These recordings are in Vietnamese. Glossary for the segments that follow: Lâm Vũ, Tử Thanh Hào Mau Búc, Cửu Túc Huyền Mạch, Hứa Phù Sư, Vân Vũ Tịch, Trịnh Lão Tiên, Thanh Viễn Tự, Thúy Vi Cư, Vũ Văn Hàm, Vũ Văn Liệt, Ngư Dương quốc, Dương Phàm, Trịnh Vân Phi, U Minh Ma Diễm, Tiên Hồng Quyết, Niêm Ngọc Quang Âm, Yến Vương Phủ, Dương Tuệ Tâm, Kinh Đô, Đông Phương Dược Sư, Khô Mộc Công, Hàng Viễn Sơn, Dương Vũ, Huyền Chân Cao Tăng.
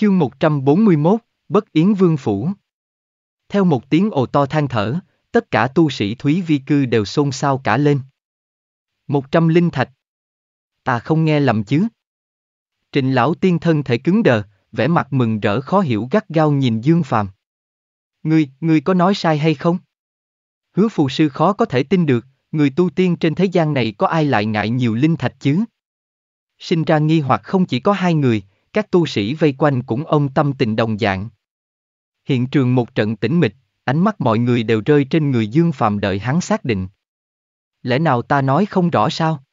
Chương 141, Bất Yến Vương Phủ. Theo một tiếng ồ to than thở, tất cả tu sĩ Thúy Vi Cư đều xôn xao cả lên. 100 linh thạch. Ta không nghe lầm chứ? Trịnh Lão Tiên thân thể cứng đờ, vẻ mặt mừng rỡ khó hiểu gắt gao nhìn Dương Phàm. Ngươi có nói sai hay không? Hứa Phù Sư khó có thể tin được, người tu tiên trên thế gian này có ai lại ngại nhiều linh thạch chứ? Sinh ra nghi hoặc không chỉ có hai người, các tu sĩ vây quanh cũng ông tâm tình đồng dạng. Hiện trường một trận tĩnh mịch, ánh mắt mọi người đều rơi trên người Dương Phàm đợi hắn xác định. Lẽ nào ta nói không rõ sao?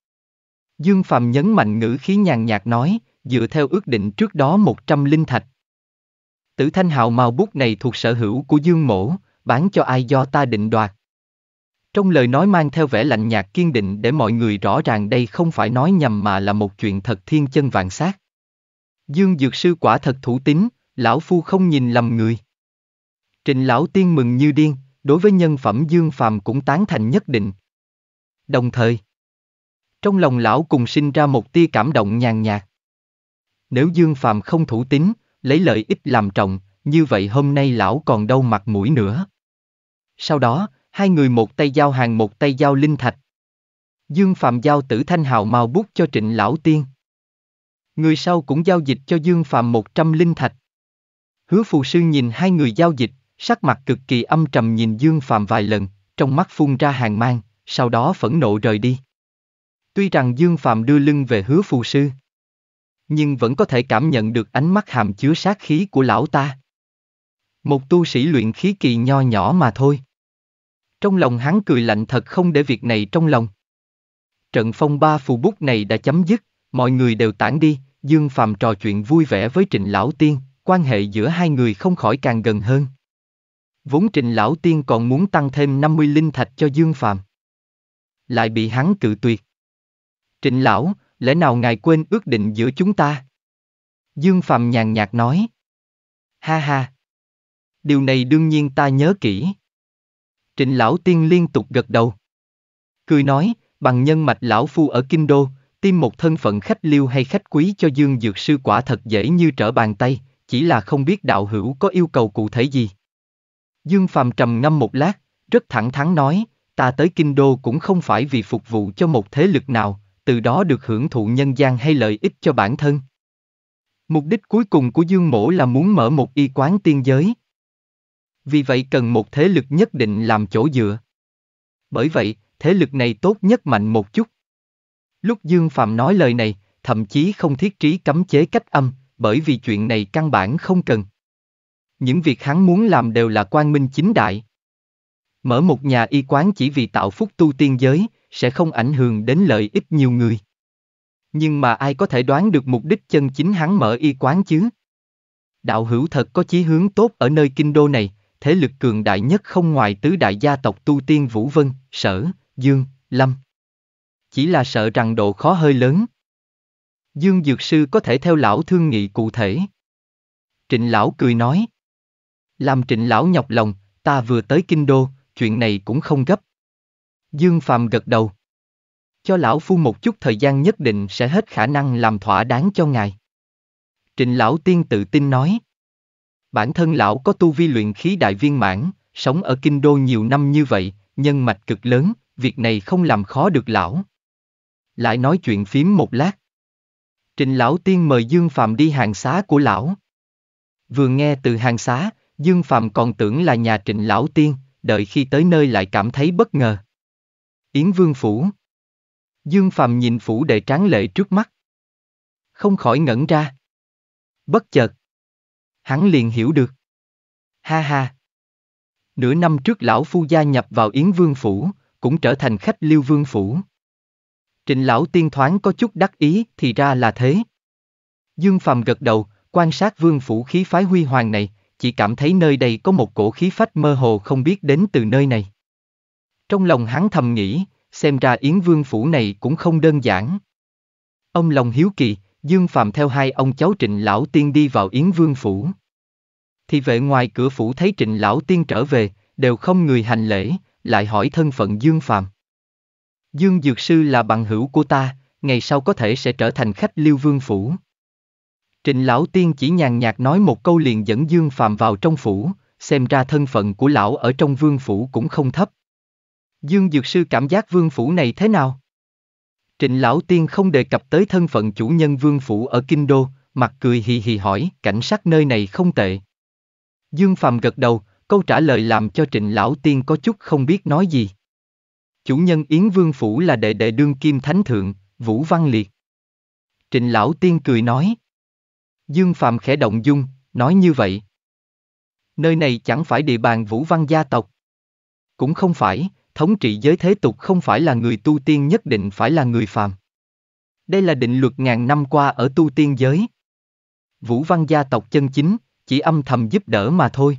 Dương Phàm nhấn mạnh ngữ khí nhàn nhạt nói, dựa theo ước định trước đó 100 linh thạch. Tử Thanh Hào Mau Búc này thuộc sở hữu của Dương Mỗ, bán cho ai do ta định đoạt. Trong lời nói mang theo vẻ lạnh nhạt kiên định để mọi người rõ ràng đây không phải nói nhầm mà là một chuyện thật thiên chân vạn xác. Dương Dược Sư quả thật thủ tín, lão phu không nhìn lầm người. Trịnh Lão Tiên mừng như điên, đối với nhân phẩm Dương Phàm cũng tán thành nhất định. Đồng thời, trong lòng lão cùng sinh ra một tia cảm động nhàn nhạt. Nếu Dương Phàm không thủ tín, lấy lợi ích làm trọng, như vậy hôm nay lão còn đâu mặt mũi nữa. Sau đó, hai người một tay giao hàng một tay giao linh thạch. Dương Phàm giao Tử Thanh Hào Mau Bút cho Trịnh Lão Tiên. Người sau cũng giao dịch cho Dương Phàm 100 linh thạch. Hứa Phù Sư nhìn hai người giao dịch, sắc mặt cực kỳ âm trầm nhìn Dương Phàm vài lần, trong mắt phun ra hàn mang, sau đó phẫn nộ rời đi. Tuy rằng Dương Phàm đưa lưng về Hứa Phù Sư, nhưng vẫn có thể cảm nhận được ánh mắt hàm chứa sát khí của lão ta. Một tu sĩ luyện khí kỳ nho nhỏ mà thôi. Trong lòng hắn cười lạnh thật không để việc này trong lòng. Trận phong ba phù bút này đã chấm dứt, mọi người đều tản đi, Dương Phàm trò chuyện vui vẻ với Trịnh Lão Tiên, quan hệ giữa hai người không khỏi càng gần hơn. Vốn Trịnh Lão Tiên còn muốn tăng thêm 50 linh thạch cho Dương Phàm, lại bị hắn cự tuyệt. Trịnh Lão, lẽ nào ngài quên ước định giữa chúng ta? Dương Phàm nhàn nhạt nói. Ha ha, điều này đương nhiên ta nhớ kỹ. Trịnh Lão Tiên liên tục gật đầu, cười nói, bằng nhân mạch lão phu ở Kinh Đô, tìm một thân phận khách liêu hay khách quý cho Dương Dược Sư quả thật dễ như trở bàn tay, chỉ là không biết đạo hữu có yêu cầu cụ thể gì. Dương Phàm trầm ngâm một lát, rất thẳng thắn nói, ta tới Kinh Đô cũng không phải vì phục vụ cho một thế lực nào, từ đó được hưởng thụ nhân gian hay lợi ích cho bản thân. Mục đích cuối cùng của Dương Mỗ là muốn mở một y quán tiên giới. Vì vậy cần một thế lực nhất định làm chỗ dựa. Bởi vậy, thế lực này tốt nhất mạnh một chút. Lúc Dương Phàm nói lời này, thậm chí không thiết trí cấm chế cách âm, bởi vì chuyện này căn bản không cần. Những việc hắn muốn làm đều là quang minh chính đại. Mở một nhà y quán chỉ vì tạo phúc tu tiên giới, sẽ không ảnh hưởng đến lợi ích nhiều người. Nhưng mà ai có thể đoán được mục đích chân chính hắn mở y quán chứ? Đạo hữu thật có chí hướng tốt ở nơi Kinh Đô này, thế lực cường đại nhất không ngoài tứ đại gia tộc tu tiên Vũ Vân, Sở, Dương, Lâm. Chỉ là sợ rằng độ khó hơi lớn. Dương Dược Sư có thể theo lão thương nghị cụ thể. Trịnh Lão cười nói. Làm Trịnh Lão nhọc lòng, ta vừa tới Kinh Đô, chuyện này cũng không gấp. Dương Phàm gật đầu. Cho lão phu một chút thời gian nhất định sẽ hết khả năng làm thỏa đáng cho ngài. Trịnh Lão Tiên tự tin nói. Bản thân lão có tu vi luyện khí đại viên mãn, sống ở Kinh Đô nhiều năm như vậy, nhân mạch cực lớn, việc này không làm khó được lão. Lại nói chuyện phím một lát. Trịnh Lão Tiên mời Dương Phàm đi hàng xá của lão. Vừa nghe từ hàng xá, Dương Phàm còn tưởng là nhà Trịnh Lão Tiên, đợi khi tới nơi lại cảm thấy bất ngờ. Yến Vương Phủ. Dương Phàm nhìn phủ đệ tráng lệ trước mắt, không khỏi ngẩn ra. Bất chợt, hắn liền hiểu được. Ha ha, nửa năm trước lão phu gia nhập vào Yến Vương Phủ, cũng trở thành khách liêu Vương Phủ. Trịnh Lão Tiên thoáng có chút đắc ý, thì ra là thế. Dương Phàm gật đầu, quan sát Vương Phủ khí phái huy hoàng này, chỉ cảm thấy nơi đây có một cổ khí phách mơ hồ không biết đến từ nơi này. Trong lòng hắn thầm nghĩ, xem ra Yến Vương Phủ này cũng không đơn giản. Ông lòng hiếu kỳ, Dương Phàm theo hai ông cháu Trịnh Lão Tiên đi vào Yến Vương Phủ. Thì vệ ngoài cửa phủ thấy Trịnh Lão Tiên trở về, đều không người hành lễ, lại hỏi thân phận Dương Phàm. Dương Dược Sư là bằng hữu của ta, ngày sau có thể sẽ trở thành khách liêu Vương Phủ. Trịnh Lão Tiên chỉ nhàn nhạt nói một câu liền dẫn Dương Phàm vào trong phủ, xem ra thân phận của lão ở trong vương phủ cũng không thấp. Dương Dược Sư cảm giác vương phủ này thế nào? Trịnh Lão Tiên không đề cập tới thân phận chủ nhân vương phủ ở Kinh Đô, mặt cười hì hì hỏi, cảnh sát nơi này không tệ. Dương Phàm gật đầu, câu trả lời làm cho Trịnh Lão Tiên có chút không biết nói gì. Chủ nhân Yến Vương Phủ là đệ đệ đương kim thánh thượng, Vũ Văn Liệt. Trịnh Lão Tiên cười nói. Dương Phàm khẽ động dung, nói như vậy. Nơi này chẳng phải địa bàn Vũ Văn gia tộc. Cũng không phải, thống trị giới thế tục không phải là người tu tiên nhất định phải là người phàm. Đây là định luật ngàn năm qua ở tu tiên giới. Vũ Văn gia tộc chân chính, chỉ âm thầm giúp đỡ mà thôi.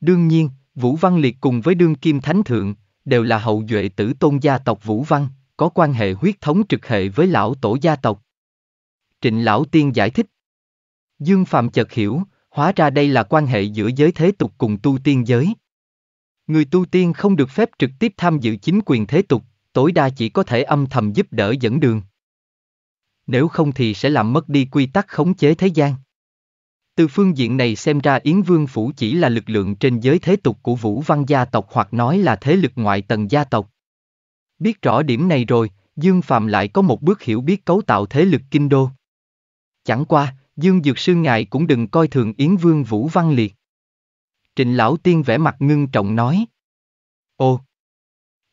Đương nhiên, Vũ Văn Liệt cùng với đương kim thánh thượng, đều là hậu duệ tử tôn gia tộc Vũ Văn, có quan hệ huyết thống trực hệ với lão tổ gia tộc. Trịnh Lão Tiên giải thích. Dương Phàm chợt hiểu, hóa ra đây là quan hệ giữa giới thế tục cùng tu tiên giới. Người tu tiên không được phép trực tiếp tham dự chính quyền thế tục, tối đa chỉ có thể âm thầm giúp đỡ dẫn đường. Nếu không thì sẽ làm mất đi quy tắc khống chế thế gian. Từ phương diện này xem ra Yến Vương Phủ chỉ là lực lượng trên giới thế tục của Vũ Văn gia tộc hoặc nói là thế lực ngoại tầng gia tộc. Biết rõ điểm này rồi, Dương Phàm lại có một bước hiểu biết cấu tạo thế lực Kinh Đô. Chẳng qua, Dương Dược Sư ngài cũng đừng coi thường Yến Vương Vũ Văn Liệt. Trịnh Lão Tiên vẻ mặt ngưng trọng nói. Ồ!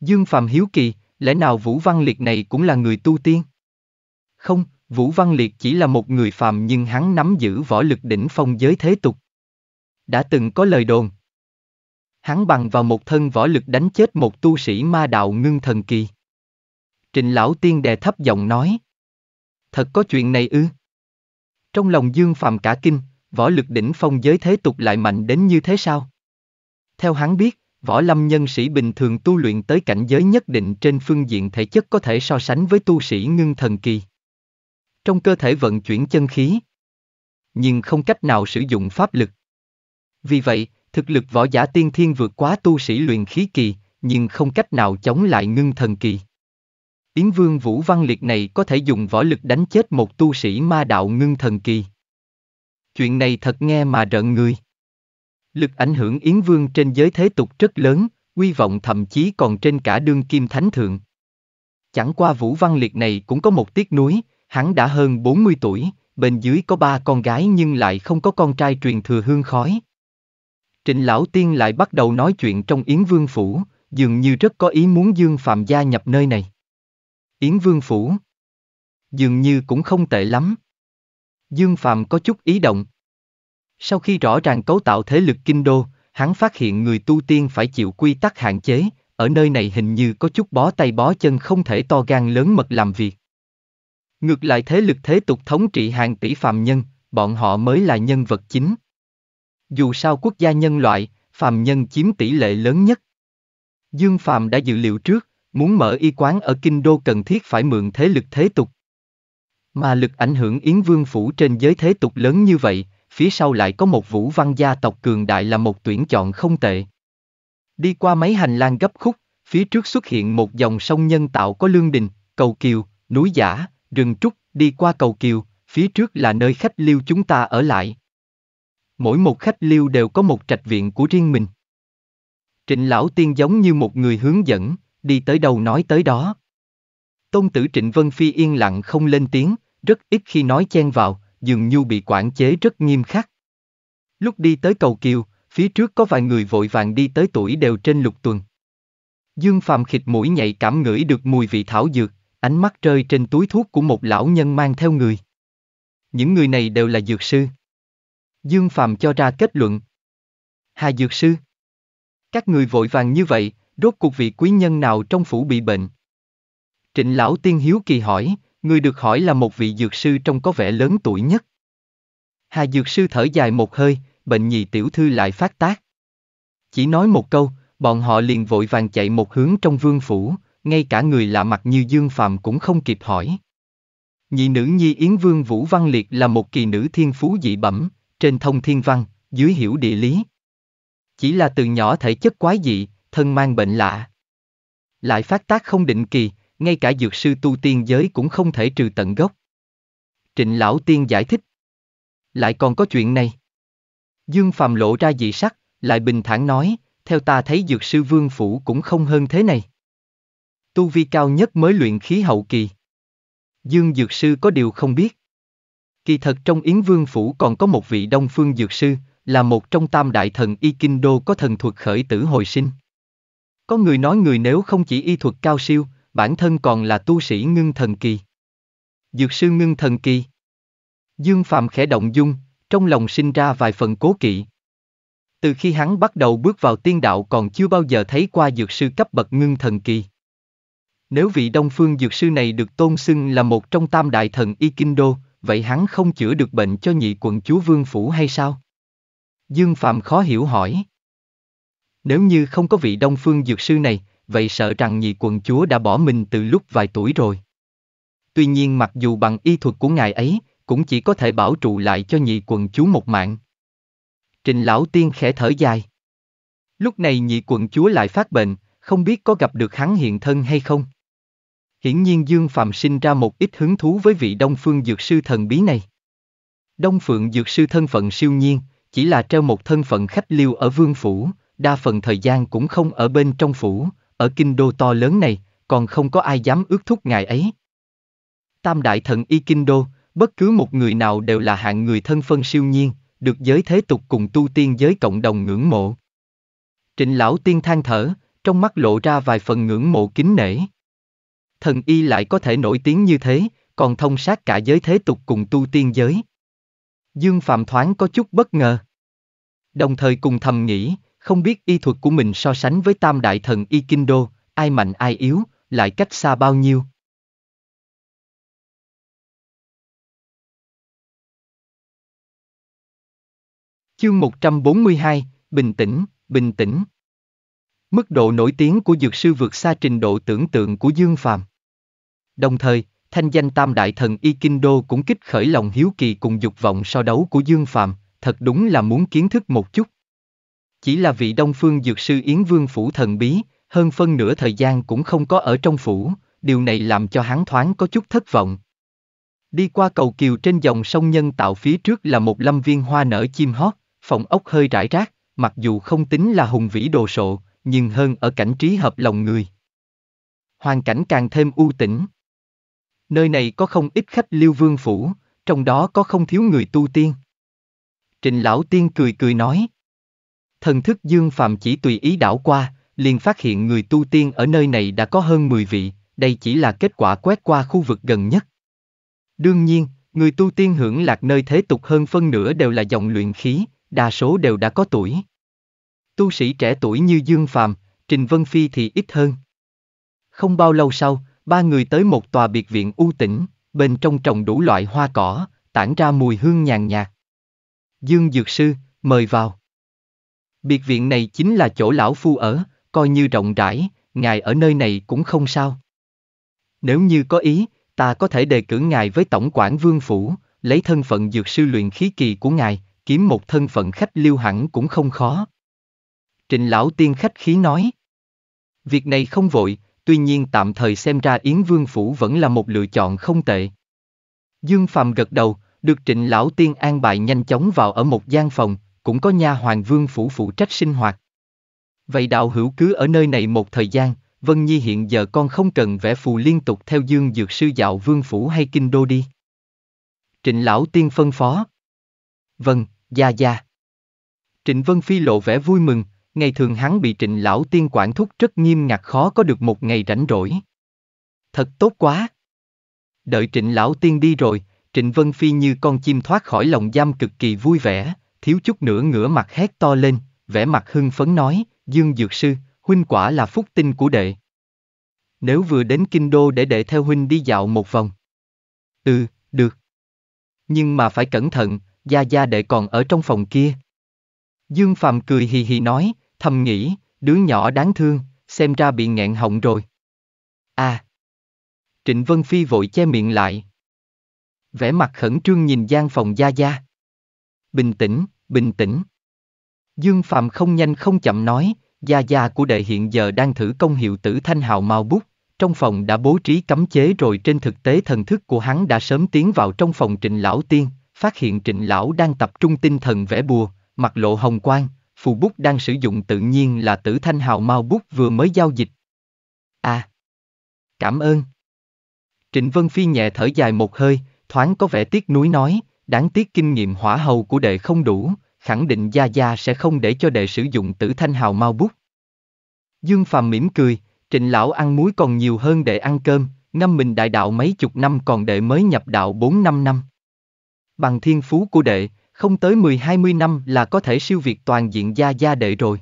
Dương Phàm hiếu kỳ, lẽ nào Vũ Văn Liệt này cũng là người tu tiên? Không, Vũ Văn Liệt chỉ là một người phàm nhưng hắn nắm giữ võ lực đỉnh phong giới thế tục. Đã từng có lời đồn. Hắn bằng vào một thân võ lực đánh chết một tu sĩ ma đạo ngưng thần kỳ. Trịnh Lão Tiên đè thấp giọng nói. Thật có chuyện này ư? Trong lòng Dương Phàm cả kinh, võ lực đỉnh phong giới thế tục lại mạnh đến như thế sao? Theo hắn biết, võ lâm nhân sĩ bình thường tu luyện tới cảnh giới nhất định trên phương diện thể chất có thể so sánh với tu sĩ ngưng thần kỳ. Trong cơ thể vận chuyển chân khí, nhưng không cách nào sử dụng pháp lực. Vì vậy, thực lực võ giả tiên thiên vượt quá tu sĩ luyện khí kỳ, nhưng không cách nào chống lại ngưng thần kỳ. Yến Vương Vũ Văn Liệt này có thể dùng võ lực đánh chết một tu sĩ ma đạo ngưng thần kỳ. Chuyện này thật nghe mà rợn người. Lực ảnh hưởng Yến Vương trên giới thế tục rất lớn, uy vọng thậm chí còn trên cả đương kim thánh thượng. Chẳng qua Vũ Văn Liệt này cũng có một tiếc nuối. Hắn đã hơn 40 tuổi, bên dưới có 3 con gái nhưng lại không có con trai truyền thừa hương khói. Trịnh Lão Tiên lại bắt đầu nói chuyện trong Yến Vương Phủ, dường như rất có ý muốn Dương Phàm gia nhập nơi này. Yến Vương Phủ dường như cũng không tệ lắm. Dương Phàm có chút ý động. Sau khi rõ ràng cấu tạo thế lực Kinh Đô, hắn phát hiện người tu tiên phải chịu quy tắc hạn chế, ở nơi này hình như có chút bó tay bó chân không thể to gan lớn mật làm việc. Ngược lại thế lực thế tục thống trị hàng tỷ phàm nhân, bọn họ mới là nhân vật chính. Dù sao quốc gia nhân loại, phàm nhân chiếm tỷ lệ lớn nhất. Dương Phàm đã dự liệu trước, muốn mở y quán ở Kinh Đô cần thiết phải mượn thế lực thế tục. Mà lực ảnh hưởng Yến Vương Phủ trên giới thế tục lớn như vậy, phía sau lại có một Vũ Văn gia tộc cường đại là một tuyển chọn không tệ. Đi qua mấy hành lang gấp khúc, phía trước xuất hiện một dòng sông nhân tạo có lương đình, cầu kiều, núi giả, rừng trúc. Đi qua cầu kiều, phía trước là nơi khách liêu chúng ta ở lại. Mỗi một khách liêu đều có một trạch viện của riêng mình. Trịnh Lão Tiên giống như một người hướng dẫn, đi tới đâu nói tới đó. Tôn tử Trịnh Vân Phi yên lặng không lên tiếng, rất ít khi nói chen vào, dường như bị quản chế rất nghiêm khắc. Lúc đi tới cầu kiều, phía trước có vài người vội vàng đi tới tuổi đều trên lục tuần. Dương Phàm khịt mũi nhạy cảm ngửi được mùi vị thảo dược. Ánh mắt rơi trên túi thuốc của một lão nhân mang theo người. Những người này đều là dược sư. Dương Phàm cho ra kết luận. Hà dược sư, các người vội vàng như vậy, rốt cuộc vị quý nhân nào trong phủ bị bệnh? Trịnh Lão Tiên hiếu kỳ hỏi, người được hỏi là một vị dược sư trông có vẻ lớn tuổi nhất. Hà dược sư thở dài một hơi, bệnh nhì tiểu thư lại phát tác. Chỉ nói một câu, bọn họ liền vội vàng chạy một hướng trong vương phủ. Ngay cả người lạ mặt như Dương Phàm cũng không kịp hỏi. Nhị nữ nhi Yến Vương Vũ Văn Liệt là một kỳ nữ thiên phú dị bẩm, trên thông thiên văn, dưới hiểu địa lý. Chỉ là từ nhỏ thể chất quái dị, thân mang bệnh lạ. Lại phát tác không định kỳ, ngay cả dược sư tu tiên giới cũng không thể trừ tận gốc. Trịnh Lão Tiên giải thích. lại còn có chuyện này. Dương Phàm lộ ra dị sắc, lại bình thản nói, theo ta thấy dược sư Vương Phủ cũng không hơn thế này. Tu vi cao nhất mới luyện khí hậu kỳ. Dương Dược Sư có điều không biết. Kỳ thật trong Yến Vương Phủ còn có một vị Đông Phương Dược Sư, là một trong tam đại thần y Kinh Đô có thần thuật khởi tử hồi sinh. Có người nói người nếu không chỉ y thuật cao siêu, bản thân còn là tu sĩ ngưng thần kỳ. Dược sư ngưng thần kỳ. Dương Phàm khẽ động dung, trong lòng sinh ra vài phần cố kỵ. Từ khi hắn bắt đầu bước vào tiên đạo còn chưa bao giờ thấy qua dược sư cấp bậc ngưng thần kỳ. Nếu vị Đông Phương Dược Sư này được tôn xưng là một trong tam đại thần y Kinh Đô, vậy hắn không chữa được bệnh cho nhị quận chúa Vương Phủ hay sao? Dương Phàm khó hiểu hỏi. Nếu như không có vị Đông Phương Dược Sư này, vậy sợ rằng nhị quận chúa đã bỏ mình từ lúc vài tuổi rồi. Tuy nhiên mặc dù bằng y thuật của ngài ấy, cũng chỉ có thể bảo trụ lại cho nhị quận chúa một mạng. Trịnh Lão Tiên khẽ thở dài. Lúc này nhị quận chúa lại phát bệnh, không biết có gặp được hắn hiện thân hay không. Hiển nhiên Dương Phàm sinh ra một ít hứng thú với vị Đông Phương Dược Sư thần bí này. Đông Phượng Dược Sư thân phận siêu nhiên, chỉ là treo một thân phận khách liêu ở Vương Phủ, đa phần thời gian cũng không ở bên trong Phủ, ở Kinh Đô to lớn này, còn không có ai dám ước thúc ngài ấy. Tam đại thần y Kinh Đô, bất cứ một người nào đều là hạng người thân phân siêu nhiên, được giới thế tục cùng tu tiên giới cộng đồng ngưỡng mộ. Trịnh Lão Tiên than thở, trong mắt lộ ra vài phần ngưỡng mộ kính nể. Thần y lại có thể nổi tiếng như thế, còn thông sát cả giới thế tục cùng tu tiên giới. Dương Phàm thoáng có chút bất ngờ. Đồng thời cùng thầm nghĩ, không biết y thuật của mình so sánh với tam đại thần y Kinh Đô, ai mạnh ai yếu, lại cách xa bao nhiêu. Chương 142, bình tĩnh, bình tĩnh. Mức độ nổi tiếng của dược sư vượt xa trình độ tưởng tượng của Dương Phàm. Đồng thời, thanh danh tam đại thần y Kinh Đô cũng kích khởi lòng hiếu kỳ cùng dục vọng so đấu của Dương Phàm, thật đúng là muốn kiến thức một chút. Chỉ là vị Đông Phương Dược Sư Yến Vương Phủ thần bí, hơn phân nửa thời gian cũng không có ở trong phủ, điều này làm cho hắn thoáng có chút thất vọng. Đi qua cầu kiều trên dòng sông nhân tạo, phía trước là một lâm viên hoa nở chim hót, phòng ốc hơi rải rác, mặc dù không tính là hùng vĩ đồ sộ, nhưng hơn ở cảnh trí hợp lòng người. Hoàn cảnh càng thêm u tĩnh. Nơi này có không ít khách liêu Vương Phủ, trong đó có không thiếu người tu tiên. Trịnh Lão Tiên cười cười nói. Thần thức Dương Phàm chỉ tùy ý đảo qua, liền phát hiện người tu tiên ở nơi này đã có hơn 10 vị, đây chỉ là kết quả quét qua khu vực gần nhất. Đương nhiên, người tu tiên hưởng lạc nơi thế tục hơn phân nửa đều là dòng luyện khí, đa số đều đã có tuổi. Tu sĩ trẻ tuổi như Dương Phàm, Trịnh Vân Phi thì ít hơn. Không bao lâu sau, ba người tới một tòa biệt viện u tĩnh, bên trong trồng đủ loại hoa cỏ, tản ra mùi hương nhàn nhạt. Dương Dược Sư, mời vào. Biệt viện này chính là chỗ lão phu ở, coi như rộng rãi, ngài ở nơi này cũng không sao. Nếu như có ý, ta có thể đề cử ngài với tổng quản Vương Phủ, lấy thân phận dược sư luyện khí kỳ của ngài, kiếm một thân phận khách liêu hẳn cũng không khó. Trịnh Lão Tiên khách khí nói. Việc này không vội, tuy nhiên tạm thời xem ra Yến Vương Phủ vẫn là một lựa chọn không tệ. Dương Phàm gật đầu, được Trịnh Lão Tiên an bài nhanh chóng vào ở một gian phòng, cũng có nha hoàn Vương Phủ phụ trách sinh hoạt. Vậy đạo hữu cứ ở nơi này một thời gian, Vân Nhi hiện giờ con không cần vẽ phù liên tục theo Dương Dược Sư dạo Vương Phủ hay Kinh Đô đi. Trịnh Lão Tiên phân phó. Vâng, gia gia. Trịnh Vân Phi lộ vẻ vui mừng. Ngày thường hắn bị Trịnh Lão Tiên quản thúc rất nghiêm ngặt, khó có được một ngày rảnh rỗi. Thật tốt quá. Đợi Trịnh Lão Tiên đi rồi, Trịnh Vân Phi như con chim thoát khỏi lòng giam cực kỳ vui vẻ, thiếu chút nữa ngửa mặt hét to lên, vẻ mặt hưng phấn nói, Dương Dược Sư, huynh quả là phúc tinh của đệ. Nếu vừa đến Kinh Đô để đệ theo huynh đi dạo một vòng. Ừ, được. Nhưng mà phải cẩn thận, gia gia đệ còn ở trong phòng kia. Dương Phàm cười hì hì nói, thầm nghĩ, đứa nhỏ đáng thương, xem ra bị nghẹn họng rồi. À! Trịnh Vân Phi vội che miệng lại. Vẻ mặt khẩn trương nhìn gian phòng gia gia. Bình tĩnh, bình tĩnh. Dương Phàm không nhanh không chậm nói, gia gia của đệ hiện giờ đang thử công hiệu Tử Thanh Hào Mau Búc, trong phòng đã bố trí cấm chế rồi. Trên thực tế thần thức của hắn đã sớm tiến vào trong phòng Trịnh Lão Tiên, phát hiện Trịnh lão đang tập trung tinh thần vẽ bùa, mặt lộ hồng quang, phù bút đang sử dụng tự nhiên là Tử Thanh Hào Mau Búc vừa mới giao dịch. À, cảm ơn. Trịnh Vân Phi nhẹ thở dài một hơi, thoáng có vẻ tiếc nuối nói, đáng tiếc kinh nghiệm hỏa hầu của đệ không đủ, khẳng định gia gia sẽ không để cho đệ sử dụng Tử Thanh Hào Mau Bút. Dương Phàm mỉm cười, Trịnh lão ăn muối còn nhiều hơn đệ ăn cơm, năm mình đại đạo mấy chục năm còn đệ mới nhập đạo 4-5 năm. Bằng thiên phú của đệ, không tới 10-20 năm là có thể siêu việt toàn diện gia gia đệ rồi.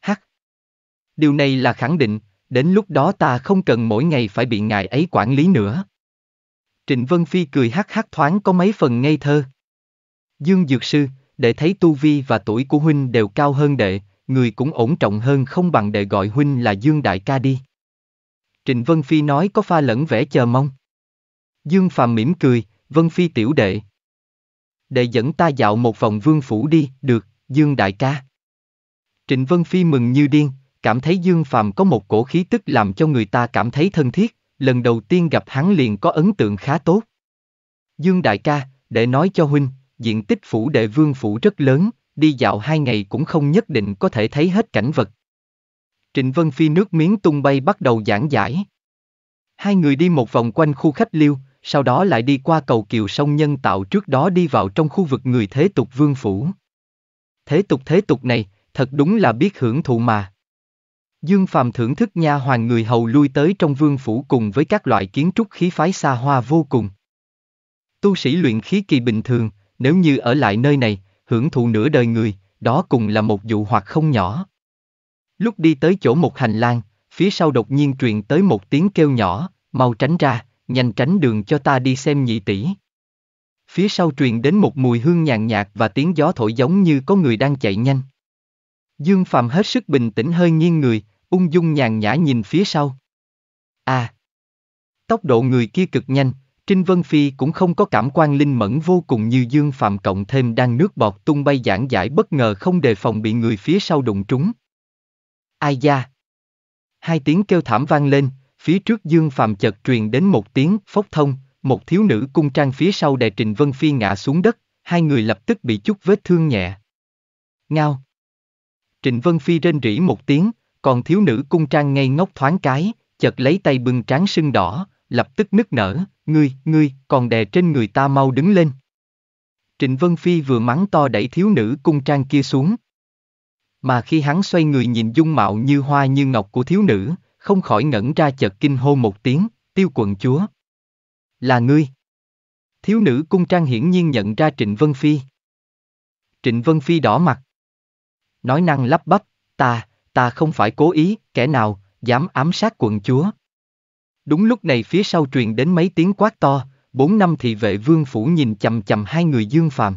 Hắc! Điều này là khẳng định, đến lúc đó ta không cần mỗi ngày phải bị ngài ấy quản lý nữa. Trịnh Vân Phi cười hắc hắc thoáng có mấy phần ngây thơ. Dương Dược Sư, đệ thấy tu vi và tuổi của huynh đều cao hơn đệ, người cũng ổn trọng hơn không bằng đệ gọi huynh là Dương Đại Ca đi. Trịnh Vân Phi nói có pha lẫn vẻ chờ mong. Dương Phàm mỉm cười, Vân Phi tiểu đệ. Đệ dẫn ta dạo một vòng vương phủ đi, được, Dương Đại Ca. Trịnh Vân Phi mừng như điên, cảm thấy Dương Phàm có một cổ khí tức làm cho người ta cảm thấy thân thiết, lần đầu tiên gặp hắn liền có ấn tượng khá tốt. Dương Đại Ca, đệ nói cho huynh, diện tích phủ đệ vương phủ rất lớn, đi dạo 2 ngày cũng không nhất định có thể thấy hết cảnh vật. Trịnh Vân Phi nước miếng tung bay bắt đầu giảng giải. Hai người đi một vòng quanh khu khách liêu, sau đó lại đi qua cầu kiều sông nhân tạo trước đó đi vào trong khu vực người thế tục vương phủ. Thế tục này, thật đúng là biết hưởng thụ mà. Dương Phàm thưởng thức nha hoàn người hầu lui tới trong vương phủ cùng với các loại kiến trúc khí phái xa hoa vô cùng. Tu sĩ luyện khí kỳ bình thường, nếu như ở lại nơi này, hưởng thụ nửa đời người, đó cùng là một dụ hoặc không nhỏ. Lúc đi tới chỗ một hành lang, phía sau đột nhiên truyền tới một tiếng kêu nhỏ, mau tránh ra, nhanh tránh đường cho ta đi xem nhị tỷ. Phía sau truyền đến một mùi hương nhàn nhạt và tiếng gió thổi giống như có người đang chạy nhanh. Dương Phàm hết sức bình tĩnh hơi nghiêng người, ung dung nhàn nhã nhìn phía sau. À! Tốc độ người kia cực nhanh, Trịnh Vân Phi cũng không có cảm quan linh mẫn vô cùng như Dương Phàm cộng thêm đang nước bọt tung bay giảng giải bất ngờ không đề phòng bị người phía sau đụng trúng. Ai da! Hai tiếng kêu thảm vang lên, phía trước Dương Phàm chợt truyền đến một tiếng phốc thông, một thiếu nữ cung trang phía sau đè Trịnh Vân Phi ngã xuống đất, hai người lập tức bị chút vết thương nhẹ. Ngao! Trịnh Vân Phi rên rỉ một tiếng, còn thiếu nữ cung trang ngây ngốc thoáng cái, chợt lấy tay bưng trán sưng đỏ, lập tức nức nở, ngươi, còn đè trên người ta mau đứng lên. Trịnh Vân Phi vừa mắng to đẩy thiếu nữ cung trang kia xuống. Mà khi hắn xoay người nhìn dung mạo như hoa như ngọc của thiếu nữ, không khỏi ngẩn ra chợt kinh hô một tiếng, Tiêu quận chúa. Là ngươi. Thiếu nữ cung trang hiển nhiên nhận ra Trịnh Vân Phi. Trịnh Vân Phi đỏ mặt. Nói năng lắp bắp, ta không phải cố ý, kẻ nào dám ám sát quận chúa. Đúng lúc này phía sau truyền đến mấy tiếng quát to, 4-5 thị vệ vương phủ nhìn chằm chằm hai người Dương Phàm.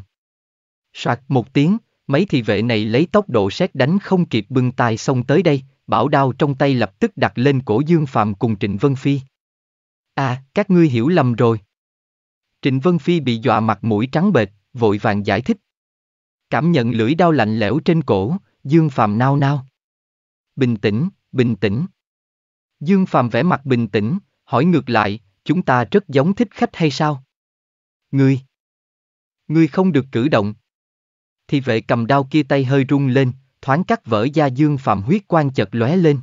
Soạt một tiếng, mấy thị vệ này lấy tốc độ sét đánh không kịp bưng tài xông tới đây, bảo đao trong tay lập tức đặt lên cổ Dương Phàm cùng Trịnh Vân Phi. À, các ngươi hiểu lầm rồi. Trịnh Vân Phi bị dọa mặt mũi trắng bệch, vội vàng giải thích. Cảm nhận lưỡi đao lạnh lẽo trên cổ, Dương Phàm nao nao. Bình tĩnh. Dương Phàm vẻ mặt bình tĩnh, hỏi ngược lại, chúng ta rất giống thích khách hay sao? Ngươi không được cử động. Thì vệ cầm đao kia tay hơi rung lên, thoáng cắt vỡ da Dương Phàm, huyết quang chợt lóe lên.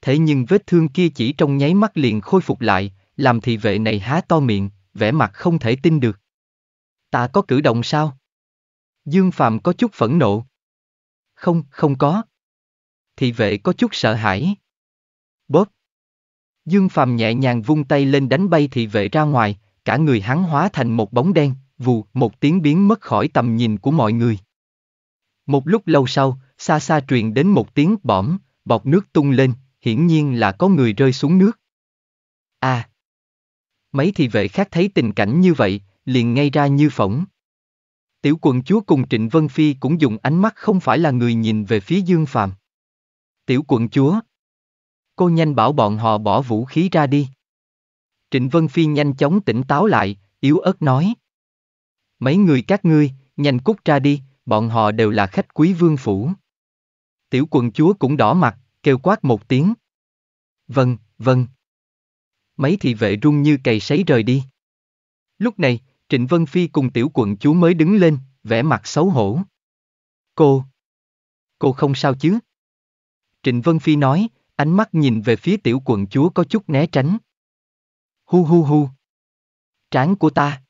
Thế nhưng vết thương kia chỉ trong nháy mắt liền khôi phục lại, làm thị vệ này há to miệng, vẻ mặt không thể tin được. Ta có cử động sao? Dương Phàm có chút phẫn nộ. Không có. Thị vệ có chút sợ hãi. Bóp. Dương Phàm nhẹ nhàng vung tay lên đánh bay thị vệ ra ngoài, cả người hắn hóa thành một bóng đen, vù một tiếng biến mất khỏi tầm nhìn của mọi người. Một lúc lâu sau, xa xa truyền đến một tiếng bõm, bọt nước tung lên, hiển nhiên là có người rơi xuống nước. À. Mấy thị vệ khác thấy tình cảnh như vậy, liền ngây ra như phỗng. Tiểu quận chúa cùng Trịnh Vân Phi cũng dùng ánh mắt không phải là người nhìn về phía Dương Phàm. Tiểu quận chúa, cô nhanh bảo bọn họ bỏ vũ khí ra đi. Trịnh Vân Phi nhanh chóng tỉnh táo lại, yếu ớt nói. Mấy người các ngươi, nhanh cút ra đi, bọn họ đều là khách quý vương phủ. Tiểu quận chúa cũng đỏ mặt, kêu quát một tiếng. Vâng. Mấy thị vệ run như cầy sấy rời đi. Lúc này, Trịnh Vân Phi cùng tiểu quận chúa mới đứng lên, vẻ mặt xấu hổ. Cô không sao chứ? Trịnh Vân Phi nói, ánh mắt nhìn về phía tiểu quận chúa có chút né tránh. Hu hu hu. Trán của ta.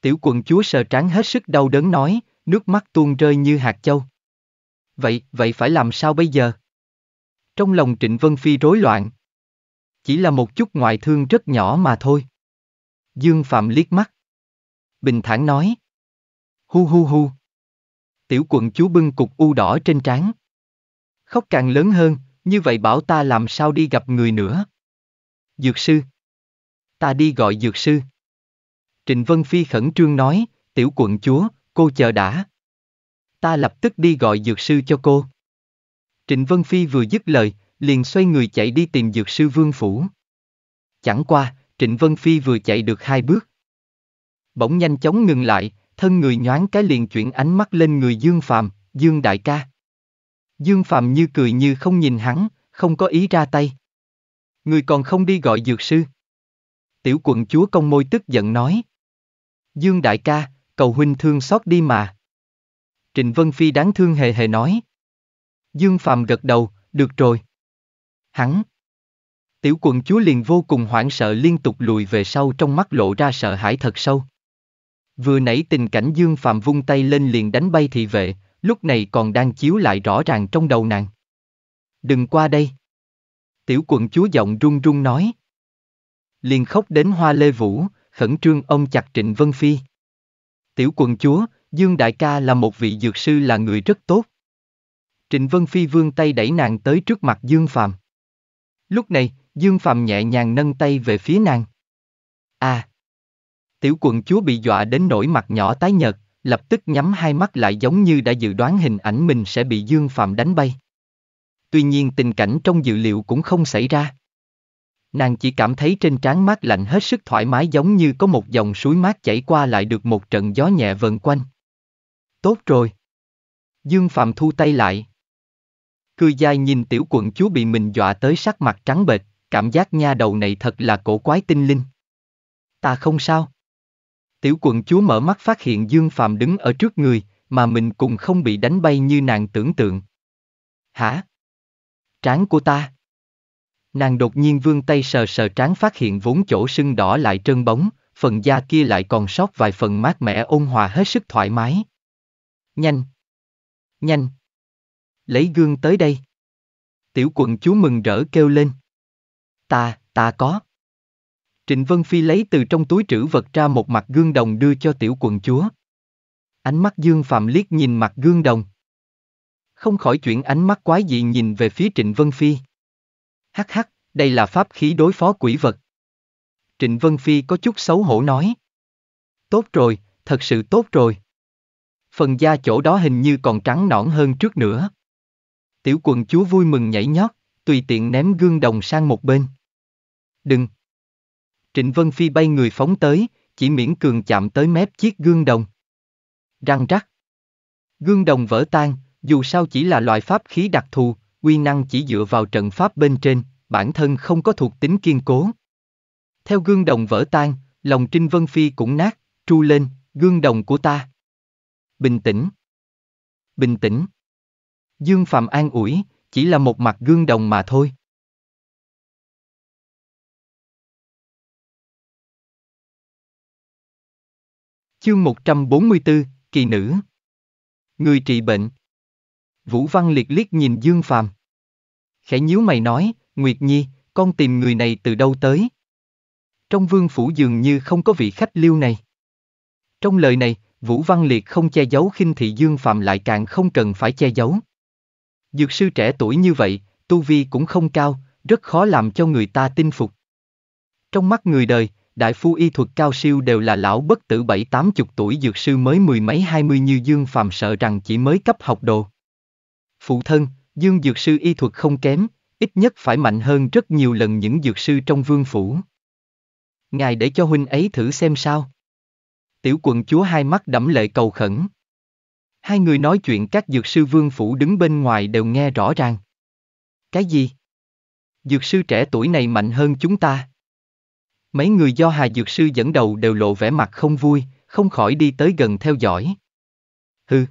Tiểu quận chúa sờ trán hết sức đau đớn nói, nước mắt tuôn rơi như hạt châu. Vậy phải làm sao bây giờ? Trong lòng Trịnh Vân Phi rối loạn. Chỉ là một chút ngoại thương rất nhỏ mà thôi. Dương Phàm liếc mắt. Bình thản nói. Hu hu hu. Tiểu quận chúa bưng cục u đỏ trên trán. Khóc càng lớn hơn, như vậy bảo ta làm sao đi gặp người nữa. Dược sư. Ta đi gọi dược sư. Trịnh Vân Phi khẩn trương nói, tiểu quận chúa, cô chờ đã. Ta lập tức đi gọi dược sư cho cô. Trịnh Vân Phi vừa dứt lời, liền xoay người chạy đi tìm dược sư Vương Phủ. Chẳng qua, Trịnh Vân Phi vừa chạy được 2 bước. Bỗng nhanh chóng ngừng lại, thân người nhoáng cái liền chuyển ánh mắt lên người Dương Phàm, Dương đại ca. Dương Phàm như cười như không nhìn hắn, không có ý ra tay. Người còn không đi gọi dược sư. Tiểu quận chúa cong môi tức giận nói. Dương đại ca, cầu huynh thương xót đi mà. Trịnh Vân Phi đáng thương hề hề nói. Dương Phàm gật đầu, được rồi. Hắn. Tiểu quận chúa liền vô cùng hoảng sợ liên tục lùi về sau, trong mắt lộ ra sợ hãi thật sâu. Vừa nãy tình cảnh Dương Phàm vung tay lên liền đánh bay thị vệ, lúc này còn đang chiếu lại rõ ràng trong đầu nàng. Đừng qua đây. Tiểu quận chúa giọng run run nói. Liền khóc đến hoa lê vũ, khẩn trương ôm chặt Trịnh Vân Phi. Tiểu quận chúa, Dương đại ca là một vị dược sư, là người rất tốt. Trịnh Vân Phi vươn tay đẩy nàng tới trước mặt Dương Phàm. Lúc này, Dương Phàm nhẹ nhàng nâng tay về phía nàng. À! Tiểu quận chúa bị dọa đến nỗi mặt nhỏ tái nhợt, lập tức nhắm hai mắt lại giống như đã dự đoán hình ảnh mình sẽ bị Dương Phàm đánh bay. Tuy nhiên tình cảnh trong dự liệu cũng không xảy ra. Nàng chỉ cảm thấy trên trán mát lạnh hết sức thoải mái, giống như có một dòng suối mát chảy qua, lại được một trận gió nhẹ vần quanh. Tốt rồi! Dương Phàm thu tay lại. Cười dài nhìn tiểu quận chúa bị mình dọa tới sắc mặt trắng bệch, cảm giác nha đầu này thật là cổ quái tinh linh. Ta không sao. Tiểu quận chúa mở mắt phát hiện Dương Phàm đứng ở trước người, mà mình cũng không bị đánh bay như nàng tưởng tượng. Hả? Trán của ta. Nàng đột nhiên vươn tay sờ sờ trán, phát hiện vốn chỗ sưng đỏ lại trơn bóng, phần da kia lại còn sót vài phần mát mẻ ôn hòa hết sức thoải mái. Nhanh. Nhanh. Lấy gương tới đây. Tiểu quận chúa mừng rỡ kêu lên. Ta có. Trịnh Vân Phi lấy từ trong túi trữ vật ra một mặt gương đồng đưa cho tiểu quận chúa. Ánh mắt Dương Phàm liếc nhìn mặt gương đồng. Không khỏi chuyển ánh mắt quái dị nhìn về phía Trịnh Vân Phi. Hắc hắc, đây là pháp khí đối phó quỷ vật. Trịnh Vân Phi có chút xấu hổ nói. Tốt rồi, thật sự tốt rồi. Phần da chỗ đó hình như còn trắng nõn hơn trước nữa. Tiểu quận chúa vui mừng nhảy nhót, tùy tiện ném gương đồng sang một bên. Đừng! Trịnh Vân Phi bay người phóng tới, chỉ miễn cường chạm tới mép chiếc gương đồng. Răng rắc! Gương đồng vỡ tan, dù sao chỉ là loại pháp khí đặc thù, uy năng chỉ dựa vào trận pháp bên trên, bản thân không có thuộc tính kiên cố. Theo gương đồng vỡ tan, lòng Trịnh Vân Phi cũng nát, tru lên, gương đồng của ta. Bình tĩnh. Bình tĩnh. Dương Phàm an ủi, chỉ là một mặt gương đồng mà thôi. Chương 144, kỳ nữ. Người trị bệnh. Vũ Văn Liệt liếc nhìn Dương Phàm. Khẽ nhíu mày nói, Nguyệt Nhi, con tìm người này từ đâu tới? Trong vương phủ dường như không có vị khách liêu này. Trong lời này, Vũ Văn Liệt không che giấu khinh thị Dương Phàm, lại càng không cần phải che giấu. Dược sư trẻ tuổi như vậy, tu vi cũng không cao, rất khó làm cho người ta tin phục. Trong mắt người đời, đại phu y thuật cao siêu đều là lão bất tử 70-80 tuổi, dược sư mới mười mấy 20 như Dương Phàm sợ rằng chỉ mới cấp học đồ. Phụ thân, Dương dược sư y thuật không kém, ít nhất phải mạnh hơn rất nhiều lần những dược sư trong vương phủ. Ngài để cho huynh ấy thử xem sao. Tiểu quận chúa hai mắt đẫm lệ cầu khẩn. Hai người nói chuyện các dược sư vương phủ đứng bên ngoài đều nghe rõ ràng. Cái gì? Dược sư trẻ tuổi này mạnh hơn chúng ta. Mấy người do Hà Dược Sư dẫn đầu đều lộ vẻ mặt không vui, không khỏi đi tới gần theo dõi. Hừ!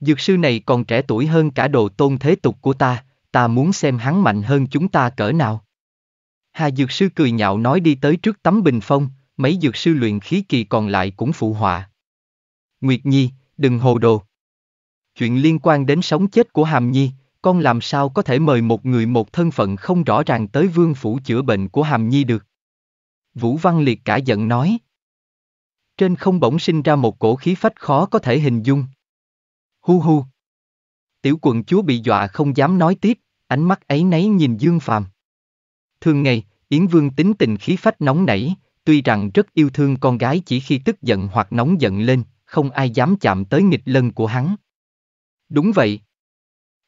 Dược sư này còn trẻ tuổi hơn cả đồ tôn thế tục của ta muốn xem hắn mạnh hơn chúng ta cỡ nào. Hà Dược Sư cười nhạo nói đi tới trước tấm bình phong, mấy dược sư luyện khí kỳ còn lại cũng phụ họa. Nguyệt Nhi, đừng hồ đồ. Chuyện liên quan đến sống chết của Hàm Nhi, con làm sao có thể mời một người một thân phận không rõ ràng tới vương phủ chữa bệnh của Hàm Nhi được. Vũ Văn Liệt cả giận nói. Trên không bỗng sinh ra một cổ khí phách khó có thể hình dung. Hu hu. Tiểu quận chúa bị dọa không dám nói tiếp, ánh mắt áy náy nhìn Dương Phàm. Thường ngày, Yến Vương tính tình khí phách nóng nảy, tuy rằng rất yêu thương con gái chỉ khi tức giận hoặc nóng giận lên, không ai dám chạm tới nghịch lân của hắn. Đúng vậy.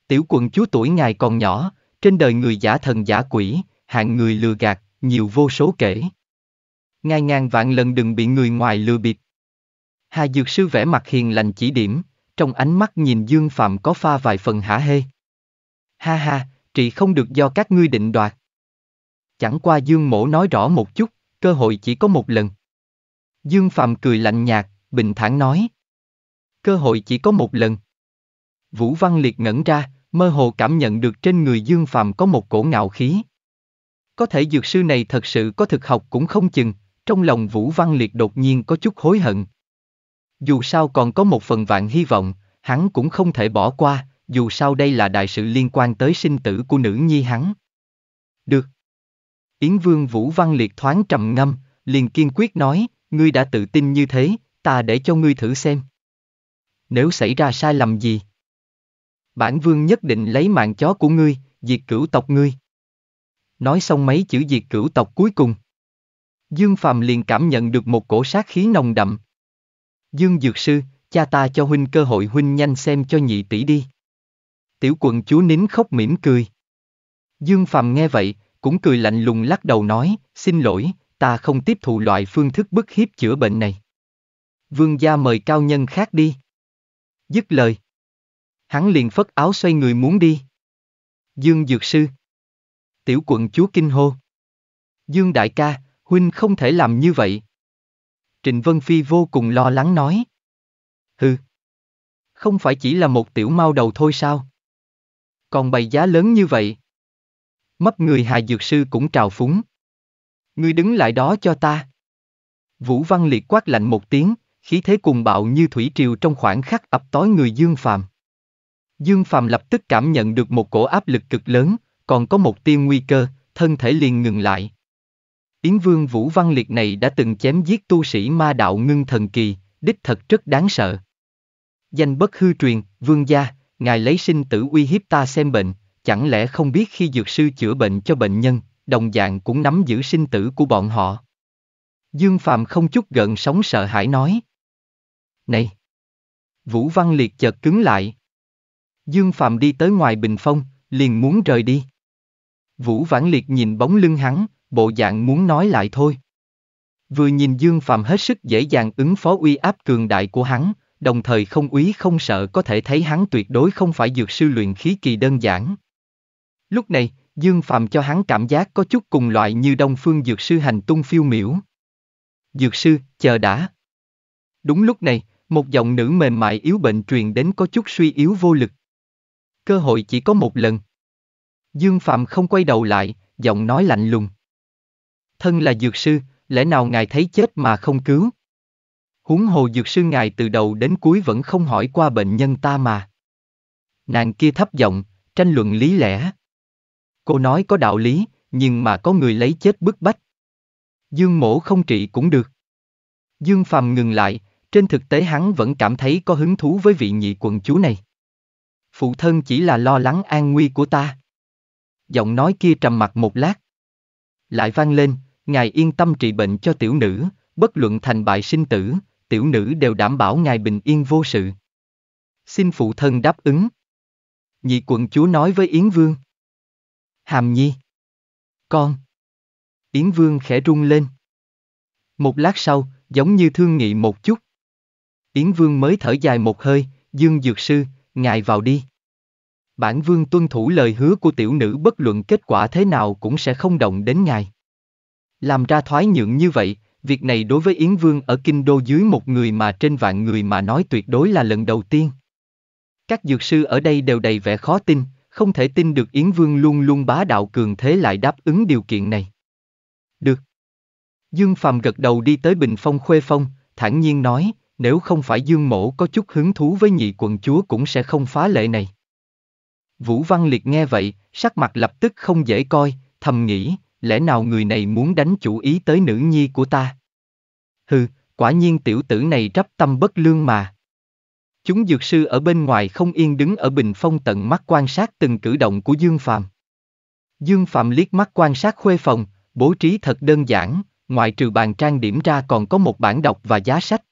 Tiểu quận chúa tuổi ngài còn nhỏ, trên đời người giả thần giả quỷ, hạng người lừa gạt, nhiều vô số kể. Ngài ngàn vạn lần đừng bị người ngoài lừa bịp. Hà Dược Sư vẻ mặt hiền lành chỉ điểm, trong ánh mắt nhìn Dương Phàm có pha vài phần hả hê. Ha ha, trị không được do các ngươi định đoạt. Chẳng qua Dương mỗ nói rõ một chút, cơ hội chỉ có một lần. Dương Phàm cười lạnh nhạt, bình thản nói. Cơ hội chỉ có một lần. Vũ Văn Liệt ngẩn ra, mơ hồ cảm nhận được trên người Dương Phàm có một cổ ngạo khí. Có thể dược sư này thật sự có thực học cũng không chừng, trong lòng Vũ Văn Liệt đột nhiên có chút hối hận. Dù sao còn có một phần vạn hy vọng, hắn cũng không thể bỏ qua, dù sao đây là đại sự liên quan tới sinh tử của nữ nhi hắn. Được. Yến Vương Vũ Văn Liệt thoáng trầm ngâm, liền kiên quyết nói, ngươi đã tự tin như thế, ta để cho ngươi thử xem. Nếu xảy ra sai lầm gì? Bản Vương nhất định lấy mạng chó của ngươi, diệt cửu tộc ngươi. Nói xong mấy chữ diệt cửu tộc cuối cùng, Dương Phàm liền cảm nhận được một cổ sát khí nồng đậm. Dương Dược Sư, cha ta cho huynh cơ hội, huynh nhanh xem cho nhị tỷ đi. Tiểu quận chúa nín khóc mỉm cười. Dương Phàm nghe vậy, cũng cười lạnh lùng lắc đầu nói, xin lỗi, ta không tiếp thụ loại phương thức bức hiếp chữa bệnh này. Vương gia mời cao nhân khác đi. Dứt lời, hắn liền phất áo xoay người muốn đi. Dương Dược Sư. Tiểu quận chúa kinh hô. Dương đại ca, huynh không thể làm như vậy. Trịnh Vân Phi vô cùng lo lắng nói. Hừ. Không phải chỉ là một tiểu mao đầu thôi sao? Còn bày giá lớn như vậy. Mấp người Hà Dược Sư cũng trào phúng. Ngươi đứng lại đó cho ta. Vũ Văn Liệt quát lạnh một tiếng, khí thế cuồng bạo như thủy triều trong khoảnh khắc ập tới người Dương Phàm. Dương Phàm lập tức cảm nhận được một cổ áp lực cực lớn, còn có một tia nguy cơ, thân thể liền ngừng lại. Yến Vương Vũ Văn Liệt này đã từng chém giết tu sĩ ma đạo ngưng thần kỳ, đích thật rất đáng sợ. Danh bất hư truyền, vương gia, ngài lấy sinh tử uy hiếp ta xem bệnh, chẳng lẽ không biết khi dược sư chữa bệnh cho bệnh nhân, đồng dạng cũng nắm giữ sinh tử của bọn họ. Dương Phàm không chút gợn sóng sợ hãi nói. Này! Vũ Văn Liệt chợt cứng lại. Dương Phàm đi tới ngoài bình phong, liền muốn rời đi. Vũ Văn Liệt nhìn bóng lưng hắn, bộ dạng muốn nói lại thôi. Vừa nhìn Dương Phàm hết sức dễ dàng ứng phó uy áp cường đại của hắn, đồng thời không úy không sợ có thể thấy hắn tuyệt đối không phải dược sư luyện khí kỳ đơn giản. Lúc này, Dương Phàm cho hắn cảm giác có chút cùng loại như Đông Phương Dược Sư hành tung phiêu miểu. Dược sư, chờ đã. Đúng lúc này, một giọng nữ mềm mại yếu bệnh truyền đến có chút suy yếu vô lực. Cơ hội chỉ có một lần. Dương Phàm không quay đầu lại, giọng nói lạnh lùng. Thân là dược sư, lẽ nào ngài thấy chết mà không cứu? Huống hồ dược sư ngài từ đầu đến cuối vẫn không hỏi qua bệnh nhân ta mà. Nàng kia thấp giọng, tranh luận lý lẽ. Cô nói có đạo lý, nhưng mà có người lấy chết bức bách. Dương mỗ không trị cũng được. Dương Phàm ngừng lại, trên thực tế hắn vẫn cảm thấy có hứng thú với vị nhị quận chúa này. Phụ thân chỉ là lo lắng an nguy của ta. Giọng nói kia trầm mặc một lát. Lại vang lên, ngài yên tâm trị bệnh cho tiểu nữ, bất luận thành bại sinh tử, tiểu nữ đều đảm bảo ngài bình yên vô sự. Xin phụ thân đáp ứng. Nhị quận chúa nói với Yến Vương. Hàm Nhi. Con. Yến Vương khẽ rung lên. Một lát sau, giống như thương nghị một chút. Yến Vương mới thở dài một hơi, Dương Dược Sư, ngài vào đi. Bản Vương tuân thủ lời hứa của tiểu nữ bất luận kết quả thế nào cũng sẽ không động đến ngài. Làm ra thoái nhượng như vậy, việc này đối với Yến Vương ở Kinh Đô dưới một người mà trên vạn người mà nói tuyệt đối là lần đầu tiên. Các dược sư ở đây đều đầy vẻ khó tin, không thể tin được Yến Vương luôn luôn bá đạo cường thế lại đáp ứng điều kiện này. Được. Dương Phàm gật đầu đi tới Bình Phong Khuê Phong, thản nhiên nói, nếu không phải Dương Mỗ có chút hứng thú với nhị quận chúa cũng sẽ không phá lệ này. Vũ Văn Liệt nghe vậy, sắc mặt lập tức không dễ coi, thầm nghĩ, lẽ nào người này muốn đánh chủ ý tới nữ nhi của ta? Hừ, quả nhiên tiểu tử này rắp tâm bất lương mà. Chúng dược sư ở bên ngoài không yên đứng ở Bình Phong tận mắt quan sát từng cử động của Dương Phàm. Dương Phàm liếc mắt quan sát khuê phòng, bố trí thật đơn giản, ngoại trừ bàn trang điểm ra còn có một bản đọc và giá sách.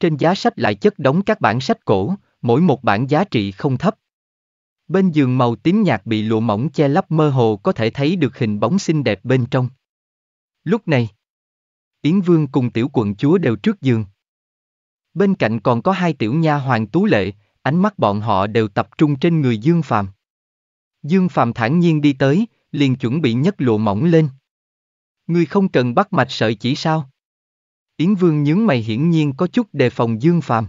Trên giá sách lại chất đống các bản sách cổ, mỗi một bản giá trị không thấp. Bên giường màu tím nhạt bị lụa mỏng che lấp mơ hồ có thể thấy được hình bóng xinh đẹp bên trong. Lúc này, Yến Vương cùng tiểu quận chúa đều trước giường. Bên cạnh còn có hai tiểu nha hoàng tú lệ, ánh mắt bọn họ đều tập trung trên người Dương Phàm. Dương Phàm thản nhiên đi tới, liền chuẩn bị nhấc lụa mỏng lên. Ngươi không cần bắt mạch sợi chỉ sao? Yến Vương nhướng mày hiển nhiên có chút đề phòng Dương Phàm.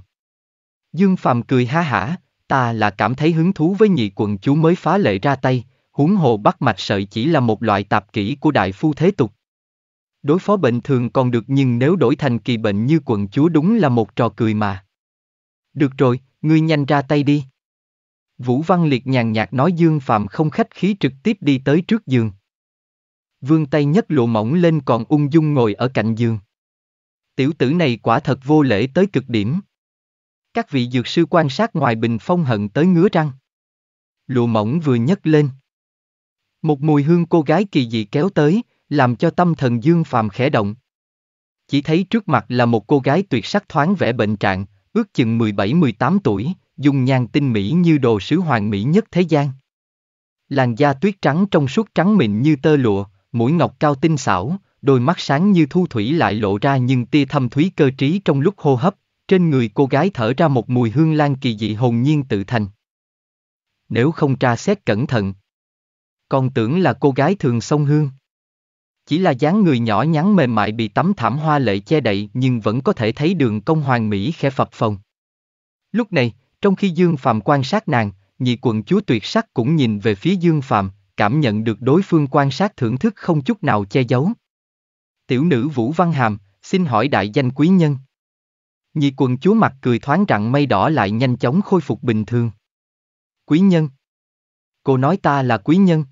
Dương Phàm cười ha hả, ta là cảm thấy hứng thú với nhị quận chúa mới phá lệ ra tay, huống hồ bắt mạch sợi chỉ là một loại tạp kỹ của đại phu thế tục. Đối phó bệnh thường còn được nhưng nếu đổi thành kỳ bệnh như quận chúa đúng là một trò cười mà. Được rồi, ngươi nhanh ra tay đi. Vũ Văn Liệt nhàn nhạt nói. Dương Phàm không khách khí trực tiếp đi tới trước giường. Vươn tay nhấc lụa mỏng lên còn ung dung ngồi ở cạnh giường. Tiểu tử này quả thật vô lễ tới cực điểm. Các vị dược sư quan sát ngoài Bình Phong hận tới ngứa răng. Lụa mỏng vừa nhấc lên, một mùi hương cô gái kỳ dị kéo tới, làm cho tâm thần Dương Phàm khẽ động. Chỉ thấy trước mặt là một cô gái tuyệt sắc thoáng vẻ bệnh trạng, ước chừng 17-18 tuổi, dung nhan tinh mỹ như đồ sứ hoàng mỹ nhất thế gian. Làn da tuyết trắng trong suốt trắng mịn như tơ lụa, mũi ngọc cao tinh xảo, đôi mắt sáng như thu thủy lại lộ ra những tia thâm thúy cơ trí trong lúc hô hấp. Trên người cô gái thở ra một mùi hương lan kỳ dị hồn nhiên tự thành. Nếu không tra xét cẩn thận, còn tưởng là cô gái thường xông hương. Chỉ là dáng người nhỏ nhắn mềm mại bị tấm thảm hoa lệ che đậy nhưng vẫn có thể thấy đường cong hoàng mỹ khẽ phập phồng. Lúc này, trong khi Dương Phàm quan sát nàng, nhị quận chúa tuyệt sắc cũng nhìn về phía Dương Phàm, cảm nhận được đối phương quan sát thưởng thức không chút nào che giấu. Tiểu nữ Vũ Văn Hàm, xin hỏi đại danh quý nhân. Nhị quận chúa mặt cười thoáng rạng mây đỏ lại nhanh chóng khôi phục bình thường. Quý nhân? Cô nói ta là quý nhân?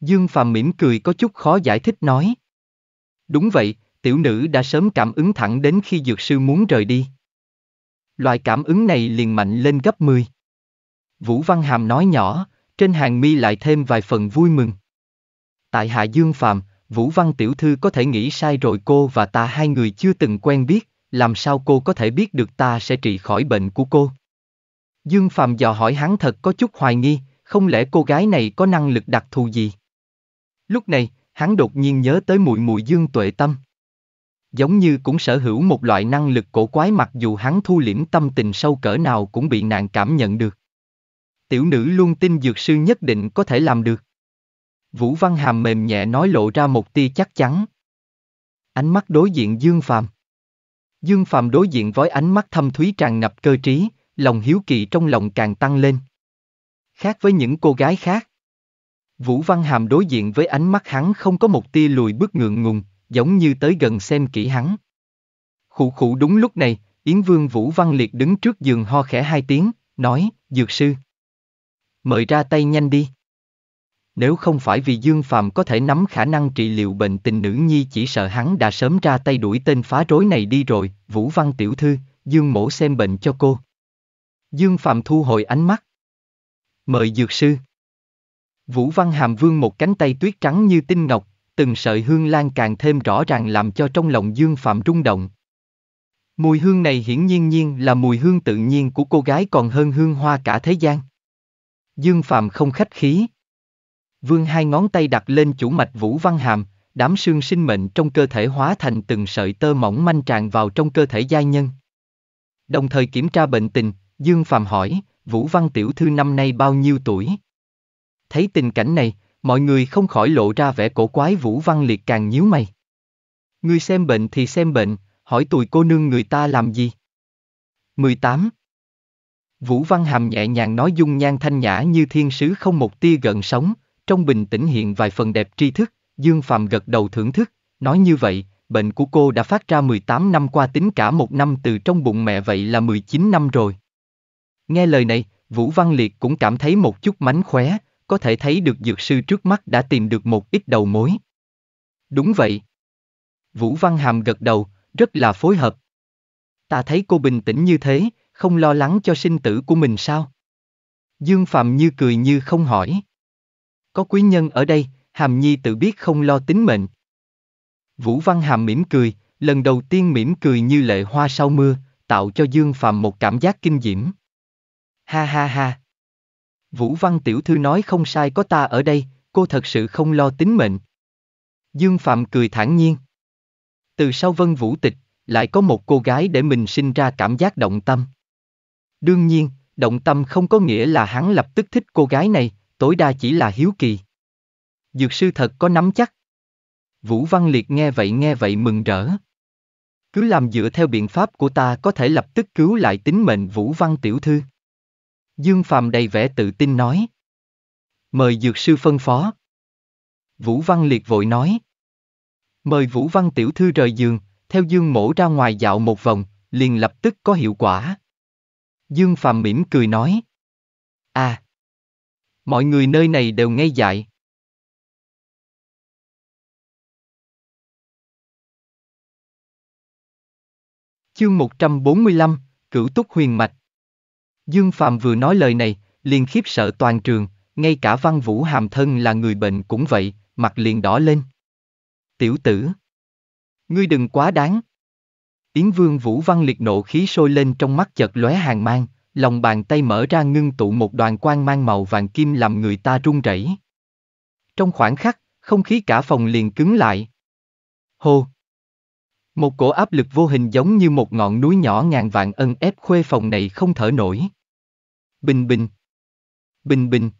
Dương Phàm mỉm cười có chút khó giải thích nói. Đúng vậy, tiểu nữ đã sớm cảm ứng thẳng đến khi dược sư muốn rời đi. Loại cảm ứng này liền mạnh lên gấp 10. Vũ Văn Hàm nói nhỏ, trên hàng mi lại thêm vài phần vui mừng. Tại hạ Dương Phàm, Vũ Văn tiểu thư có thể nghĩ sai rồi, cô và ta hai người chưa từng quen biết. Làm sao cô có thể biết được ta sẽ trị khỏi bệnh của cô? Dương Phàm dò hỏi hắn thật có chút hoài nghi, không lẽ cô gái này có năng lực đặc thù gì? Lúc này, hắn đột nhiên nhớ tới muội muội Dương Tuệ Tâm. Giống như cũng sở hữu một loại năng lực cổ quái, mặc dù hắn thu liễm tâm tình sâu cỡ nào cũng bị nàng cảm nhận được. Tiểu nữ luôn tin dược sư nhất định có thể làm được. Vũ Văn Hàm mềm nhẹ nói lộ ra một tia chắc chắn. Ánh mắt đối diện Dương Phàm. Dương Phàm đối diện với ánh mắt thâm thúy tràn ngập cơ trí, lòng hiếu kỳ trong lòng càng tăng lên. Khác với những cô gái khác, Vũ Văn Hàm đối diện với ánh mắt hắn không có một tia lùi bước ngượng ngùng, giống như tới gần xem kỹ hắn. Khụ khụ, đúng lúc này, Yến Vương Vũ Văn Liệt đứng trước giường ho khẽ hai tiếng, nói, dược sư. Mời ra tay nhanh đi. Nếu không phải vì Dương Phàm có thể nắm khả năng trị liệu bệnh tình nữ nhi, chỉ sợ hắn đã sớm ra tay đuổi tên phá rối này đi rồi. Vũ Văn tiểu thư, Dương mỗ xem bệnh cho cô. Dương Phàm thu hồi ánh mắt. Mời dược sư. Vũ Văn Hàm vương một cánh tay tuyết trắng như tinh ngọc, từng sợi hương lan càng thêm rõ ràng làm cho trong lòng Dương Phàm rung động. Mùi hương này hiển nhiên là mùi hương tự nhiên của cô gái còn hơn hương hoa cả thế gian. Dương Phàm không khách khí. Vương hai ngón tay đặt lên chủ mạch Vũ Văn Hàm, đám xương sinh mệnh trong cơ thể hóa thành từng sợi tơ mỏng manh tràn vào trong cơ thể giai nhân. Đồng thời kiểm tra bệnh tình, Dương Phàm hỏi, Vũ Văn tiểu thư năm nay bao nhiêu tuổi? Thấy tình cảnh này, mọi người không khỏi lộ ra vẻ cổ quái. Vũ Văn Liệt càng nhíu mày. Ngươi xem bệnh thì xem bệnh, hỏi tụi cô nương người ta làm gì? 18. Vũ Văn Hàm nhẹ nhàng nói, dung nhan thanh nhã như thiên sứ, không một tia gợn sóng, trong bình tĩnh hiện vài phần đẹp tri thức. Dương Phàm gật đầu thưởng thức, nói như vậy, bệnh của cô đã phát ra 18 năm qua, tính cả một năm từ trong bụng mẹ vậy là 19 năm rồi. Nghe lời này, Vũ Văn Liệt cũng cảm thấy một chút mánh khóe, có thể thấy được dược sư trước mắt đã tìm được một ít đầu mối. Đúng vậy. Vũ Văn Hàm gật đầu, rất là phối hợp. Ta thấy cô bình tĩnh như thế, không lo lắng cho sinh tử của mình sao? Dương Phàm như cười như không hỏi. Có quý nhân ở đây, Hàm nhi tự biết không lo tính mệnh. Vũ Văn Hàm mỉm cười, lần đầu tiên mỉm cười như lệ hoa sau mưa, tạo cho Dương Phàm một cảm giác kinh diễm. Ha ha ha. Vũ Văn tiểu thư nói không sai, có ta ở đây, cô thật sự không lo tính mệnh. Dương Phàm cười thản nhiên. Từ sau Vân Vũ Tịch, lại có một cô gái để mình sinh ra cảm giác động tâm. Đương nhiên, động tâm không có nghĩa là hắn lập tức thích cô gái này, tối đa chỉ là hiếu kỳ. Dược sư thật có nắm chắc. Vũ Văn Liệt nghe vậy mừng rỡ. Cứ làm dựa theo biện pháp của ta, có thể lập tức cứu lại tính mệnh Vũ Văn tiểu thư. Dương Phàm đầy vẻ tự tin nói. Mời dược sư phân phó. Vũ Văn Liệt vội nói. Mời Vũ Văn tiểu thư rời giường, theo Dương mổ ra ngoài dạo một vòng, liền lập tức có hiệu quả. Dương Phàm mỉm cười nói. À, mọi người nơi này đều ngây dại. Chương 145, Cửu Túc Huyền Mạch. Dương Phàm vừa nói lời này, liền khiếp sợ toàn trường, ngay cả Văn Vũ Hàm thân là người bệnh cũng vậy, mặt liền đỏ lên. Tiểu tử, ngươi đừng quá đáng. Yến Vương Vũ Văn Liệt nộ khí sôi lên, trong mắt chợt lóe hàn mang, lòng bàn tay mở ra ngưng tụ một đoàn quang mang màu vàng kim làm người ta run rẩy. Trong khoảnh khắc, không khí cả phòng liền cứng lại. Hô! Một cổ áp lực vô hình giống như một ngọn núi nhỏ ngàn vạn ân ép khuê phòng này không thở nổi. Bình bình! Bình bình!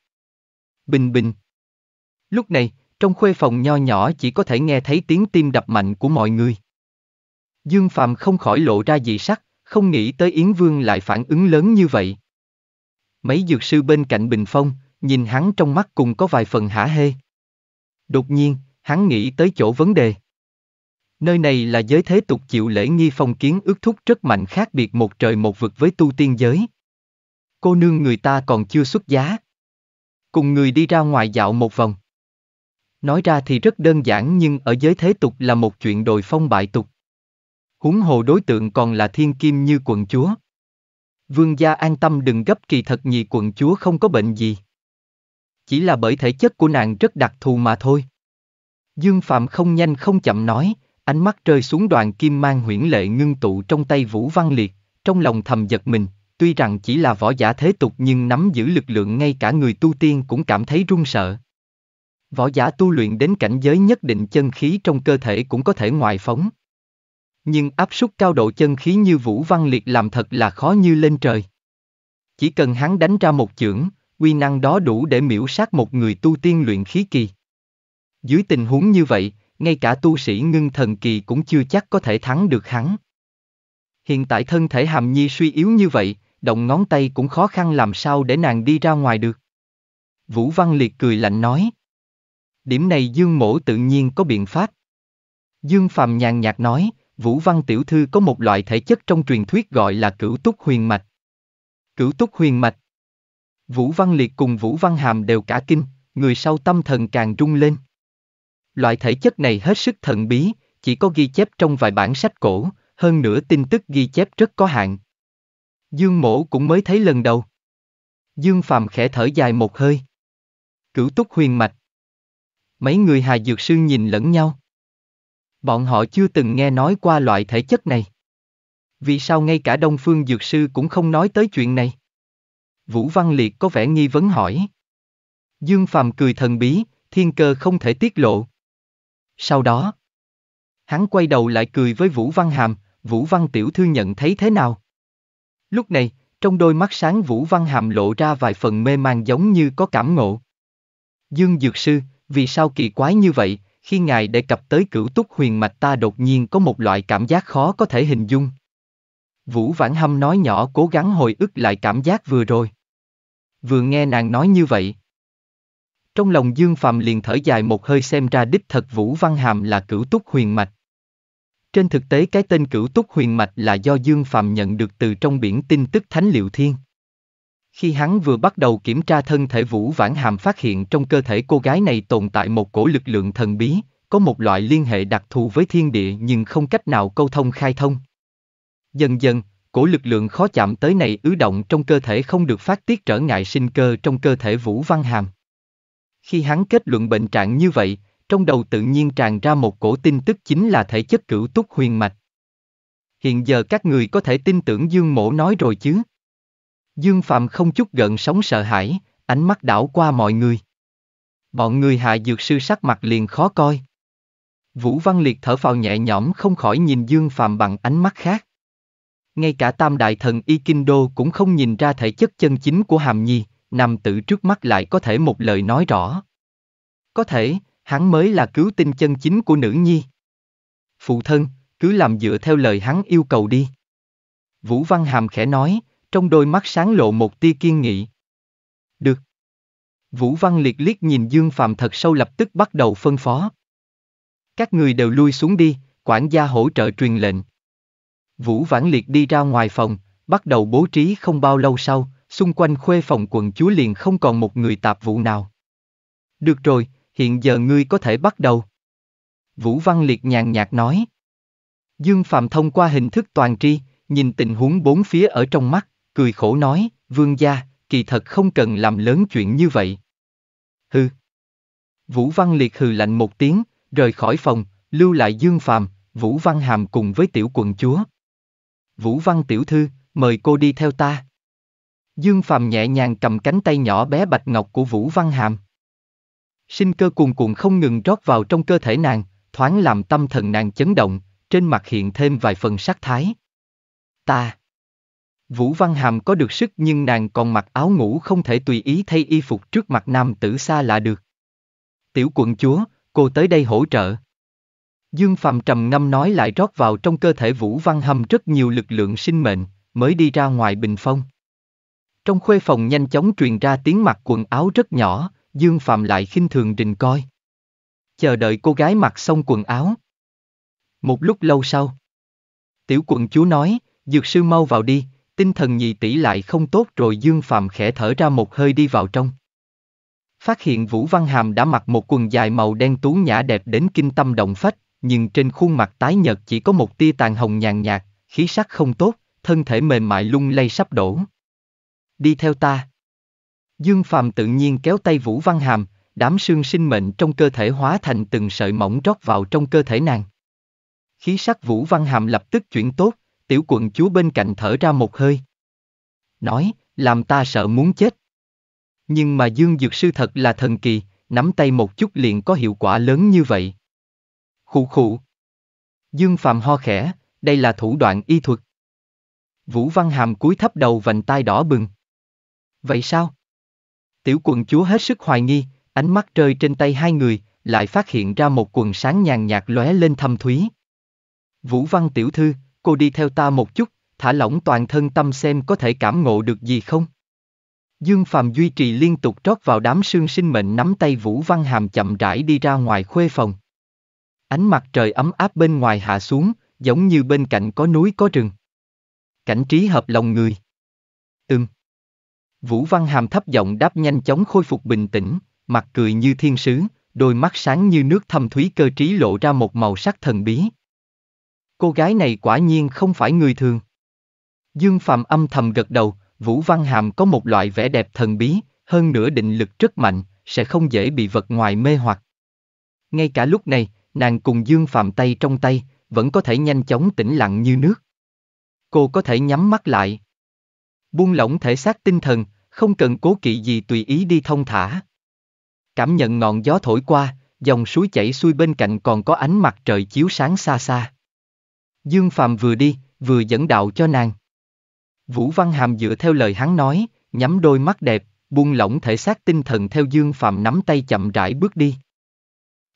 Bình bình! Lúc này, trong khuê phòng nho nhỏ chỉ có thể nghe thấy tiếng tim đập mạnh của mọi người. Dương Phàm không khỏi lộ ra dị sắc, không nghĩ tới Yến Vương lại phản ứng lớn như vậy. Mấy dược sư bên cạnh bình phong, nhìn hắn trong mắt cùng có vài phần hả hê. Đột nhiên, hắn nghĩ tới chỗ vấn đề. Nơi này là giới thế tục chịu lễ nghi phong kiến ước thúc rất mạnh, khác biệt một trời một vực với tu tiên giới. Cô nương người ta còn chưa xuất giá. Cùng người đi ra ngoài dạo một vòng. Nói ra thì rất đơn giản, nhưng ở giới thế tục là một chuyện đồi phong bại tục. Huống hồ đối tượng còn là thiên kim như quận chúa. Vương gia an tâm đừng gấp, kỳ thật nhị quận chúa không có bệnh gì. Chỉ là bởi thể chất của nàng rất đặc thù mà thôi. Dương Phàm không nhanh không chậm nói, ánh mắt rơi xuống đoàn kim mang huyễn lệ ngưng tụ trong tay Vũ Văn Liệt, trong lòng thầm giật mình, tuy rằng chỉ là võ giả thế tục nhưng nắm giữ lực lượng ngay cả người tu tiên cũng cảm thấy run sợ. Võ giả tu luyện đến cảnh giới nhất định, chân khí trong cơ thể cũng có thể ngoại phóng. Nhưng áp suất cao độ chân khí như Vũ Văn Liệt làm thật là khó như lên trời. Chỉ cần hắn đánh ra một chưởng, uy năng đó đủ để miễu sát một người tu tiên luyện khí kỳ. Dưới tình huống như vậy, ngay cả tu sĩ ngưng thần kỳ cũng chưa chắc có thể thắng được hắn. Hiện tại thân thể Hàm nhi suy yếu như vậy, động ngón tay cũng khó khăn, làm sao để nàng đi ra ngoài được. Vũ Văn Liệt cười lạnh nói. Điểm này Dương mỗ tự nhiên có biện pháp. Dương Phàm nhàn nhạt nói. Vũ Văn tiểu thư có một loại thể chất trong truyền thuyết gọi là Cửu Túc Huyền Mạch. Cửu Túc Huyền Mạch. Vũ Văn Liệt cùng Vũ Văn Hàm đều cả kinh, người sau tâm thần càng rung lên. Loại thể chất này hết sức thần bí, chỉ có ghi chép trong vài bản sách cổ, hơn nữa tin tức ghi chép rất có hạn. Dương mỗ cũng mới thấy lần đầu. Dương Phàm khẽ thở dài một hơi. Cửu Túc Huyền Mạch. Mấy người Hà dược sư nhìn lẫn nhau. Bọn họ chưa từng nghe nói qua loại thể chất này. Vì sao ngay cả Đông Phương dược sư cũng không nói tới chuyện này? Vũ Văn Liệt có vẻ nghi vấn hỏi. Dương Phàm cười thần bí, thiên cơ không thể tiết lộ. Sau đó, hắn quay đầu lại cười với Vũ Văn Hàm, Vũ Văn tiểu thư nhận thấy thế nào? Lúc này, trong đôi mắt sáng Vũ Văn Hàm lộ ra vài phần mê man giống như có cảm ngộ. Dương Dược Sư, vì sao kỳ quái như vậy, khi ngài đề cập tới Cửu Túc Huyền Mạch ta đột nhiên có một loại cảm giác khó có thể hình dung. Vũ Vãn Hâm nói nhỏ cố gắng hồi ức lại cảm giác vừa rồi. Vừa nghe nàng nói như vậy, trong lòng Dương Phàm liền thở dài một hơi, xem ra đích thật Vũ Văn Hàm là Cửu Túc Huyền Mạch. Trên thực tế cái tên Cửu Túc Huyền Mạch là do Dương Phàm nhận được từ trong biển tin tức Thánh Liệu Thiên. Khi hắn vừa bắt đầu kiểm tra thân thể Vũ Vãn Hàm, phát hiện trong cơ thể cô gái này tồn tại một cổ lực lượng thần bí, có một loại liên hệ đặc thù với thiên địa nhưng không cách nào câu thông khai thông. Dần dần, cổ lực lượng khó chạm tới này ứ động trong cơ thể không được phát tiết, trở ngại sinh cơ trong cơ thể Vũ Văn Hàm. Khi hắn kết luận bệnh trạng như vậy, trong đầu tự nhiên tràn ra một cổ tin tức, chính là thể chất Cửu Túc Huyền Mạch. Hiện giờ các người có thể tin tưởng Dương mỗ nói rồi chứ? Dương Phàm không chút gợn sóng sợ hãi, ánh mắt đảo qua mọi người. Bọn người Hạ Dược Sư sắc mặt liền khó coi. Vũ Văn Liệt thở phào nhẹ nhõm, không khỏi nhìn Dương Phàm bằng ánh mắt khác. Ngay cả Tam Đại Thần Y Kinh Đô cũng không nhìn ra thể chất chân chính của Hàm Nhi, nam tử trước mắt lại có thể một lời nói rõ. Có thể, hắn mới là cứu tinh chân chính của nữ nhi. Phụ thân, cứ làm dựa theo lời hắn yêu cầu đi. Vũ Văn Hàm khẽ nói, trong đôi mắt sáng lộ một tia kiên nghị. Được. Vũ Văn Liệt liếc nhìn Dương Phàm thật sâu, lập tức bắt đầu phân phó. Các người đều lui xuống đi, quản gia hỗ trợ truyền lệnh. Vũ Văn Liệt đi ra ngoài phòng, bắt đầu bố trí. Không bao lâu sau, xung quanh khuê phòng quận chúa liền không còn một người tạp vụ nào. Được rồi, hiện giờ ngươi có thể bắt đầu. Vũ Văn Liệt nhàn nhạt nói. Dương Phàm thông qua hình thức toàn tri, nhìn tình huống bốn phía ở trong mắt, cười khổ nói, vương gia, kỳ thật không cần làm lớn chuyện như vậy. Hừ. Vũ Văn Liệt hừ lạnh một tiếng, rời khỏi phòng, lưu lại Dương Phàm, Vũ Văn Hàm cùng với tiểu quận chúa. Vũ Văn tiểu thư, mời cô đi theo ta. Dương Phàm nhẹ nhàng cầm cánh tay nhỏ bé bạch ngọc của Vũ Văn Hàm. Sinh cơ cuồn cuộn không ngừng rót vào trong cơ thể nàng, thoáng làm tâm thần nàng chấn động, trên mặt hiện thêm vài phần sắc thái. Ta. Vũ Văn Hàm có được sức nhưng nàng còn mặc áo ngủ, không thể tùy ý thay y phục trước mặt nam tử xa lạ được. Tiểu quận chúa, cô tới đây hỗ trợ. Dương Phàm trầm ngâm nói, lại rót vào trong cơ thể Vũ Văn Hàm rất nhiều lực lượng sinh mệnh, mới đi ra ngoài bình phong. Trong khuê phòng nhanh chóng truyền ra tiếng mặc quần áo rất nhỏ, Dương Phàm lại khinh thường rình coi. Chờ đợi cô gái mặc xong quần áo. Một lúc lâu sau, tiểu quận chúa nói, Dược sư mau vào đi, tinh thần nhị tỷ lại không tốt rồi. Dương Phàm khẽ thở ra một hơi đi vào trong. Phát hiện Vũ Văn Hàm đã mặc một quần dài màu đen tú nhã đẹp đến kinh tâm động phách, nhưng trên khuôn mặt tái nhợt chỉ có một tia tàn hồng nhàn nhạt, khí sắc không tốt, thân thể mềm mại lung lay sắp đổ. Đi theo ta. Dương Phàm tự nhiên kéo tay Vũ Văn Hàm, đám xương sinh mệnh trong cơ thể hóa thành từng sợi mỏng rót vào trong cơ thể nàng. Khí sắc Vũ Văn Hàm lập tức chuyển tốt, tiểu quận chúa bên cạnh thở ra một hơi. Nói, làm ta sợ muốn chết. Nhưng mà Dương Dược Sư thật là thần kỳ, nắm tay một chút liền có hiệu quả lớn như vậy. Khụ khụ. Dương Phàm ho khẽ, đây là thủ đoạn y thuật. Vũ Văn Hàm cúi thấp đầu, vành tai đỏ bừng. Vậy sao? Tiểu quận chúa hết sức hoài nghi, ánh mắt rơi trên tay hai người, lại phát hiện ra một quần sáng nhàn nhạt lóe lên thâm thúy. Vũ Văn tiểu thư, cô đi theo ta một chút, thả lỏng toàn thân tâm xem có thể cảm ngộ được gì không? Dương Phàm duy trì liên tục rót vào đám sương sinh mệnh, nắm tay Vũ Văn Hàm chậm rãi đi ra ngoài khuê phòng. Ánh mặt trời ấm áp bên ngoài hạ xuống, giống như bên cạnh có núi có rừng. Cảnh trí hợp lòng người. Vũ Văn Hàm thấp giọng đáp, nhanh chóng khôi phục bình tĩnh, mặt cười như thiên sứ, đôi mắt sáng như nước thâm thúy, cơ trí lộ ra một màu sắc thần bí. Cô gái này quả nhiên không phải người thường. Dương Phàm âm thầm gật đầu, Vũ Văn Hàm có một loại vẻ đẹp thần bí, hơn nữa định lực rất mạnh, sẽ không dễ bị vật ngoài mê hoặc. Ngay cả lúc này, nàng cùng Dương Phàm tay trong tay, vẫn có thể nhanh chóng tĩnh lặng như nước. Cô có thể nhắm mắt lại, buông lỏng thể xác tinh thần, không cần cố kỵ gì, tùy ý đi thông thả. Cảm nhận ngọn gió thổi qua, dòng suối chảy xuôi bên cạnh, còn có ánh mặt trời chiếu sáng xa xa. Dương Phàm vừa đi, vừa dẫn đạo cho nàng. Vũ Văn Hàm dựa theo lời hắn nói, nhắm đôi mắt đẹp, buông lỏng thể xác tinh thần theo Dương Phàm nắm tay chậm rãi bước đi.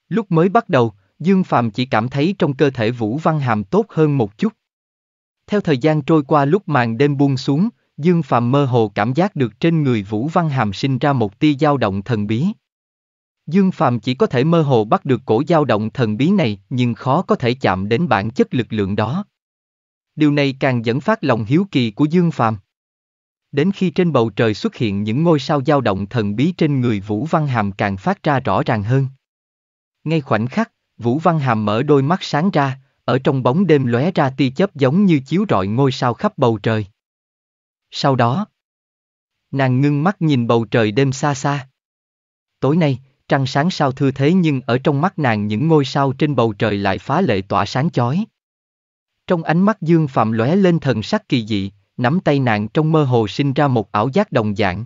Lúc mới bắt đầu, Dương Phàm chỉ cảm thấy trong cơ thể Vũ Văn Hàm tốt hơn một chút. Theo thời gian trôi qua, lúc màn đêm buông xuống, Dương Phàm mơ hồ cảm giác được trên người Vũ Văn Hàm sinh ra một tia dao động thần bí. Dương Phàm chỉ có thể mơ hồ bắt được cổ dao động thần bí này, nhưng khó có thể chạm đến bản chất lực lượng đó. Điều này càng dẫn phát lòng hiếu kỳ của Dương Phàm. Đến khi trên bầu trời xuất hiện những ngôi sao, dao động thần bí trên người Vũ Văn Hàm càng phát ra rõ ràng hơn. Ngay khoảnh khắc, Vũ Văn Hàm mở đôi mắt sáng ra, ở trong bóng đêm lóe ra tia chớp giống như chiếu rọi ngôi sao khắp bầu trời. Sau đó, nàng ngưng mắt nhìn bầu trời đêm xa xa. Tối nay, trăng sáng sao thưa thế, nhưng ở trong mắt nàng những ngôi sao trên bầu trời lại phá lệ tỏa sáng chói. Trong ánh mắt Dương Phàm lóe lên thần sắc kỳ dị, nắm tay nàng trong mơ hồ sinh ra một ảo giác đồng dạng.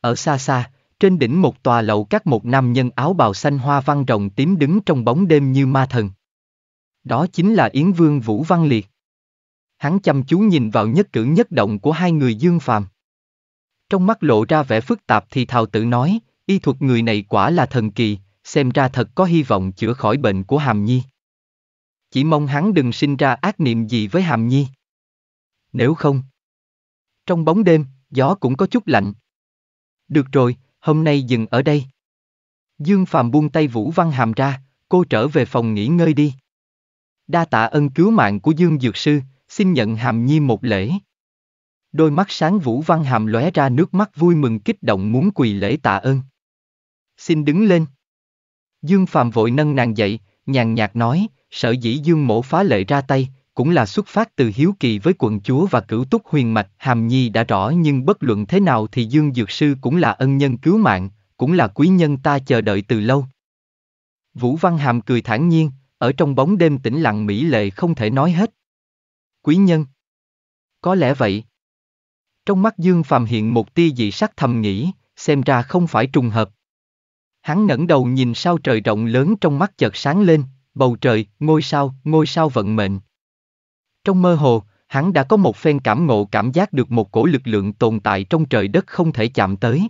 Ở xa xa, trên đỉnh một tòa lầu các, một nam nhân áo bào xanh hoa văn rồng tím đứng trong bóng đêm như ma thần. Đó chính là Yến Vương Vũ Văn Liệt. Hắn chăm chú nhìn vào nhất cử nhất động của hai người Dương Phàm. Trong mắt lộ ra vẻ phức tạp, thì thào tự nói, y thuật người này quả là thần kỳ, xem ra thật có hy vọng chữa khỏi bệnh của Hàm Nhi. Chỉ mong hắn đừng sinh ra ác niệm gì với Hàm Nhi. Nếu không... Trong bóng đêm, gió cũng có chút lạnh. Được rồi, hôm nay dừng ở đây. Dương Phàm buông tay Vũ Văn Hàm ra, cô trở về phòng nghỉ ngơi đi. Đa tạ ân cứu mạng của Dương Dược Sư, xin nhận Hàm Nhi một lễ. Đôi mắt sáng Vũ Văn Hàm lóe ra nước mắt vui mừng kích động muốn quỳ lễ tạ ơn. Xin đứng lên. Dương Phàm vội nâng nàng dậy, nhàn nhạt nói, sở dĩ Dương mổ phá lệ ra tay, cũng là xuất phát từ hiếu kỳ với quận chúa và Cửu Túc Huyền Mạch. Hàm Nhi đã rõ, nhưng bất luận thế nào thì Dương Dược Sư cũng là ân nhân cứu mạng, cũng là quý nhân ta chờ đợi từ lâu. Vũ Văn Hàm cười thản nhiên, ở trong bóng đêm tĩnh lặng mỹ lệ không thể nói hết. Quý nhân? Có lẽ vậy. Trong mắt Dương Phàm hiện một tia dị sắc, thầm nghĩ, xem ra không phải trùng hợp. Hắn ngẩng đầu nhìn sao trời rộng lớn, trong mắt chợt sáng lên, bầu trời, ngôi sao vận mệnh. Trong mơ hồ, hắn đã có một phen cảm ngộ, cảm giác được một cổ lực lượng tồn tại trong trời đất không thể chạm tới.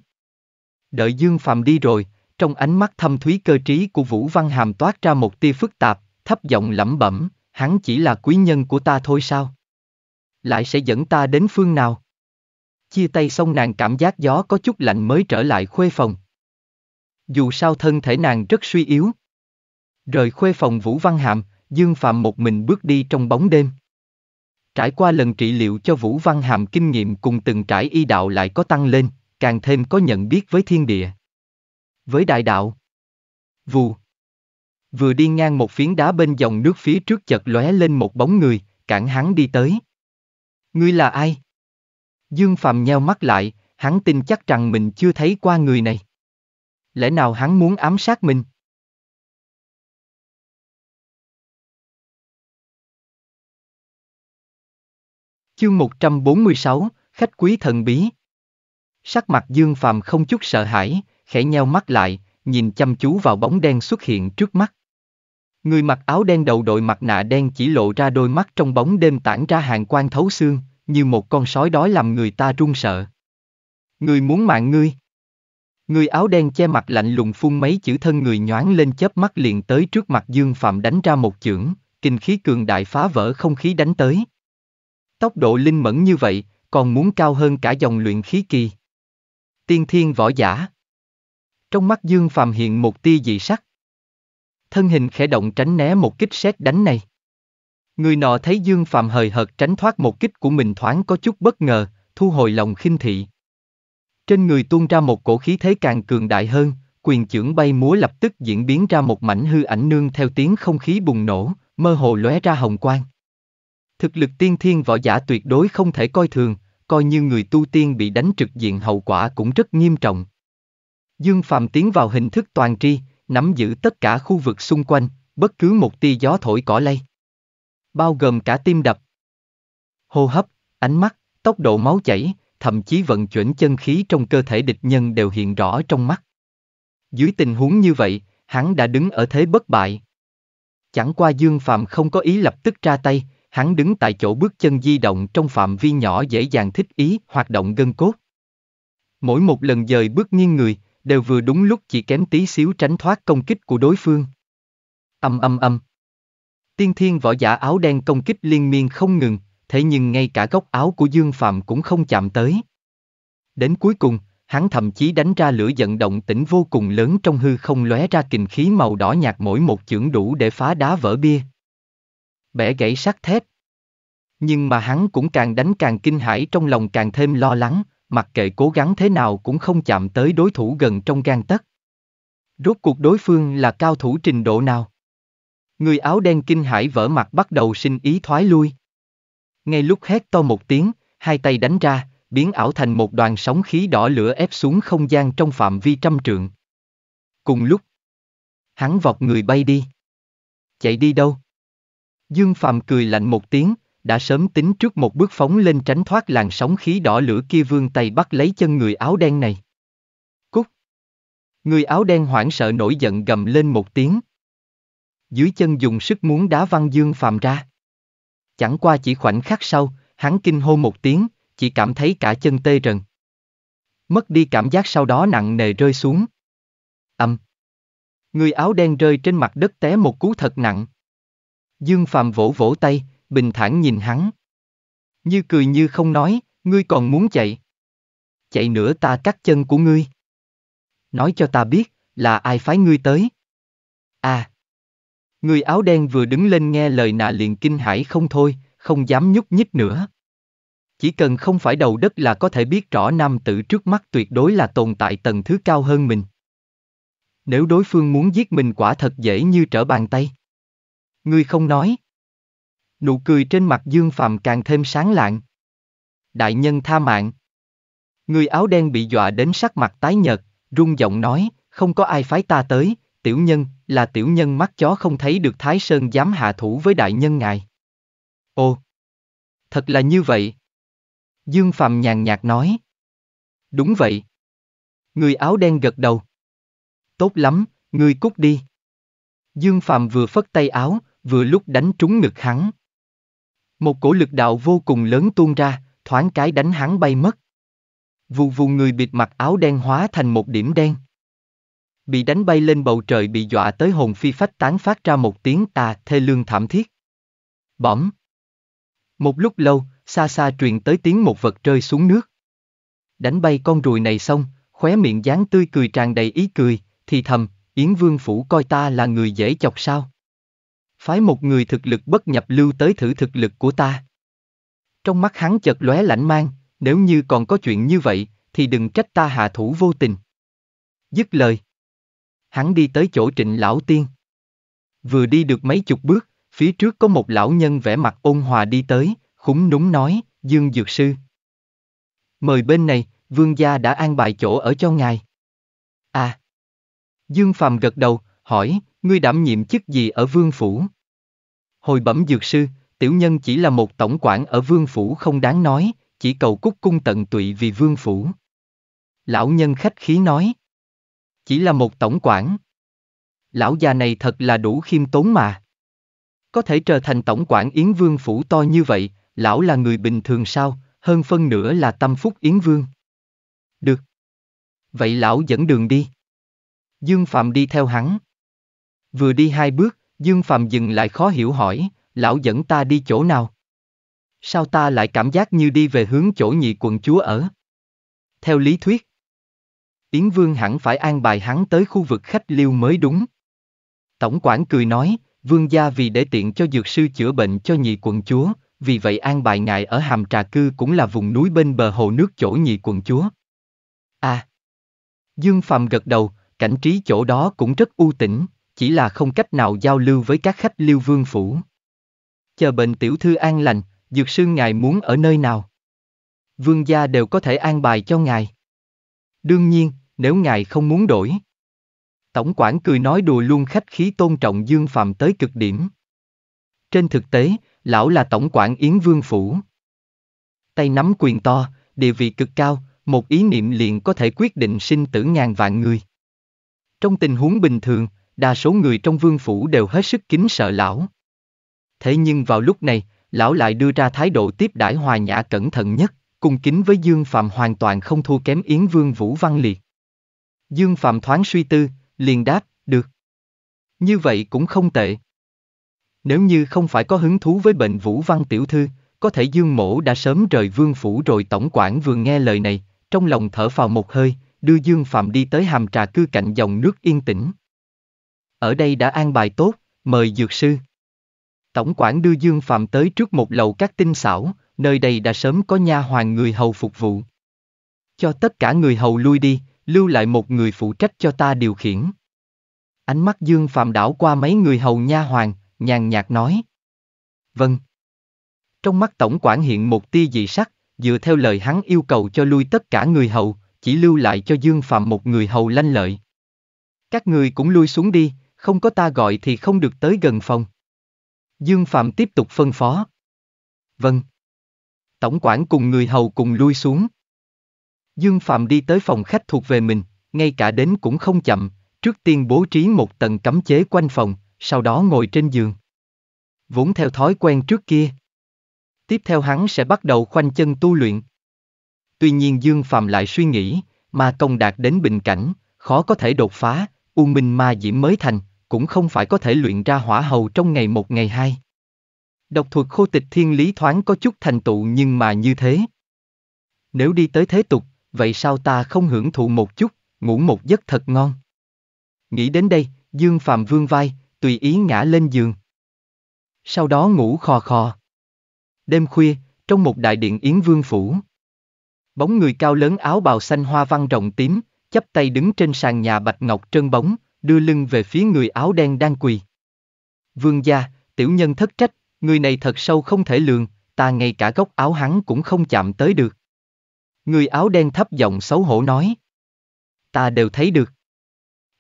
Đợi Dương Phàm đi rồi, trong ánh mắt thâm thúy cơ trí của Vũ Văn Hàm toát ra một tia phức tạp, thấp giọng lẩm bẩm, hắn chỉ là quý nhân của ta thôi sao? Lại sẽ dẫn ta đến phương nào? Chia tay xong, nàng cảm giác gió có chút lạnh mới trở lại khuê phòng. Dù sao thân thể nàng rất suy yếu. Rời khuê phòng Vũ Văn Hàm, Dương Phàm một mình bước đi trong bóng đêm. Trải qua lần trị liệu cho Vũ Văn Hàm, kinh nghiệm cùng từng trải y đạo lại có tăng lên, càng thêm có nhận biết với thiên địa, với đại đạo. Vù. Vừa đi ngang một phiến đá bên dòng nước, phía trước chợt lóe lên một bóng người, cản hắn đi tới. Ngươi là ai? Dương Phàm nheo mắt lại, hắn tin chắc rằng mình chưa thấy qua người này. Lẽ nào hắn muốn ám sát mình? Chương 146, khách quý thần bí. Sắc mặt Dương Phàm không chút sợ hãi, khẽ nheo mắt lại, nhìn chăm chú vào bóng đen xuất hiện trước mắt. Người mặc áo đen, đầu đội mặt nạ đen, chỉ lộ ra đôi mắt trong bóng đêm tản ra hàn quang thấu xương, như một con sói đói làm người ta run sợ. Người muốn mạng ngươi? Người áo đen che mặt lạnh lùng phun mấy chữ, thân người nhoáng lên chớp mắt liền tới trước mặt Dương Phàm, đánh ra một chưởng, kinh khí cường đại phá vỡ không khí đánh tới. Tốc độ linh mẫn như vậy, còn muốn cao hơn cả dòng luyện khí kỳ. Tiên thiên võ giả. Trong mắt Dương Phàm hiện một tia dị sắc. Thân hình khẽ động tránh né một kích sét đánh này. Người nọ thấy Dương Phàm hời hợt tránh thoát một kích của mình, thoáng có chút bất ngờ, thu hồi lòng khinh thị. Trên người tuôn ra một cổ khí thế càng cường đại hơn, quyền chưởng bay múa, lập tức diễn biến ra một mảnh hư ảnh, nương theo tiếng không khí bùng nổ, mơ hồ lóe ra hồng quang. Thực lực tiên thiên võ giả tuyệt đối không thể coi thường, coi như người tu tiên bị đánh trực diện hậu quả cũng rất nghiêm trọng. Dương Phàm tiến vào hình thức toàn tri, nắm giữ tất cả khu vực xung quanh, bất cứ một tia gió thổi cỏ lay, bao gồm cả tim đập, hô hấp, ánh mắt, tốc độ máu chảy, thậm chí vận chuyển chân khí trong cơ thể địch nhân đều hiện rõ trong mắt. Dưới tình huống như vậy, hắn đã đứng ở thế bất bại. Chẳng qua Dương Phàm không có ý lập tức ra tay, hắn đứng tại chỗ, bước chân di động trong phạm vi nhỏ dễ dàng thích ý hoạt động gân cốt. Mỗi một lần dời bước nghiêng người, đều vừa đúng lúc chỉ kém tí xíu tránh thoát công kích của đối phương. Ầm ầm ầm. Tiên thiên võ giả áo đen công kích liên miên không ngừng, thế nhưng ngay cả góc áo của Dương Phàm cũng không chạm tới. Đến cuối cùng, hắn thậm chí đánh ra lửa giận động tĩnh vô cùng lớn trong hư không lóe ra kình khí màu đỏ nhạt, mỗi một chưởng đủ để phá đá vỡ bia, bẻ gãy sắt thép. Nhưng mà hắn cũng càng đánh càng kinh hãi, trong lòng càng thêm lo lắng, mặc kệ cố gắng thế nào cũng không chạm tới đối thủ gần trong gang tấc. Rốt cuộc đối phương là cao thủ trình độ nào? Người áo đen kinh hãi vỡ mặt, bắt đầu sinh ý thoái lui. Ngay lúc hét to một tiếng, hai tay đánh ra, biến ảo thành một đoàn sóng khí đỏ lửa ép xuống không gian trong phạm vi trăm trượng. Cùng lúc, hắn vọt người bay đi. Chạy đi đâu? Dương Phàm cười lạnh một tiếng, đã sớm tính trước một bước phóng lên tránh thoát làn sóng khí đỏ lửa kia, vươn tay bắt lấy chân người áo đen này. Cút! Người áo đen hoảng sợ nổi giận gầm lên một tiếng. Dưới chân dùng sức muốn đá văng Dương Phàm ra. Chẳng qua chỉ khoảnh khắc sau, hắn kinh hô một tiếng, chỉ cảm thấy cả chân tê rần. Mất đi cảm giác, sau đó nặng nề rơi xuống. Ầm! Người áo đen rơi trên mặt đất té một cú thật nặng. Dương Phàm vỗ vỗ tay, bình thản nhìn hắn. Như cười như không nói, ngươi còn muốn chạy? Chạy nữa ta cắt chân của ngươi. Nói cho ta biết, là ai phái ngươi tới? À! Người áo đen vừa đứng lên nghe lời nạ liền kinh hãi không thôi, không dám nhúc nhích nữa. Chỉ cần không phải đầu đất là có thể biết rõ nam tử trước mắt tuyệt đối là tồn tại tầng thứ cao hơn mình. Nếu đối phương muốn giết mình quả thật dễ như trở bàn tay. Ngươi không nói. Nụ cười trên mặt Dương Phàm càng thêm sáng lạng. Đại nhân tha mạng. Người áo đen bị dọa đến sắc mặt tái nhợt, run giọng nói, không có ai phái ta tới, tiểu nhân, là tiểu nhân mắt chó không thấy được Thái Sơn dám hạ thủ với đại nhân ngài. Ồ, thật là như vậy. Dương Phàm nhàn nhạt nói. Đúng vậy. Người áo đen gật đầu. Tốt lắm, ngươi cút đi. Dương Phàm vừa phất tay áo, vừa lúc đánh trúng ngực hắn. Một cổ lực đạo vô cùng lớn tuôn ra, thoáng cái đánh hắn bay mất. Vù vù, người bịt mặt áo đen hóa thành một điểm đen. Bị đánh bay lên bầu trời, bị dọa tới hồn phi phách tán, phát ra một tiếng tà thê lương thảm thiết. Bỏm. Một lúc lâu, xa xa truyền tới tiếng một vật rơi xuống nước. Đánh bay con ruồi này xong, khóe miệng dáng tươi cười tràn đầy ý cười, thì thầm, Yến Vương Phủ coi ta là người dễ chọc sao? Phái một người thực lực bất nhập lưu tới thử thực lực của ta. Trong mắt hắn chợt lóe lãnh mang, nếu như còn có chuyện như vậy, thì đừng trách ta hạ thủ vô tình. Dứt lời, hắn đi tới chỗ Trịnh Lão Tiên. Vừa đi được mấy chục bước, phía trước có một lão nhân vẻ mặt ôn hòa đi tới, khúm núm nói, Dương Dược Sư. Mời bên này, vương gia đã an bài chỗ ở cho ngài. À. Dương Phàm gật đầu, hỏi, ngươi đảm nhiệm chức gì ở Vương Phủ? Hồi bẩm Dược Sư, tiểu nhân chỉ là một tổng quản ở Vương Phủ không đáng nói, chỉ cầu cúc cung tận tụy vì Vương Phủ. Lão nhân khách khí nói. Chỉ là một tổng quản. Lão già này thật là đủ khiêm tốn mà. Có thể trở thành tổng quản Yến Vương Phủ to như vậy, lão là người bình thường sao, hơn phân nửa là tâm phúc Yến Vương. Được. Vậy lão dẫn đường đi. Dương Phàm đi theo hắn. Vừa đi hai bước, Dương Phàm dừng lại khó hiểu hỏi, lão dẫn ta đi chỗ nào? Sao ta lại cảm giác như đi về hướng chỗ nhị quận chúa ở? Theo lý thuyết, Yến Vương hẳn phải an bài hắn tới khu vực khách liêu mới đúng. Tổng quản cười nói, vương gia vì để tiện cho Dược Sư chữa bệnh cho nhị quận chúa, vì vậy an bài ngài ở Hàm Trà Cư, cũng là vùng núi bên bờ hồ nước chỗ nhị quận chúa. À. Dương Phàm gật đầu, cảnh trí chỗ đó cũng rất u tĩnh, chỉ là không cách nào giao lưu với các khách liêu Vương Phủ. Chờ bệnh tiểu thư an lành, Dược Sư ngài muốn ở nơi nào? Vương gia đều có thể an bài cho ngài. Đương nhiên, nếu ngài không muốn đổi. Tổng quản cười nói đùa luôn, khách khí tôn trọng Dương Phàm tới cực điểm. Trên thực tế, lão là tổng quản Yến Vương Phủ. Tay nắm quyền to, địa vị cực cao, một ý niệm liền có thể quyết định sinh tử ngàn vạn người. Trong tình huống bình thường, đa số người trong Vương Phủ đều hết sức kính sợ lão. Thế nhưng vào lúc này, lão lại đưa ra thái độ tiếp đãi hòa nhã cẩn thận nhất, cung kính với Dương Phàm hoàn toàn không thua kém Yến Vương Vũ Văn Liệt. Dương Phàm thoáng suy tư, liền đáp, được. Như vậy cũng không tệ. Nếu như không phải có hứng thú với bệnh Vũ Văn tiểu thư, có thể Dương Mỗ đã sớm rời Vương Phủ rồi. Tổng quản vừa nghe lời này, trong lòng thở phào một hơi, đưa Dương Phàm đi tới hàm trà cư cạnh dòng nước yên tĩnh. Ở đây đã an bài tốt, mời dược sư. Tổng quản đưa Dương Phàm tới trước một lầu các tinh xảo, nơi đây đã sớm có nha hoàn người hầu phục vụ. Cho tất cả người hầu lui đi, lưu lại một người phụ trách cho ta điều khiển. Ánh mắt Dương Phàm đảo qua mấy người hầu nha hoàn, nhàn nhạt nói. Vâng. Trong mắt tổng quản hiện một tia dị sắc, dựa theo lời hắn yêu cầu cho lui tất cả người hầu, chỉ lưu lại cho Dương Phàm một người hầu lanh lợi. Các người cũng lui xuống đi, không có ta gọi thì không được tới gần phòng. Dương Phàm tiếp tục phân phó. Vâng. Tổng quản cùng người hầu cùng lui xuống. Dương Phàm đi tới phòng khách thuộc về mình, ngay cả đến cũng không chậm, trước tiên bố trí một tầng cấm chế quanh phòng, sau đó ngồi trên giường. Vốn theo thói quen trước kia, tiếp theo hắn sẽ bắt đầu khoanh chân tu luyện. Tuy nhiên Dương Phàm lại suy nghĩ, mà công đạt đến bình cảnh, khó có thể đột phá, U Minh Ma Diễm mới thành, cũng không phải có thể luyện ra hỏa hầu trong ngày một ngày hai. Độc thuật khô tịch thiên lý thoáng có chút thành tựu, nhưng mà như thế, nếu đi tới thế tục, vậy sao ta không hưởng thụ một chút, ngủ một giấc thật ngon. Nghĩ đến đây, Dương Phàm vươn vai, tùy ý ngã lên giường. Sau đó ngủ khò khò. Đêm khuya, trong một đại điện Yến Vương Phủ. Bóng người cao lớn áo bào xanh hoa văn rộng tím, chắp tay đứng trên sàn nhà bạch ngọc trơn bóng, đưa lưng về phía người áo đen đang quỳ. Vương gia, tiểu nhân thất trách, người này thật sâu không thể lường, ta ngay cả góc áo hắn cũng không chạm tới được. Người áo đen thấp giọng xấu hổ nói. Ta đều thấy được.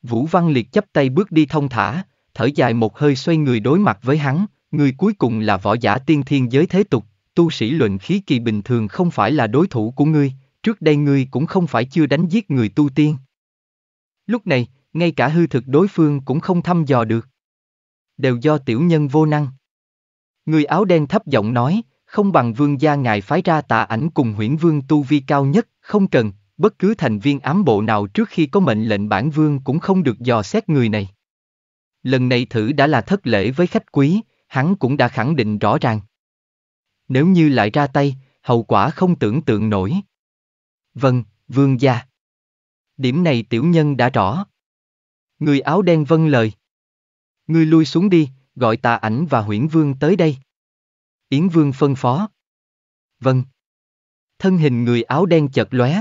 Vũ Văn Liệt chắp tay bước đi thong thả, thở dài một hơi, xoay người đối mặt với hắn. Người cuối cùng là võ giả tiên thiên giới thế tục, tu sĩ luận khí kỳ bình thường không phải là đối thủ của ngươi, trước đây ngươi cũng không phải chưa đánh giết người tu tiên. Lúc này, ngay cả hư thực đối phương cũng không thăm dò được. Đều do tiểu nhân vô năng. Người áo đen thấp giọng nói, không bằng vương gia ngài phái ra Tà Ảnh cùng Huyễn Vương tu vi cao nhất, không cần, bất cứ thành viên ám bộ nào trước khi có mệnh lệnh bản vương cũng không được dò xét người này. Lần này thử đã là thất lễ với khách quý, hắn cũng đã khẳng định rõ ràng. Nếu như lại ra tay, hậu quả không tưởng tượng nổi. Vâng, vương gia. Điểm này tiểu nhân đã rõ. Người áo đen vâng lời. Ngươi lui xuống đi, gọi Tà Ảnh và Huyễn Vương tới đây. Yến Vương phân phó. Vâng. Thân hình người áo đen chợt lóe,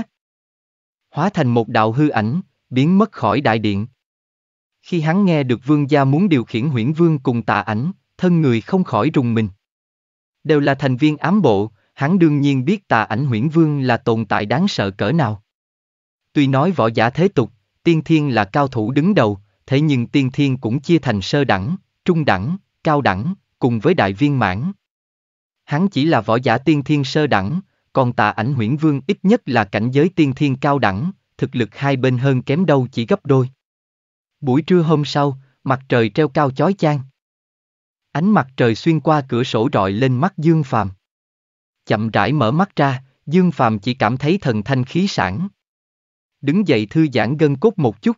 hóa thành một đạo hư ảnh, biến mất khỏi đại điện. Khi hắn nghe được vương gia muốn điều khiển Huyễn Vương cùng Tà Ảnh, thân người không khỏi rùng mình. Đều là thành viên ám bộ, hắn đương nhiên biết Tà Ảnh Huyễn Vương là tồn tại đáng sợ cỡ nào. Tuy nói võ giả thế tục, tiên thiên là cao thủ đứng đầu, thế nhưng tiên thiên cũng chia thành sơ đẳng, trung đẳng, cao đẳng, cùng với đại viên mãn. Hắn chỉ là võ giả tiên thiên sơ đẳng, còn Tà Ảnh Huyễn Vương ít nhất là cảnh giới tiên thiên cao đẳng, thực lực hai bên hơn kém đâu chỉ gấp đôi. Buổi trưa hôm sau, mặt trời treo cao chói chang. Ánh mặt trời xuyên qua cửa sổ rọi lên mắt Dương Phàm. Chậm rãi mở mắt ra, Dương Phàm chỉ cảm thấy thần thanh khí sảng. Đứng dậy thư giãn gân cốt một chút.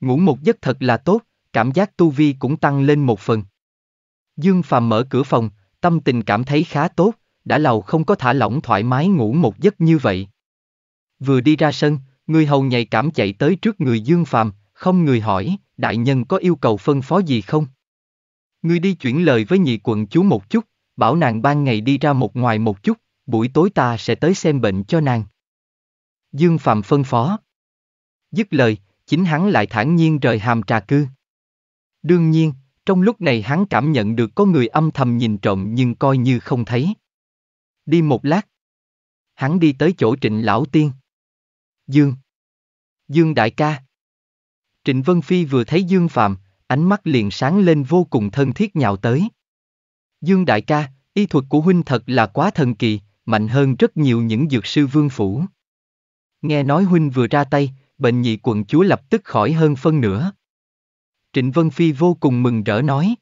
Ngủ một giấc thật là tốt, cảm giác tu vi cũng tăng lên một phần. Dương Phàm mở cửa phòng, tâm tình cảm thấy khá tốt, đã lâu không có thả lỏng thoải mái ngủ một giấc như vậy. Vừa đi ra sân, người hầu nhạy cảm chạy tới trước người Dương Phàm, không người hỏi, đại nhân có yêu cầu phân phó gì không? Ngươi đi chuyển lời với nhị quận chúa một chút, bảo nàng ban ngày đi ra một ngoài một chút, buổi tối ta sẽ tới xem bệnh cho nàng. Dương Phàm phân phó. Dứt lời, chính hắn lại thản nhiên rời hàm trà cư. Đương nhiên, trong lúc này hắn cảm nhận được có người âm thầm nhìn trộm nhưng coi như không thấy. Đi một lát, hắn đi tới chỗ Trịnh Lão Tiên. Dương đại ca. Trịnh Vân Phi vừa thấy Dương Phàm, ánh mắt liền sáng lên vô cùng thân thiết nhào tới. Dương đại ca, y thuật của huynh thật là quá thần kỳ, mạnh hơn rất nhiều những dược sư Vương Phủ. Nghe nói huynh vừa ra tay, bệnh nhị quận chúa lập tức khỏi hơn phân nửa. Trịnh Vân Phi vô cùng mừng rỡ nói.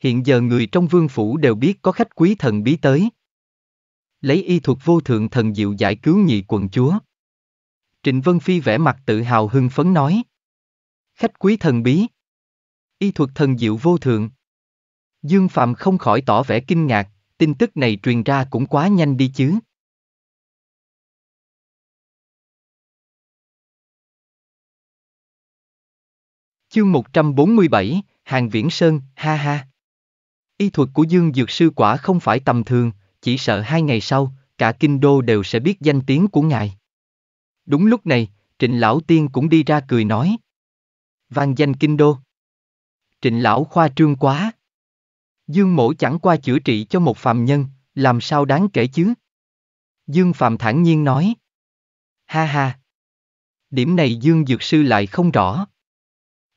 Hiện giờ người trong Vương Phủ đều biết có khách quý thần bí tới. lấy y thuật vô thượng thần diệu giải cứu nhị quận chúa. Trịnh Vân Phi vẻ mặt tự hào hưng phấn nói. Khách quý thần bí. Y thuật thần diệu vô thượng. Dương Phàm không khỏi tỏ vẻ kinh ngạc, tin tức này truyền ra cũng quá nhanh đi chứ. Chương 147, Hàng Viễn Sơn, ha ha. Y thuật của Dương Dược Sư quả không phải tầm thường, chỉ sợ 2 ngày sau, cả Kinh Đô đều sẽ biết danh tiếng của ngài. Đúng lúc này, Trịnh Lão Tiên cũng đi ra cười nói. Vang danh Kinh Đô. Trịnh Lão khoa trương quá. Dương Mỗ chẳng qua chữa trị cho một phàm nhân, làm sao đáng kể chứ? Dương Phàm thản nhiên nói. Ha ha. Điểm này Dương Dược Sư lại không rõ.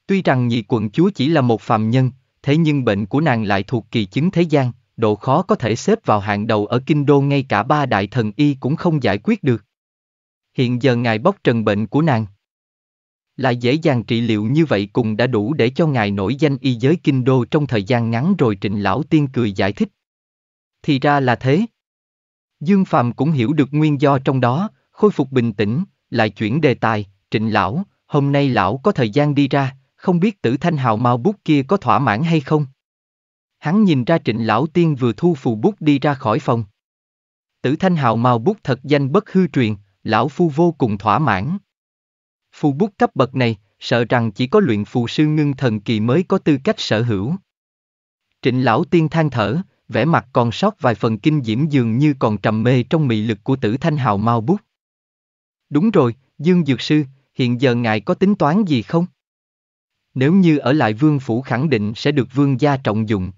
Tuy rằng nhị quận chúa chỉ là một phàm nhân, thế nhưng bệnh của nàng lại thuộc kỳ chứng thế gian, độ khó có thể xếp vào hạng đầu ở Kinh Đô, ngay cả 3 đại thần y cũng không giải quyết được. Hiện giờ ngài bóc trần bệnh của nàng, lại dễ dàng trị liệu như vậy cùng đã đủ để cho ngài nổi danh y giới Kinh Đô trong thời gian ngắn rồi. Trịnh Lão Tiên cười giải thích. Thì ra là thế. Dương Phàm cũng hiểu được nguyên do trong đó, khôi phục bình tĩnh, lại chuyển đề tài. Trịnh Lão, hôm nay Lão có thời gian đi ra, không biết Tử Thanh Hào Mau Bút kia có thỏa mãn hay không? Hắn nhìn ra Trịnh Lão Tiên vừa thu phù bút đi ra khỏi phòng. Tử Thanh Hào Mau Bút thật danh bất hư truyền, lão phu vô cùng thỏa mãn. Phù bút cấp bậc này, sợ rằng chỉ có luyện phù sư ngưng thần kỳ mới có tư cách sở hữu. Trịnh Lão Tiên than thở, vẻ mặt còn sót vài phần kinh diễm, dường như còn trầm mê trong mị lực của Tử Thanh Hào Mau Bút. Đúng rồi, Dương Dược Sư, hiện giờ ngài có tính toán gì không? Nếu như ở lại Vương Phủ khẳng định sẽ được Vương gia trọng dụng.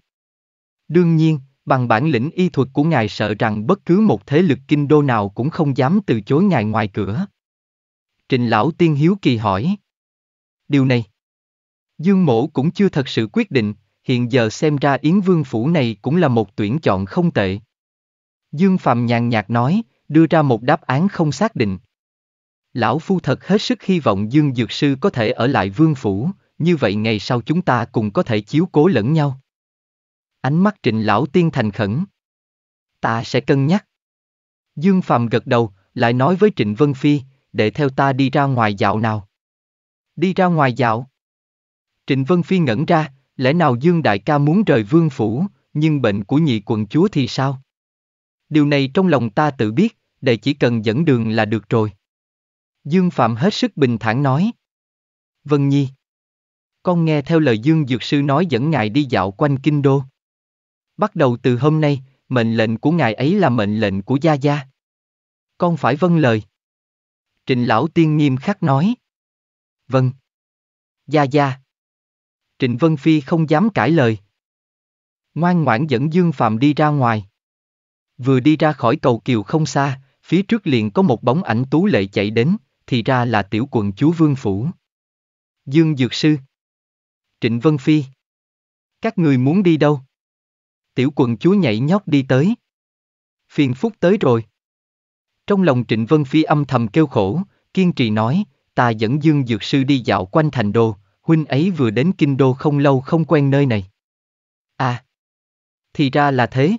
Đương nhiên, bằng bản lĩnh y thuật của ngài sợ rằng bất cứ một thế lực Kinh Đô nào cũng không dám từ chối ngài ngoài cửa. Trịnh Lão Tiên hiếu kỳ hỏi. Điều này, Dương Mỗ cũng chưa thật sự quyết định, hiện giờ xem ra Yến Vương Phủ này cũng là một tuyển chọn không tệ. Dương Phàm nhàn nhạt nói, đưa ra một đáp án không xác định. Lão phu thật hết sức hy vọng Dương Dược Sư có thể ở lại Vương Phủ, như vậy ngày sau chúng ta cùng có thể chiếu cố lẫn nhau. Ánh mắt Trịnh Lão Tiên thành khẩn. Ta sẽ cân nhắc. Dương Phàm gật đầu, lại nói với Trịnh Vân Phi, để theo ta đi ra ngoài dạo nào. Đi ra ngoài dạo? Trịnh Vân Phi ngẩn ra, lẽ nào Dương đại ca muốn rời Vương Phủ, nhưng bệnh của nhị quận chúa thì sao? Điều này trong lòng ta tự biết, đệ chỉ cần dẫn đường là được rồi. Dương Phàm hết sức bình thản nói. Vân Nhi, con nghe theo lời Dương Dược Sư nói dẫn ngài đi dạo quanh Kinh Đô. Bắt đầu từ hôm nay, mệnh lệnh của ngài ấy là mệnh lệnh của gia gia. Con phải vâng lời. Trịnh Lão Tiên nghiêm khắc nói. Vâng, gia gia. Trịnh Vân Phi không dám cãi lời, ngoan ngoãn dẫn Dương Phàm đi ra ngoài. Vừa đi ra khỏi cầu kiều không xa, phía trước liền có một bóng ảnh tú lệ chạy đến, thì ra là tiểu quận chúa Vương Phủ. Dương Dược Sư, Trịnh Vân Phi, các người muốn đi đâu? Tiểu quận chúa nhảy nhót đi tới. Phiền phúc tới rồi. Trong lòng Trịnh Vân Phi âm thầm kêu khổ, kiên trì nói, ta dẫn Dương Dược Sư đi dạo quanh thành đô, huynh ấy vừa đến Kinh Đô không lâu không quen nơi này. À, thì ra là thế.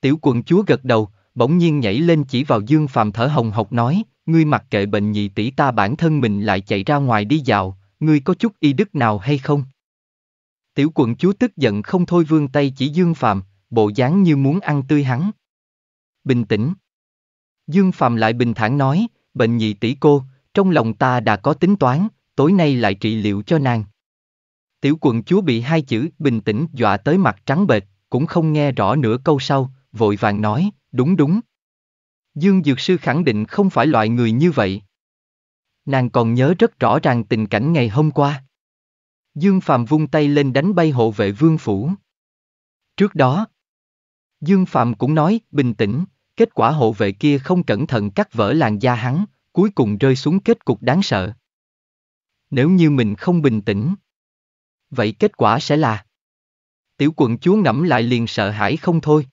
Tiểu quận chúa gật đầu, bỗng nhiên nhảy lên chỉ vào Dương Phàm thở hồng hộc nói, ngươi mặc kệ bệnh nhị tỷ ta, bản thân mình lại chạy ra ngoài đi dạo, ngươi có chút y đức nào hay không? Tiểu quận chúa tức giận không thôi, vươn tay chỉ Dương Phàm, bộ dáng như muốn ăn tươi hắn. Bình tĩnh. Dương Phàm lại bình thản nói, bệnh nhị tỷ cô, trong lòng ta đã có tính toán, tối nay lại trị liệu cho nàng. Tiểu quận chúa bị hai chữ bình tĩnh dọa tới mặt trắng bệch, cũng không nghe rõ nửa câu sau, vội vàng nói, đúng đúng. Dương Dược Sư khẳng định không phải loại người như vậy. Nàng còn nhớ rất rõ ràng tình cảnh ngày hôm qua. Dương Phàm vung tay lên đánh bay hộ vệ Vương Phủ. Trước đó, Dương Phàm cũng nói, bình tĩnh, kết quả hộ vệ kia không cẩn thận cắt vỡ làn da hắn, cuối cùng rơi xuống kết cục đáng sợ. Nếu như mình không bình tĩnh, vậy kết quả sẽ là... Tiểu quận chúa ngẫm lại liền sợ hãi không thôi.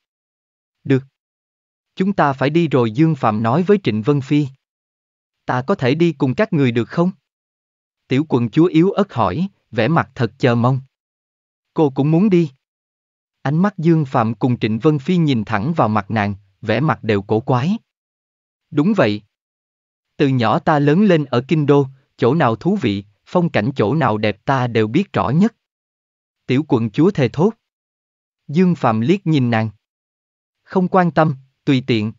Được. Chúng ta phải đi rồi. Dương Phàm nói với Trịnh Vân Phi. Ta có thể đi cùng các người được không? Tiểu quận chúa yếu ớt hỏi, vẻ mặt thật chờ mong. Cô cũng muốn đi. Ánh mắt Dương Phàm cùng Trịnh Vân Phi nhìn thẳng vào mặt nàng, vẻ mặt đều cổ quái. Đúng vậy. Từ nhỏ ta lớn lên ở Kinh Đô, chỗ nào thú vị, phong cảnh chỗ nào đẹp ta đều biết rõ nhất. Tiểu quận chúa thề thốt. Dương Phàm liếc nhìn nàng. Không quan tâm, tùy tiện.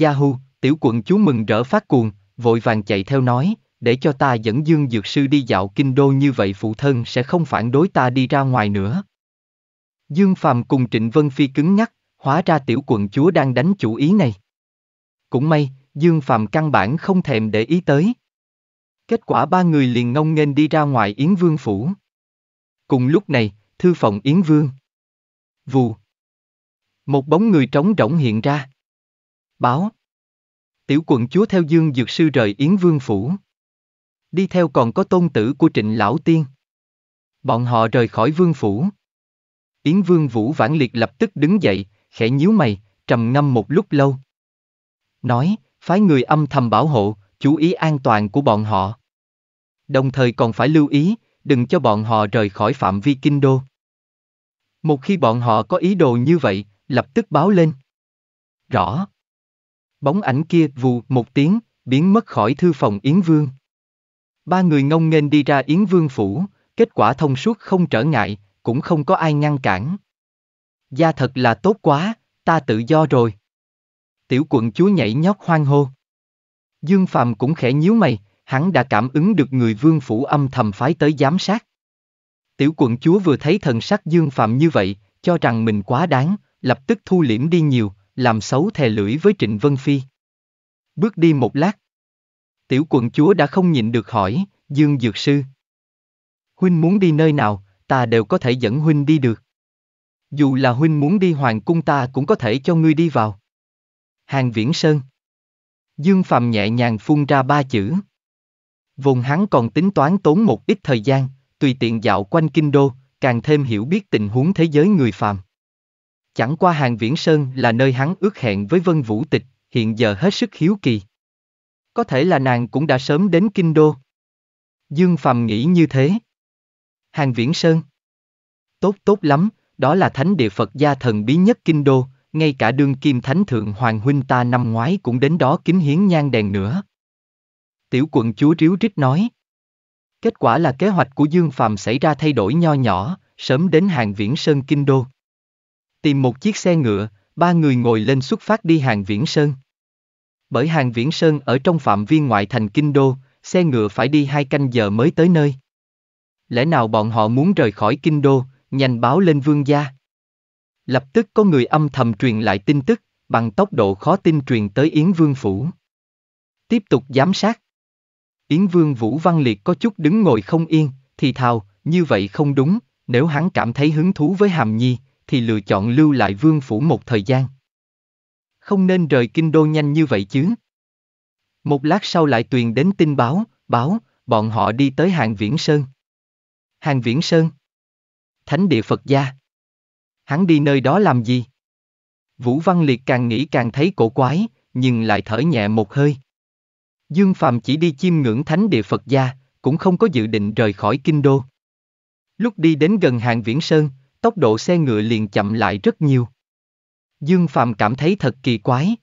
Yahoo, tiểu quận chúa mừng rỡ phát cuồng, vội vàng chạy theo nói, để cho ta dẫn Dương Dược Sư đi dạo Kinh Đô như vậy phụ thân sẽ không phản đối ta đi ra ngoài nữa. Dương Phàm cùng Trịnh Vân Phi cứng nhắc, hóa ra tiểu quận chúa đang đánh chủ ý này. Cũng may, Dương Phàm căn bản không thèm để ý tới. Kết quả ba người liền ngông nghênh đi ra ngoài Yến Vương Phủ. Cùng lúc này, thư phòng Yến Vương. Vù. Một bóng người trống rỗng hiện ra. Báo. Tiểu quận chúa theo Dương Dược Sư rời Yến Vương Phủ. Đi theo còn có tôn tử của Trịnh Lão Tiên. Bọn họ rời khỏi Vương Phủ. Yến Vương Vũ Văn Liệt lập tức đứng dậy, khẽ nhíu mày, trầm ngâm một lúc lâu. Nói, phái người âm thầm bảo hộ, chú ý an toàn của bọn họ. Đồng thời còn phải lưu ý, đừng cho bọn họ rời khỏi phạm vi Kinh Đô. Một khi bọn họ có ý đồ như vậy, lập tức báo lên. Rõ. Bóng ảnh kia vù một tiếng, biến mất khỏi thư phòng Yến Vương. Ba người ngông nghênh đi ra Yến Vương Phủ, kết quả thông suốt không trở ngại, cũng không có ai ngăn cản. Gia thật là tốt quá, ta tự do rồi. Tiểu quận chúa nhảy nhót hoan hô. Dương Phàm cũng khẽ nhíu mày, hắn đã cảm ứng được người Vương Phủ âm thầm phái tới giám sát. Tiểu quận chúa vừa thấy thần sắc Dương Phàm như vậy, cho rằng mình quá đáng, lập tức thu liễm đi nhiều, làm xấu thè lưỡi với Trịnh Vân Phi. Bước đi một lát. Tiểu quận chúa đã không nhịn được hỏi, Dương Dược Sư. Huynh muốn đi nơi nào, ta đều có thể dẫn huynh đi được. Dù là huynh muốn đi hoàng cung ta cũng có thể cho ngươi đi vào. Hàng Viễn Sơn. Dương Phàm nhẹ nhàng phun ra ba chữ. Vốn hắn còn tính toán tốn một ít thời gian, tùy tiện dạo quanh Kinh Đô, càng thêm hiểu biết tình huống thế giới người phàm. Chẳng qua Hàng Viễn Sơn là nơi hắn ước hẹn với Vân Vũ Tịch, hiện giờ hết sức hiếu kỳ. Có thể là nàng cũng đã sớm đến Kinh Đô. Dương Phàm nghĩ như thế. Hàng Viễn Sơn. Tốt lắm, đó là thánh địa Phật gia thần bí nhất Kinh Đô, ngay cả đương kim thánh thượng hoàng huynh ta năm ngoái cũng đến đó kính hiến nhang đèn nữa. Tiểu quận chúa ríu rít nói. Kết quả là kế hoạch của Dương Phàm xảy ra thay đổi nho nhỏ, sớm đến Hàng Viễn Sơn Kinh Đô. Tìm một chiếc xe ngựa, ba người ngồi lên xuất phát đi Hàng Viễn Sơn. Bởi Hàng Viễn Sơn ở trong phạm vi ngoại thành Kinh Đô, xe ngựa phải đi 2 canh giờ mới tới nơi. Lẽ nào bọn họ muốn rời khỏi Kinh Đô, nhanh báo lên vương gia? Lập tức có người âm thầm truyền lại tin tức, bằng tốc độ khó tin truyền tới Yến Vương Phủ. Tiếp tục giám sát. Yến Vương Vũ Văn Liệt có chút đứng ngồi không yên, thì thào, như vậy không đúng, nếu hắn cảm thấy hứng thú với Hàm Nhi, thì lựa chọn lưu lại Vương Phủ một thời gian. Không nên rời Kinh Đô nhanh như vậy chứ. Một lát sau lại truyền đến tin báo, bọn họ đi tới Hàng Viễn Sơn. Hàng Viễn Sơn. Thánh địa Phật gia. Hắn đi nơi đó làm gì? Vũ Văn Liệt càng nghĩ càng thấy cổ quái, nhưng lại thở nhẹ một hơi. Dương Phàm chỉ đi chiêm ngưỡng thánh địa Phật gia, cũng không có dự định rời khỏi Kinh Đô. Lúc đi đến gần Hàng Viễn Sơn, tốc độ xe ngựa liền chậm lại rất nhiều. Dương Phàm cảm thấy thật kỳ quái.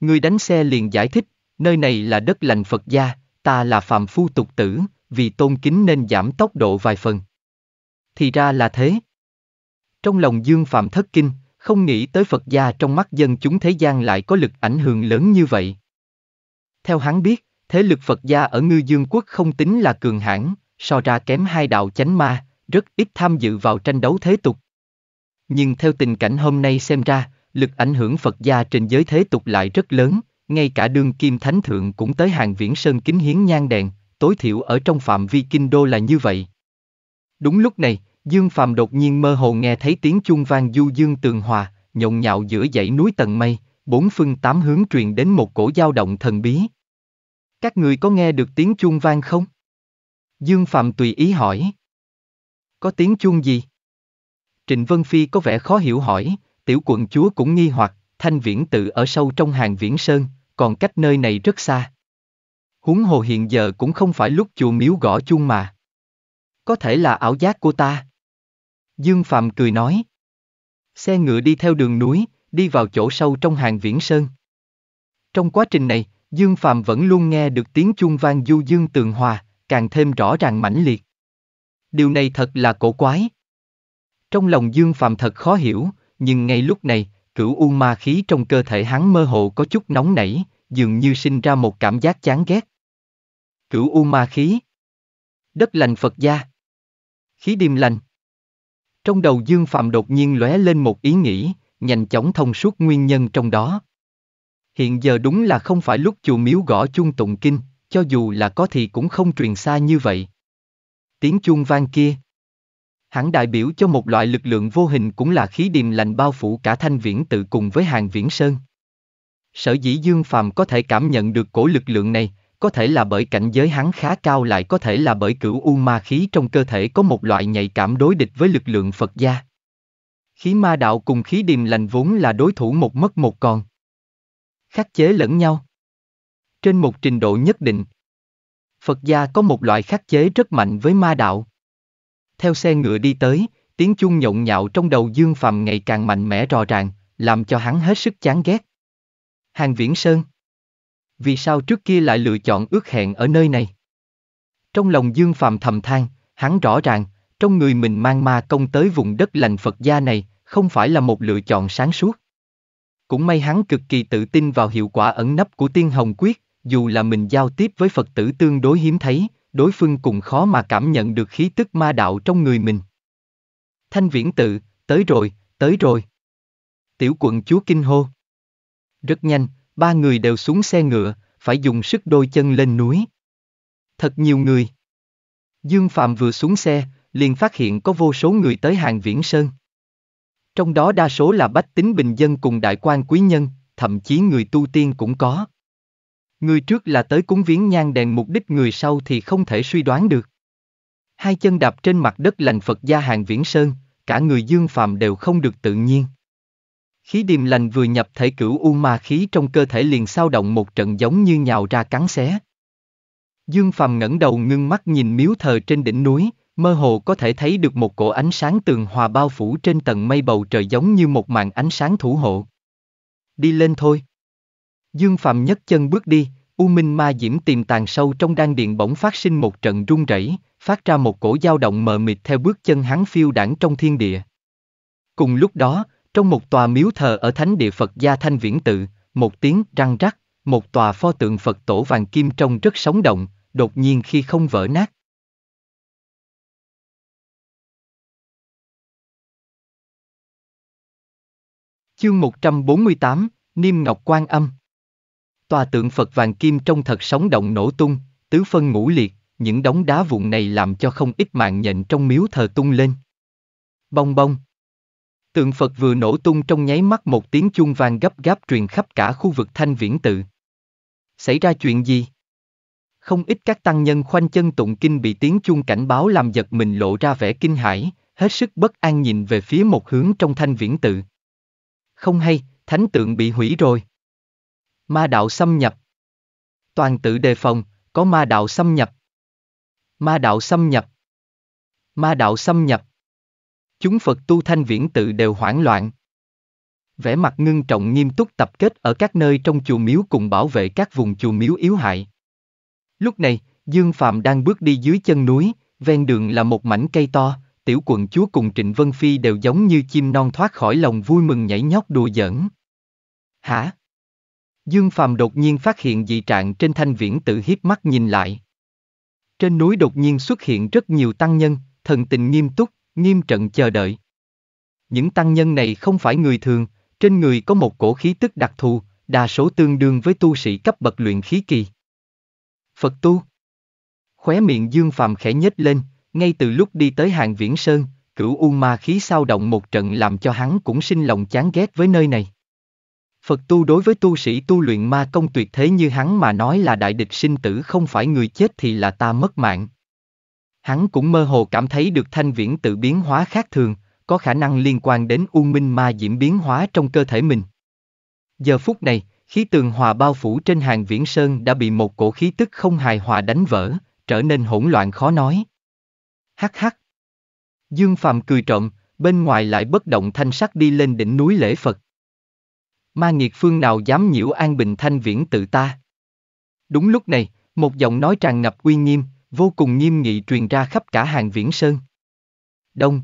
Người đánh xe liền giải thích, nơi này là đất lành Phật gia, ta là phàm phu tục tử, vì tôn kính nên giảm tốc độ vài phần. Thì ra là thế. Trong lòng Dương Phàm thất kinh, không nghĩ tới Phật gia trong mắt dân chúng thế gian lại có lực ảnh hưởng lớn như vậy. Theo hắn biết, thế lực Phật gia ở Ngư Dương quốc không tính là cường hãn, so ra kém hai đạo chánh ma, rất ít tham dự vào tranh đấu thế tục. Nhưng theo tình cảnh hôm nay xem ra, lực ảnh hưởng Phật gia trên giới thế tục lại rất lớn, ngay cả đương kim thánh thượng cũng tới Hàng Viễn Sơn kính hiến nhang đèn, tối thiểu ở trong phạm vi Kinh Đô là như vậy. Đúng lúc này, Dương Phàm đột nhiên mơ hồ nghe thấy tiếng chuông vang du dương tường hòa, nhộn nhạo giữa dãy núi tầng mây, bốn phương tám hướng truyền đến một cổ dao động thần bí. Các người có nghe được tiếng chuông vang không? Dương Phàm tùy ý hỏi. Có tiếng chuông gì? Trịnh Vân Phi có vẻ khó hiểu hỏi, tiểu quận chúa cũng nghi hoặc, Thanh Viễn Tự ở sâu trong Hàng Viễn Sơn, còn cách nơi này rất xa. Huống hồ hiện giờ cũng không phải lúc chùa miếu gõ chuông mà. Có thể là ảo giác của ta. Dương Phàm cười nói. Xe ngựa đi theo đường núi, đi vào chỗ sâu trong Hàng Viễn Sơn. Trong quá trình này, Dương Phàm vẫn luôn nghe được tiếng chuông vang du dương tường hòa, càng thêm rõ ràng mãnh liệt. Điều này thật là cổ quái. Trong lòng Dương Phàm thật khó hiểu, nhưng ngay lúc này, cửu u ma khí trong cơ thể hắn mơ hồ có chút nóng nảy, dường như sinh ra một cảm giác chán ghét. Cửu u ma khí. Đất lành Phật gia. Khí điềm lành. Trong đầu Dương Phàm đột nhiên lóe lên một ý nghĩ, nhanh chóng thông suốt nguyên nhân trong đó. Hiện giờ đúng là không phải lúc chùa miếu gõ chuông tụng kinh, cho dù là có thì cũng không truyền xa như vậy. Tiếng chuông vang kia hẳn đại biểu cho một loại lực lượng vô hình, cũng là khí điềm lành bao phủ cả Thanh Viễn Tự cùng với Hàng Viễn Sơn. Sở dĩ Dương Phàm có thể cảm nhận được cổ lực lượng này, có thể là bởi cảnh giới hắn khá cao, lại có thể là bởi cửu u ma khí trong cơ thể có một loại nhạy cảm đối địch với lực lượng Phật gia. Khí ma đạo cùng khí điềm lành vốn là đối thủ một mất một còn, khắc chế lẫn nhau. Trên một trình độ nhất định, Phật gia có một loại khắc chế rất mạnh với ma đạo. Theo xe ngựa đi tới, tiếng chuông nhộn nhạo trong đầu Dương Phàm ngày càng mạnh mẽ rõ ràng, làm cho hắn hết sức chán ghét. Hàng Viễn Sơn. Vì sao trước kia lại lựa chọn ước hẹn ở nơi này? Trong lòng Dương Phàm thầm than, hắn rõ ràng, trong người mình mang ma công tới vùng đất lành Phật gia này, không phải là một lựa chọn sáng suốt. Cũng may hắn cực kỳ tự tin vào hiệu quả ẩn nấp của Tiên Hồng Quyết, dù là mình giao tiếp với Phật tử tương đối hiếm thấy, đối phương cũng khó mà cảm nhận được khí tức ma đạo trong người mình. Thanh Viễn Tự, tới rồi, tới rồi. Tiểu quận chúa kinh hô. Rất nhanh, ba người đều xuống xe ngựa, phải dùng sức đôi chân lên núi. Thật nhiều người. Dương Phàm vừa xuống xe, liền phát hiện có vô số người tới Hàng Viễn Sơn. Trong đó đa số là bách tính bình dân cùng đại quan quý nhân, thậm chí người tu tiên cũng có. Người trước là tới cúng viếng nhang đèn, mục đích người sau thì không thể suy đoán được. Hai chân đạp trên mặt đất lành Phật gia Hàng Viễn Sơn, cả người Dương Phàm đều không được tự nhiên. Khí điềm lành vừa nhập thể, cửu u ma khí trong cơ thể liền sao động một trận, giống như nhào ra cắn xé. Dương Phàm ngẩng đầu ngưng mắt nhìn miếu thờ trên đỉnh núi, mơ hồ có thể thấy được một cổ ánh sáng tường hòa bao phủ trên tầng mây bầu trời, giống như một màn ánh sáng thủ hộ. Đi lên thôi. Dương Phàm nhấc chân bước đi, U Minh Ma Diễm tiềm tàng sâu trong đan điện bỗng phát sinh một trận rung rẩy, phát ra một cổ dao động mờ mịt theo bước chân hắn phiêu đảng trong thiên địa. Cùng lúc đó, trong một tòa miếu thờ ở thánh địa Phật gia Thanh Viễn Tự, một tiếng răng rắc, một tòa pho tượng Phật tổ vàng kim trông rất sống động, đột nhiên khi không vỡ nát. Chương 148, Niêm Ngọc Quang Âm. Tòa tượng Phật vàng kim trông thật sống động nổ tung, tứ phân ngũ liệt, những đống đá vụn này làm cho không ít mạng nhện trong miếu thờ tung lên. Bong bong. Tượng Phật vừa nổ tung trong nháy mắt, một tiếng chuông vang gấp gáp truyền khắp cả khu vực Thanh Viễn Tự. Xảy ra chuyện gì? Không ít các tăng nhân khoanh chân tụng kinh bị tiếng chuông cảnh báo làm giật mình, lộ ra vẻ kinh hãi, hết sức bất an nhìn về phía một hướng trong Thanh Viễn Tự. Không hay, thánh tượng bị hủy rồi. Ma đạo xâm nhập. Toàn tự đề phòng, có ma đạo xâm nhập. Ma đạo xâm nhập. Ma đạo xâm nhập. Chúng Phật tu Thanh Viễn Tự đều hoảng loạn. Vẻ mặt ngưng trọng nghiêm túc tập kết ở các nơi trong chùa miếu cùng bảo vệ các vùng chùa miếu yếu hại. Lúc này, Dương Phàm đang bước đi dưới chân núi, ven đường là một mảnh cây to, tiểu quận chúa cùng Trịnh Vân Phi đều giống như chim non thoát khỏi lồng vui mừng nhảy nhót đùa giỡn. Hả? Dương Phàm đột nhiên phát hiện dị trạng trên Thanh Viễn Tự, hiếp mắt nhìn lại. Trên núi đột nhiên xuất hiện rất nhiều tăng nhân, thần tình nghiêm túc, nghiêm trận chờ đợi. Những tăng nhân này không phải người thường, trên người có một cổ khí tức đặc thù, đa số tương đương với tu sĩ cấp bậc luyện khí kỳ. Phật tu. Khóe miệng Dương Phàm khẽ nhếch lên, ngay từ lúc đi tới Hàng Viễn Sơn, cửu u ma khí sao động một trận làm cho hắn cũng sinh lòng chán ghét với nơi này. Phật tu đối với tu sĩ tu luyện ma công tuyệt thế như hắn mà nói là đại địch sinh tử, không phải người chết thì là ta mất mạng. Hắn cũng mơ hồ cảm thấy được Thanh Viễn Tự biến hóa khác thường, có khả năng liên quan đến U Minh Ma Diễm biến hóa trong cơ thể mình. Giờ phút này, khí tường hòa bao phủ trên Hàng Viễn Sơn đã bị một cổ khí tức không hài hòa đánh vỡ, trở nên hỗn loạn khó nói. Hắc hắc. Dương Phàm cười trộm, bên ngoài lại bất động thanh sắc đi lên đỉnh núi lễ Phật. ma nghiệt phương nào dám nhiễu an bình thanh viễn tự ta. Đúng lúc này, một giọng nói tràn ngập uy nghiêm, vô cùng nghiêm nghị truyền ra khắp cả Hàng Viễn Sơn. Đông.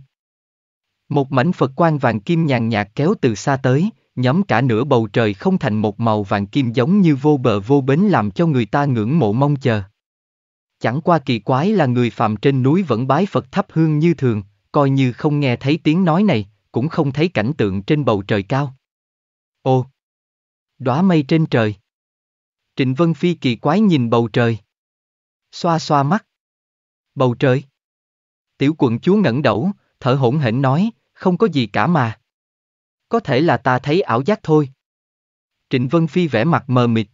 Một mảnh Phật quang vàng kim nhàn nhạt kéo từ xa tới, nhóm cả nửa bầu trời không thành một màu vàng kim giống như vô bờ vô bến, làm cho người ta ngưỡng mộ mong chờ. Chẳng qua kỳ quái là người phàm trên núi vẫn bái Phật thắp hương như thường, coi như không nghe thấy tiếng nói này, cũng không thấy cảnh tượng trên bầu trời cao. Ô! Đóa mây trên trời! Trịnh Vân Phi kỳ quái nhìn bầu trời. Xoa xoa mắt. Bầu trời! Tiểu quận chúa ngẩng đầu, thở hổn hển nói, không có gì cả mà. Có thể là ta thấy ảo giác thôi. Trịnh Vân Phi vẻ mặt mờ mịt.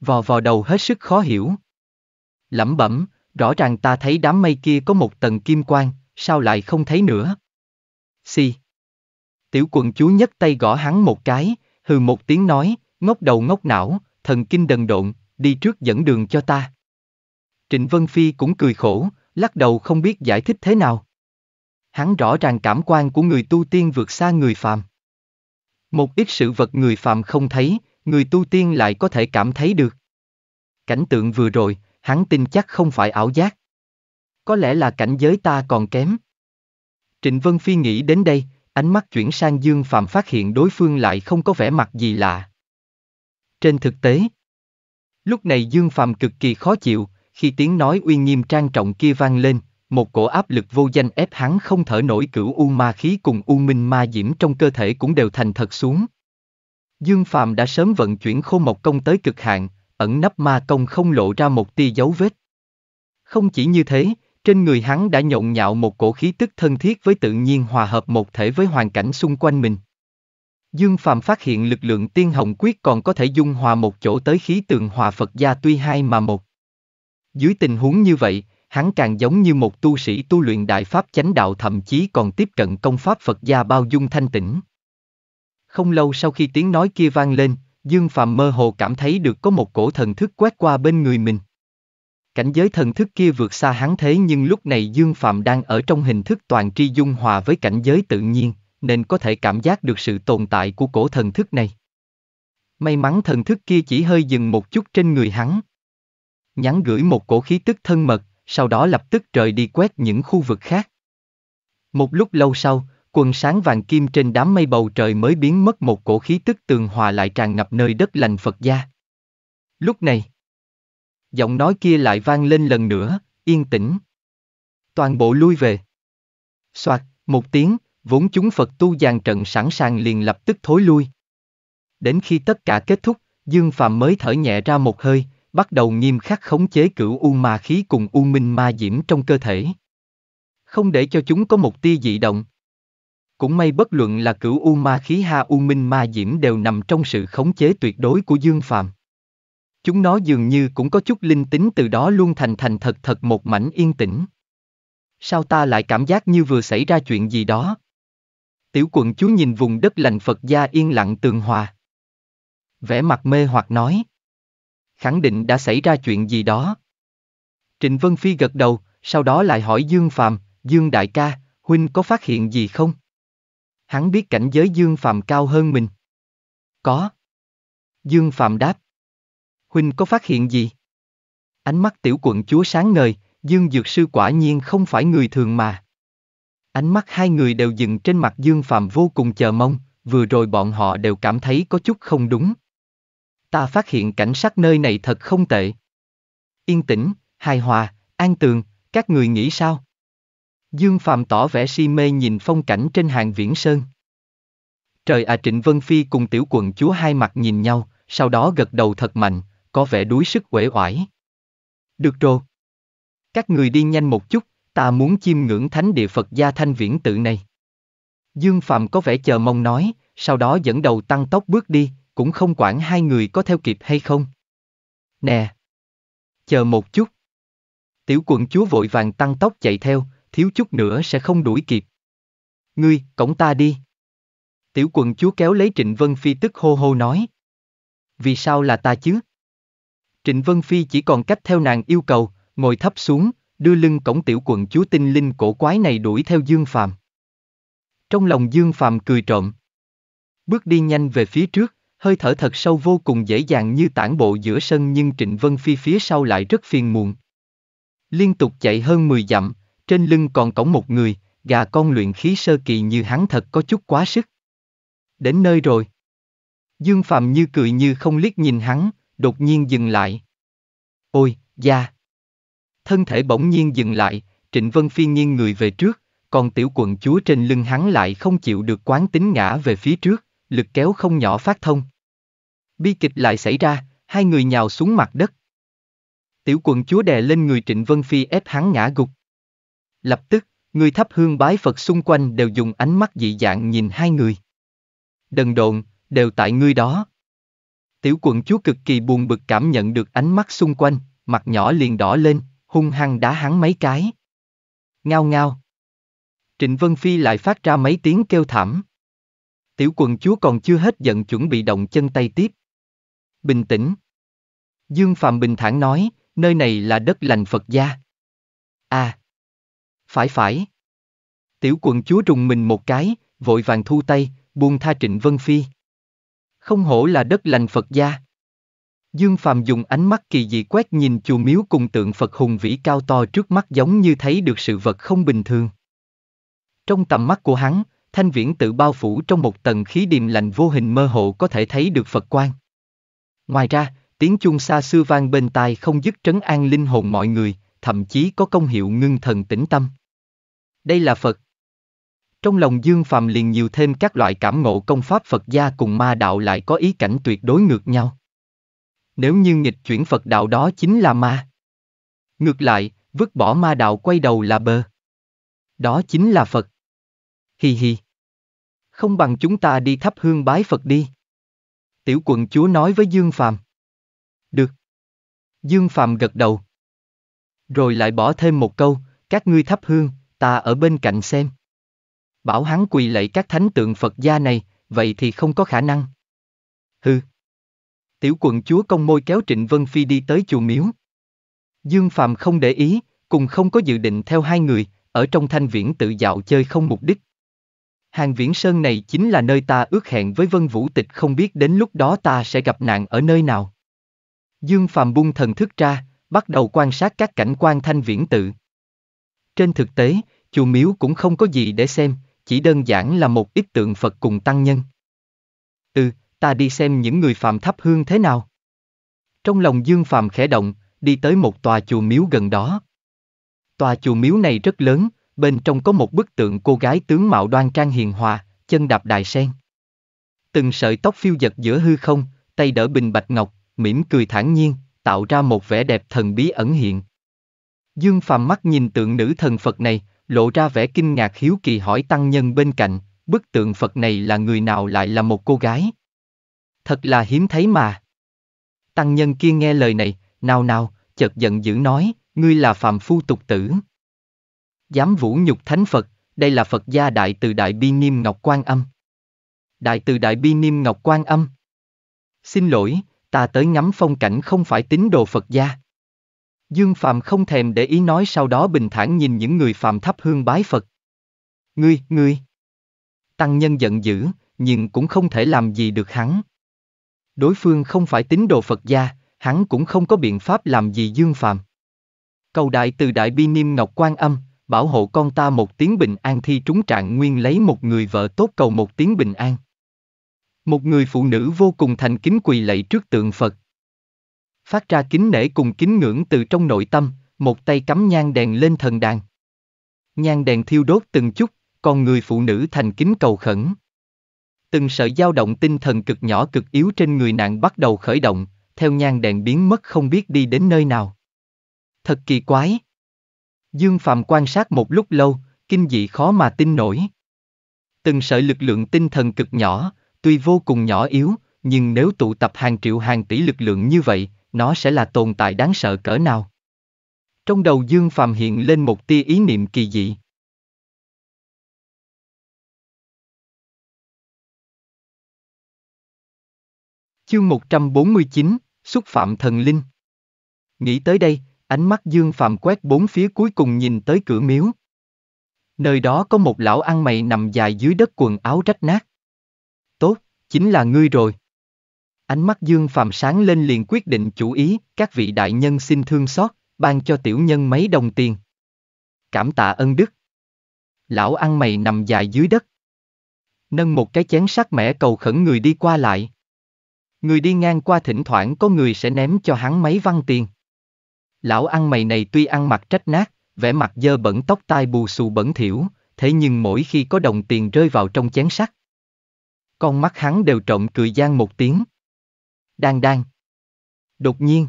Vò vò đầu hết sức khó hiểu. Lẩm bẩm, rõ ràng ta thấy đám mây kia có một tầng kim quang, sao lại không thấy nữa? Xì. Tiểu quận chúa nhấc tay gõ hắn một cái, hừ một tiếng nói, ngốc đầu ngốc não, thần kinh đần độn, đi trước dẫn đường cho ta. Trịnh Vân Phi cũng cười khổ, lắc đầu không biết giải thích thế nào. Hắn rõ ràng cảm quan của người tu tiên vượt xa người phàm. Một ít sự vật người phàm không thấy, người tu tiên lại có thể cảm thấy được. Cảnh tượng vừa rồi, hắn tin chắc không phải ảo giác. Có lẽ là cảnh giới ta còn kém. Trịnh Vân Phi nghĩ đến đây, ánh mắt chuyển sang Dương Phàm, phát hiện đối phương lại không có vẻ mặt gì lạ. Trên thực tế, lúc này Dương Phàm cực kỳ khó chịu, khi tiếng nói uy nghiêm trang trọng kia vang lên, một cổ áp lực vô danh ép hắn không thở nổi, cửu u ma khí cùng u minh ma diễm trong cơ thể cũng đều thành thật xuống. Dương Phàm đã sớm vận chuyển Khô Mộc Công tới cực hạn, ẩn nấp ma công không lộ ra một tia dấu vết. Không chỉ như thế, trên người hắn đã nhộn nhạo một cổ khí tức thân thiết với tự nhiên, hòa hợp một thể với hoàn cảnh xung quanh mình. Dương Phàm phát hiện lực lượng Tiên Hồng Quyết còn có thể dung hòa một chỗ tới khí tượng hòa Phật gia, tuy hai mà một. Dưới tình huống như vậy, hắn càng giống như một tu sĩ tu luyện đại pháp chánh đạo, thậm chí còn tiếp cận công pháp Phật gia bao dung thanh tĩnh. Không lâu sau khi tiếng nói kia vang lên, Dương Phàm mơ hồ cảm thấy được có một cổ thần thức quét qua bên người mình. Cảnh giới thần thức kia vượt xa hắn, thế nhưng lúc này Dương Phàm đang ở trong hình thức toàn tri dung hòa với cảnh giới tự nhiên, nên có thể cảm giác được sự tồn tại của cổ thần thức này. May mắn thần thức kia chỉ hơi dừng một chút trên người hắn, nhắn gửi một cổ khí tức thân mật, sau đó lập tức rời đi quét những khu vực khác. Một lúc lâu sau, quần sáng vàng kim trên đám mây bầu trời mới biến mất, một cổ khí tức tường hòa lại tràn ngập nơi đất lành Phật gia. Lúc này, giọng nói kia lại vang lên lần nữa, yên tĩnh. Toàn bộ lui về. Soạt, một tiếng, vốn chúng Phật tu dàn trận sẵn sàng liền lập tức thối lui. Đến khi tất cả kết thúc, Dương Phàm mới thở nhẹ ra một hơi, bắt đầu nghiêm khắc khống chế cửu u ma khí cùng u minh ma diễm trong cơ thể, không để cho chúng có một tia dị động. Cũng may bất luận là cửu u ma khí ha u minh ma diễm đều nằm trong sự khống chế tuyệt đối của Dương Phàm. Chúng nó dường như cũng có chút linh tính, từ đó luôn thành thật một mảnh yên tĩnh. Sao ta lại cảm giác như vừa xảy ra chuyện gì đó? Tiểu quận chúa nhìn vùng đất lành Phật gia yên lặng tường hòa, vẻ mặt mê hoặc nói. Khẳng định đã xảy ra chuyện gì đó. Trịnh Vân Phi gật đầu, sau đó lại hỏi Dương Phàm, Dương đại ca, huynh có phát hiện gì không? Hắn biết cảnh giới Dương Phàm cao hơn mình. Có. Dương Phàm đáp. Huynh có phát hiện gì? Ánh mắt tiểu quận chúa sáng ngời, Dương Dược Sư quả nhiên không phải người thường mà. Ánh mắt hai người đều dừng trên mặt Dương Phàm vô cùng chờ mong, vừa rồi bọn họ đều cảm thấy có chút không đúng. Ta phát hiện cảnh sắc nơi này thật không tệ. Yên tĩnh, hài hòa, an tường, các người nghĩ sao? Dương Phàm tỏ vẻ si mê nhìn phong cảnh trên Hàng Viễn Sơn. Trời à! Trịnh Vân Phi cùng tiểu quận chúa hai mặt nhìn nhau, sau đó gật đầu thật mạnh, có vẻ đuối sức uể oải. Được rồi. Các người đi nhanh một chút, ta muốn chiêm ngưỡng thánh địa Phật gia Thanh Viễn tự này. Dương Phàm có vẻ chờ mong nói, sau đó dẫn đầu tăng tốc bước đi, cũng không quản hai người có theo kịp hay không. Nè! Chờ một chút! Tiểu quận chúa vội vàng tăng tốc chạy theo, thiếu chút nữa sẽ không đuổi kịp. Ngươi, cõng ta đi! Tiểu quận chúa kéo lấy Trịnh Vân Phi tức hô hô nói. Vì sao là ta chứ? Trịnh Vân Phi chỉ còn cách theo nàng yêu cầu, ngồi thấp xuống, đưa lưng cõng tiểu quận chúa tinh linh cổ quái này đuổi theo Dương Phàm. Trong lòng Dương Phàm cười trộm. Bước đi nhanh về phía trước, hơi thở thật sâu vô cùng dễ dàng như tản bộ giữa sân, nhưng Trịnh Vân Phi phía sau lại rất phiền muộn. Liên tục chạy hơn 10 dặm, trên lưng còn cõng một người, gà con luyện khí sơ kỳ như hắn thật có chút quá sức. Đến nơi rồi. Dương Phàm như cười như không liếc nhìn hắn, đột nhiên dừng lại. Ôi, da! Thân thể bỗng nhiên dừng lại, Trịnh Vân Phi nghiêng người về trước, còn tiểu quận chúa trên lưng hắn lại không chịu được quán tính ngã về phía trước, lực kéo không nhỏ phát thông. Bi kịch lại xảy ra, hai người nhào xuống mặt đất. Tiểu quận chúa đè lên người Trịnh Vân Phi ép hắn ngã gục. Lập tức, người thắp hương bái Phật xung quanh đều dùng ánh mắt dị dạng nhìn hai người. Đần độn, đều tại ngươi đó. Tiểu quận chúa cực kỳ buồn bực cảm nhận được ánh mắt xung quanh, mặt nhỏ liền đỏ lên, hung hăng đá hắn mấy cái. Ngao ngao. Trịnh Vân Phi lại phát ra mấy tiếng kêu thảm. Tiểu quận chúa còn chưa hết giận chuẩn bị động chân tay tiếp. Bình tĩnh. Dương Phàm bình thản nói, nơi này là đất lành Phật gia. À. Phải phải. Tiểu quận chúa rùng mình một cái, vội vàng thu tay, buông tha Trịnh Vân Phi. Không hổ là đất lành Phật gia. Dương Phàm dùng ánh mắt kỳ dị quét nhìn chùa miếu cùng tượng Phật hùng vĩ cao to trước mắt, giống như thấy được sự vật không bình thường. Trong tầm mắt của hắn, Thanh Viễn tự bao phủ trong một tầng khí điềm lành vô hình mơ hồ có thể thấy được Phật quang. Ngoài ra, tiếng chuông xa xưa vang bên tai không dứt trấn an linh hồn mọi người, thậm chí có công hiệu ngưng thần tĩnh tâm. Đây là Phật. Trong lòng Dương Phàm liền nhiều thêm các loại cảm ngộ công pháp Phật gia cùng ma đạo lại có ý cảnh tuyệt đối ngược nhau. Nếu như nghịch chuyển Phật đạo đó chính là ma. Ngược lại, vứt bỏ ma đạo quay đầu là bờ. Đó chính là Phật. Hi hi. Không bằng chúng ta đi thắp hương bái Phật đi. Tiểu quận chúa nói với Dương Phàm. Được. Dương Phàm gật đầu. Rồi lại bỏ thêm một câu, các ngươi thắp hương, ta ở bên cạnh xem. Bảo hắn quỳ lạy các thánh tượng Phật gia này, vậy thì không có khả năng. Hừ. Tiểu quận chúa cong môi kéo Trịnh Vân Phi đi tới chùa miếu. Dương Phàm không để ý, cùng không có dự định theo hai người, ở trong Thanh Viễn tự dạo chơi không mục đích. Hàng Viễn Sơn này chính là nơi ta ước hẹn với Vân Vũ Tịch, không biết đến lúc đó ta sẽ gặp nạn ở nơi nào. Dương Phàm buông thần thức ra, bắt đầu quan sát các cảnh quan Thanh Viễn tự. Trên thực tế, chùa miếu cũng không có gì để xem, chỉ đơn giản là một ít tượng Phật cùng tăng nhân. Ta đi xem những người phàm thắp hương thế nào. Trong lòng Dương Phàm khẽ động, đi tới một tòa chùa miếu gần đó. Tòa chùa miếu này rất lớn, bên trong có một bức tượng cô gái tướng mạo đoan trang hiền hòa, chân đạp đài sen. Từng sợi tóc phiêu dật giữa hư không, tay đỡ bình bạch ngọc, mỉm cười thản nhiên, tạo ra một vẻ đẹp thần bí ẩn hiện. Dương Phàm mắt nhìn tượng nữ thần Phật này, lộ ra vẻ kinh ngạc hiếu kỳ hỏi tăng nhân bên cạnh, bức tượng Phật này là người nào lại là một cô gái? Thật là hiếm thấy mà. Tăng nhân kia nghe lời này, nào nào, chợt giận dữ nói, ngươi là phàm phu tục tử. Dám vũ nhục thánh Phật, đây là Phật gia Đại Từ Đại Bi Niêm Ngọc Quang Âm. Đại Từ Đại Bi Niêm Ngọc Quang Âm. Xin lỗi, ta tới ngắm phong cảnh không phải tín đồ Phật gia. Dương Phàm không thèm để ý nói, sau đó bình thản nhìn những người phàm thắp hương bái Phật. Ngươi. Tăng nhân giận dữ, nhưng cũng không thể làm gì được hắn. Đối phương không phải tín đồ Phật gia, hắn cũng không có biện pháp làm gì Dương Phàm. Cầu Đại Từ Đại Bi Niêm Ngọc Quan Âm, bảo hộ con ta một tiếng bình an, thi trúng trạng nguyên lấy một người vợ tốt cầu một tiếng bình an. Một người phụ nữ vô cùng thành kính quỳ lạy trước tượng Phật. Phát ra kính nể cùng kính ngưỡng từ trong nội tâm, một tay cắm nhang đèn lên thần đàn. Nhang đèn thiêu đốt từng chút, còn người phụ nữ thành kính cầu khẩn. Từng sợi dao động tinh thần cực nhỏ cực yếu trên người nàng bắt đầu khởi động, theo nhang đèn biến mất không biết đi đến nơi nào. Thật kỳ quái. Dương Phàm quan sát một lúc lâu, kinh dị khó mà tin nổi. Từng sợi lực lượng tinh thần cực nhỏ, tuy vô cùng nhỏ yếu, nhưng nếu tụ tập hàng triệu hàng tỷ lực lượng như vậy, nó sẽ là tồn tại đáng sợ cỡ nào. Trong đầu Dương Phàm hiện lên một tia ý niệm kỳ dị. Chương 149, xúc phạm thần linh. Nghĩ tới đây, ánh mắt Dương Phàm quét bốn phía, cuối cùng nhìn tới cửa miếu. Nơi đó có một lão ăn mày nằm dài dưới đất quần áo rách nát. Tốt, chính là ngươi rồi. Ánh mắt Dương Phàm sáng lên liền quyết định chủ ý, các vị đại nhân xin thương xót, ban cho tiểu nhân mấy đồng tiền. Cảm tạ ân đức. Lão ăn mày nằm dài dưới đất, nâng một cái chén sắt mẻ cầu khẩn người đi qua lại. Người đi ngang qua thỉnh thoảng có người sẽ ném cho hắn mấy văn tiền. Lão ăn mày này tuy ăn mặc trách nát, vẻ mặt dơ bẩn, tóc tai bù xù bẩn thỉu, thế nhưng mỗi khi có đồng tiền rơi vào trong chén sắt, con mắt hắn đều trộm cười gian một tiếng. Đang đang. Đột nhiên,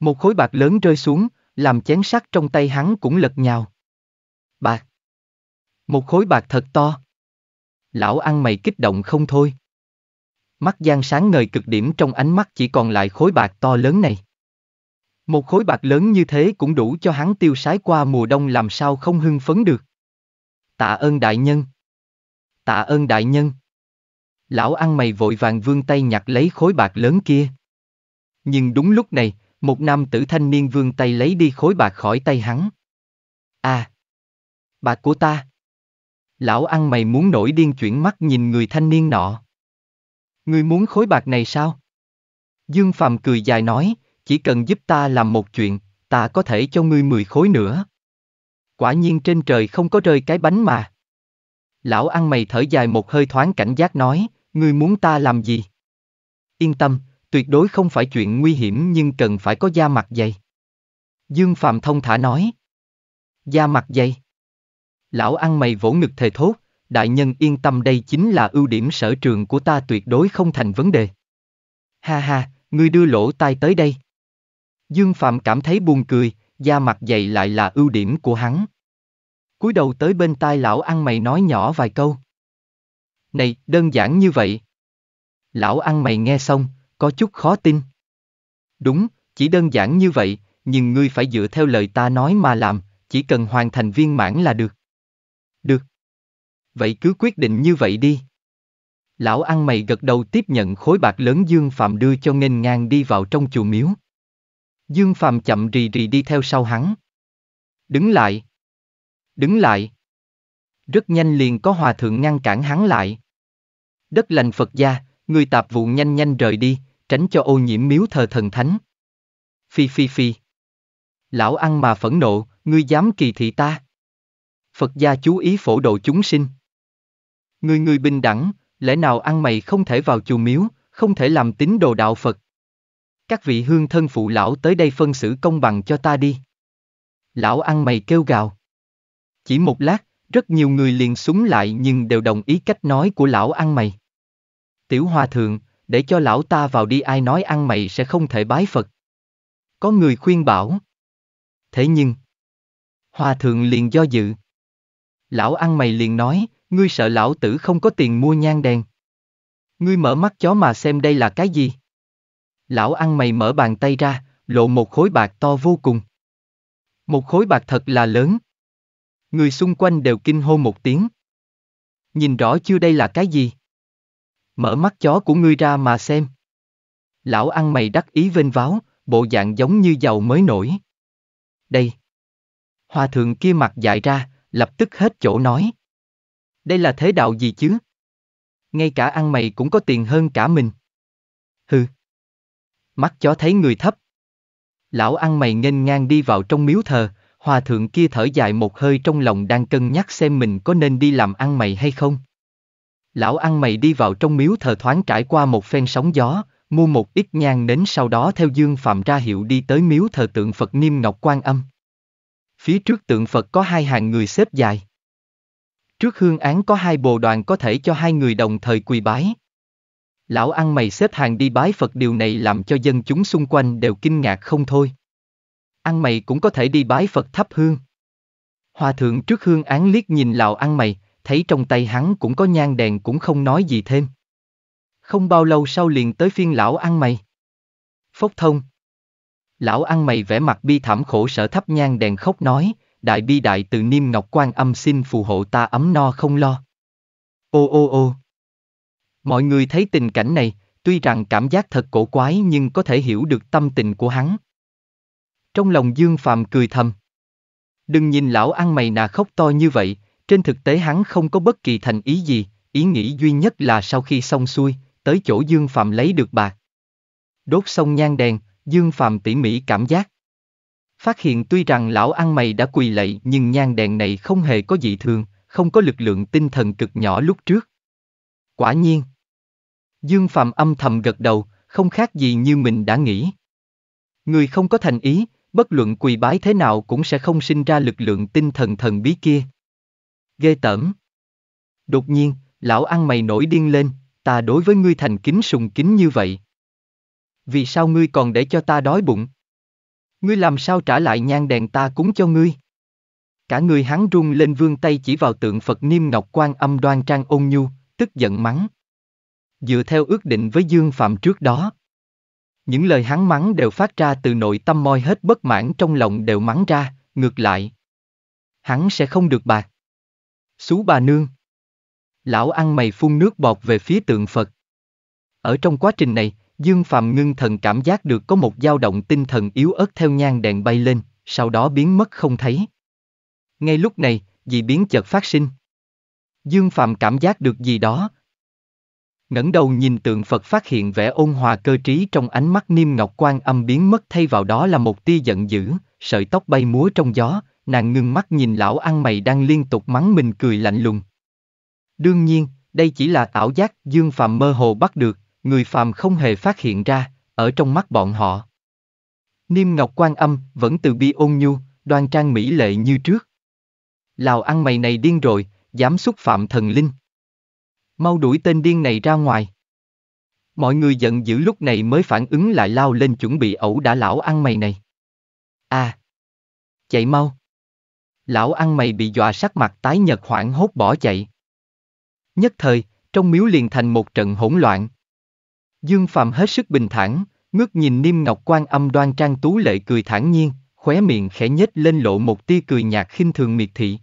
một khối bạc lớn rơi xuống, làm chén sắt trong tay hắn cũng lật nhào. Bạc. Một khối bạc thật to. Lão ăn mày kích động không thôi. Mắt gian sáng ngời cực điểm, trong ánh mắt chỉ còn lại khối bạc to lớn này. Một khối bạc lớn như thế cũng đủ cho hắn tiêu sái qua mùa đông, làm sao không hưng phấn được. Tạ ơn đại nhân. Tạ ơn đại nhân. Lão ăn mày vội vàng vươn tay nhặt lấy khối bạc lớn kia. Nhưng đúng lúc này, một nam tử thanh niên vươn tay lấy đi khối bạc khỏi tay hắn. À! Bạc của ta! Lão ăn mày muốn nổi điên, chuyển mắt nhìn người thanh niên nọ. Ngươi muốn khối bạc này sao? Dương Phàm cười dài nói, chỉ cần giúp ta làm một chuyện, ta có thể cho ngươi 10 khối nữa. Quả nhiên trên trời không có rơi cái bánh mà. Lão ăn mày thở dài một hơi, thoáng cảnh giác nói, ngươi muốn ta làm gì? Yên tâm, tuyệt đối không phải chuyện nguy hiểm, nhưng cần phải có da mặt dày. Dương Phàm thông thả nói. Da mặt dày? Lão ăn mày vỗ ngực thề thốt, đại nhân yên tâm, đây chính là ưu điểm sở trường của ta, tuyệt đối không thành vấn đề. Ha ha, ngươi đưa lỗ tai tới đây. Dương Phàm cảm thấy buồn cười, da mặt dày lại là ưu điểm của hắn. Cúi đầu tới bên tai lão ăn mày nói nhỏ vài câu. Này, đơn giản như vậy? Lão ăn mày nghe xong, có chút khó tin. Đúng, chỉ đơn giản như vậy, nhưng ngươi phải dựa theo lời ta nói mà làm, chỉ cần hoàn thành viên mãn là được. Được. Vậy cứ quyết định như vậy đi. Lão ăn mày gật đầu tiếp nhận khối bạc lớn Dương Phàm đưa cho, nghênh ngang đi vào trong chùa miếu. Dương Phàm chậm rì rì đi theo sau hắn. Đứng lại. Đứng lại. Rất nhanh liền có hòa thượng ngăn cản hắn lại. Đất lành Phật gia, người tạp vụ nhanh nhanh rời đi, tránh cho ô nhiễm miếu thờ thần thánh. Phi phi phi. Lão ăn mà phẫn nộ, ngươi dám kỳ thị ta. Phật gia chú ý phổ độ chúng sinh. Người bình đẳng, lẽ nào ăn mày không thể vào chùa miếu, không thể làm tín đồ đạo Phật? Các vị hương thân phụ lão tới đây phân xử công bằng cho ta đi. Lão ăn mày kêu gào. Chỉ một lát, rất nhiều người liền súng lại nhưng đều đồng ý cách nói của lão ăn mày. Tiểu hòa thượng, để cho lão ta vào đi, ai nói ăn mày sẽ không thể bái Phật? Có người khuyên bảo. Thế nhưng, hòa thượng liền do dự. Lão ăn mày liền nói, ngươi sợ lão tử không có tiền mua nhang đèn? Ngươi mở mắt chó mà xem đây là cái gì? Lão ăn mày mở bàn tay ra, lộ một khối bạc to vô cùng. Một khối bạc thật là lớn. Người xung quanh đều kinh hô một tiếng. Nhìn rõ chưa, đây là cái gì? Mở mắt chó của ngươi ra mà xem. Lão ăn mày đắc ý vênh váo, bộ dạng giống như giàu mới nổi. Đây. Hòa thượng kia mặt dại ra, lập tức hết chỗ nói. Đây là thế đạo gì chứ? Ngay cả ăn mày cũng có tiền hơn cả mình. Hừ. Mắt chó thấy người thấp. Lão ăn mày nghênh ngang đi vào trong miếu thờ. Hòa thượng kia thở dài một hơi, trong lòng đang cân nhắc xem mình có nên đi làm ăn mày hay không. Lão ăn mày đi vào trong miếu thờ, thoáng trải qua một phen sóng gió, mua một ít nhang nến, sau đó theo Dương Phàm ra hiệu đi tới miếu thờ tượng Phật Niêm Ngọc Quang Âm. Phía trước tượng Phật có hai hàng người xếp dài. Trước hương án có hai bồ đoàn, có thể cho hai người đồng thời quỳ bái. Lão ăn mày xếp hàng đi bái Phật, điều này làm cho dân chúng xung quanh đều kinh ngạc không thôi. Ăn mày cũng có thể đi bái Phật thắp hương. Hòa thượng trước hương án liếc nhìn lão ăn mày, thấy trong tay hắn cũng có nhang đèn, cũng không nói gì thêm. Không bao lâu sau liền tới phiên lão ăn mày. Phốc thông. Lão ăn mày vẻ mặt bi thảm khổ sở thắp nhang đèn khóc nói, đại bi đại từ Niêm Ngọc Quan Âm xin phù hộ ta ấm no không lo. Ô. Mọi người thấy tình cảnh này, tuy rằng cảm giác thật cổ quái nhưng có thể hiểu được tâm tình của hắn. Trong lòng Dương Phàm cười thầm. Đừng nhìn lão ăn mày nà khóc to như vậy, trên thực tế hắn không có bất kỳ thành ý gì, ý nghĩ duy nhất là sau khi xong xuôi, tới chỗ Dương Phàm lấy được bạc. Đốt xong nhang đèn, Dương Phàm tỉ mỉ cảm giác. Phát hiện tuy rằng lão ăn mày đã quỳ lạy nhưng nhang đèn này không hề có dị thường, không có lực lượng tinh thần cực nhỏ lúc trước. Quả nhiên. Dương Phàm âm thầm gật đầu, không khác gì như mình đã nghĩ. Người không có thành ý, bất luận quỳ bái thế nào cũng sẽ không sinh ra lực lượng tinh thần thần bí kia. Ghê tởm. Đột nhiên, lão ăn mày nổi điên lên, ta đối với ngươi thành kính sùng kính như vậy. Vì sao ngươi còn để cho ta đói bụng? Ngươi làm sao trả lại nhang đèn ta cúng cho ngươi? Cả người hắn run lên, vươn tay chỉ vào tượng Phật Niêm Ngọc Quang Âm đoan trang ôn nhu, tức giận mắng. Dựa theo ước định với Dương Phàm trước đó, những lời hắn mắng đều phát ra từ nội tâm, moi hết bất mãn trong lòng đều mắng ra, ngược lại. Hắn sẽ không được bạc. Xú bà nương. Lão ăn mày phun nước bọt về phía tượng Phật. Ở trong quá trình này, Dương Phàm ngưng thần cảm giác được có một dao động tinh thần yếu ớt theo nhang đèn bay lên, sau đó biến mất không thấy. Ngay lúc này, dị biến chợt phát sinh. Dương Phàm cảm giác được gì đó. Ngẩng đầu nhìn tượng Phật, phát hiện vẻ ôn hòa cơ trí trong ánh mắt Niêm Ngọc Quang Âm biến mất, thay vào đó là một tia giận dữ, sợi tóc bay múa trong gió, nàng ngưng mắt nhìn lão ăn mày đang liên tục mắng mình cười lạnh lùng. Đương nhiên, đây chỉ là ảo giác Dương Phàm mơ hồ bắt được, người phàm không hề phát hiện ra, ở trong mắt bọn họ. Niêm Ngọc Quang Âm vẫn từ bi ôn nhu, đoan trang mỹ lệ như trước. Lão ăn mày này điên rồi, dám xúc phạm thần linh. Mau đuổi tên điên này ra ngoài. Mọi người giận dữ lúc này mới phản ứng lại, lao lên chuẩn bị ẩu đả lão ăn mày này. À! Chạy mau! Lão ăn mày bị dọa sắc mặt tái nhợt, hoảng hốt bỏ chạy. Nhất thời, trong miếu liền thành một trận hỗn loạn. Dương Phàm hết sức bình thản, ngước nhìn Niêm Ngọc Quang Âm đoan trang tú lệ cười thản nhiên, khóe miệng khẽ nhếch lên lộ một tia cười nhạt khinh thường miệt thị.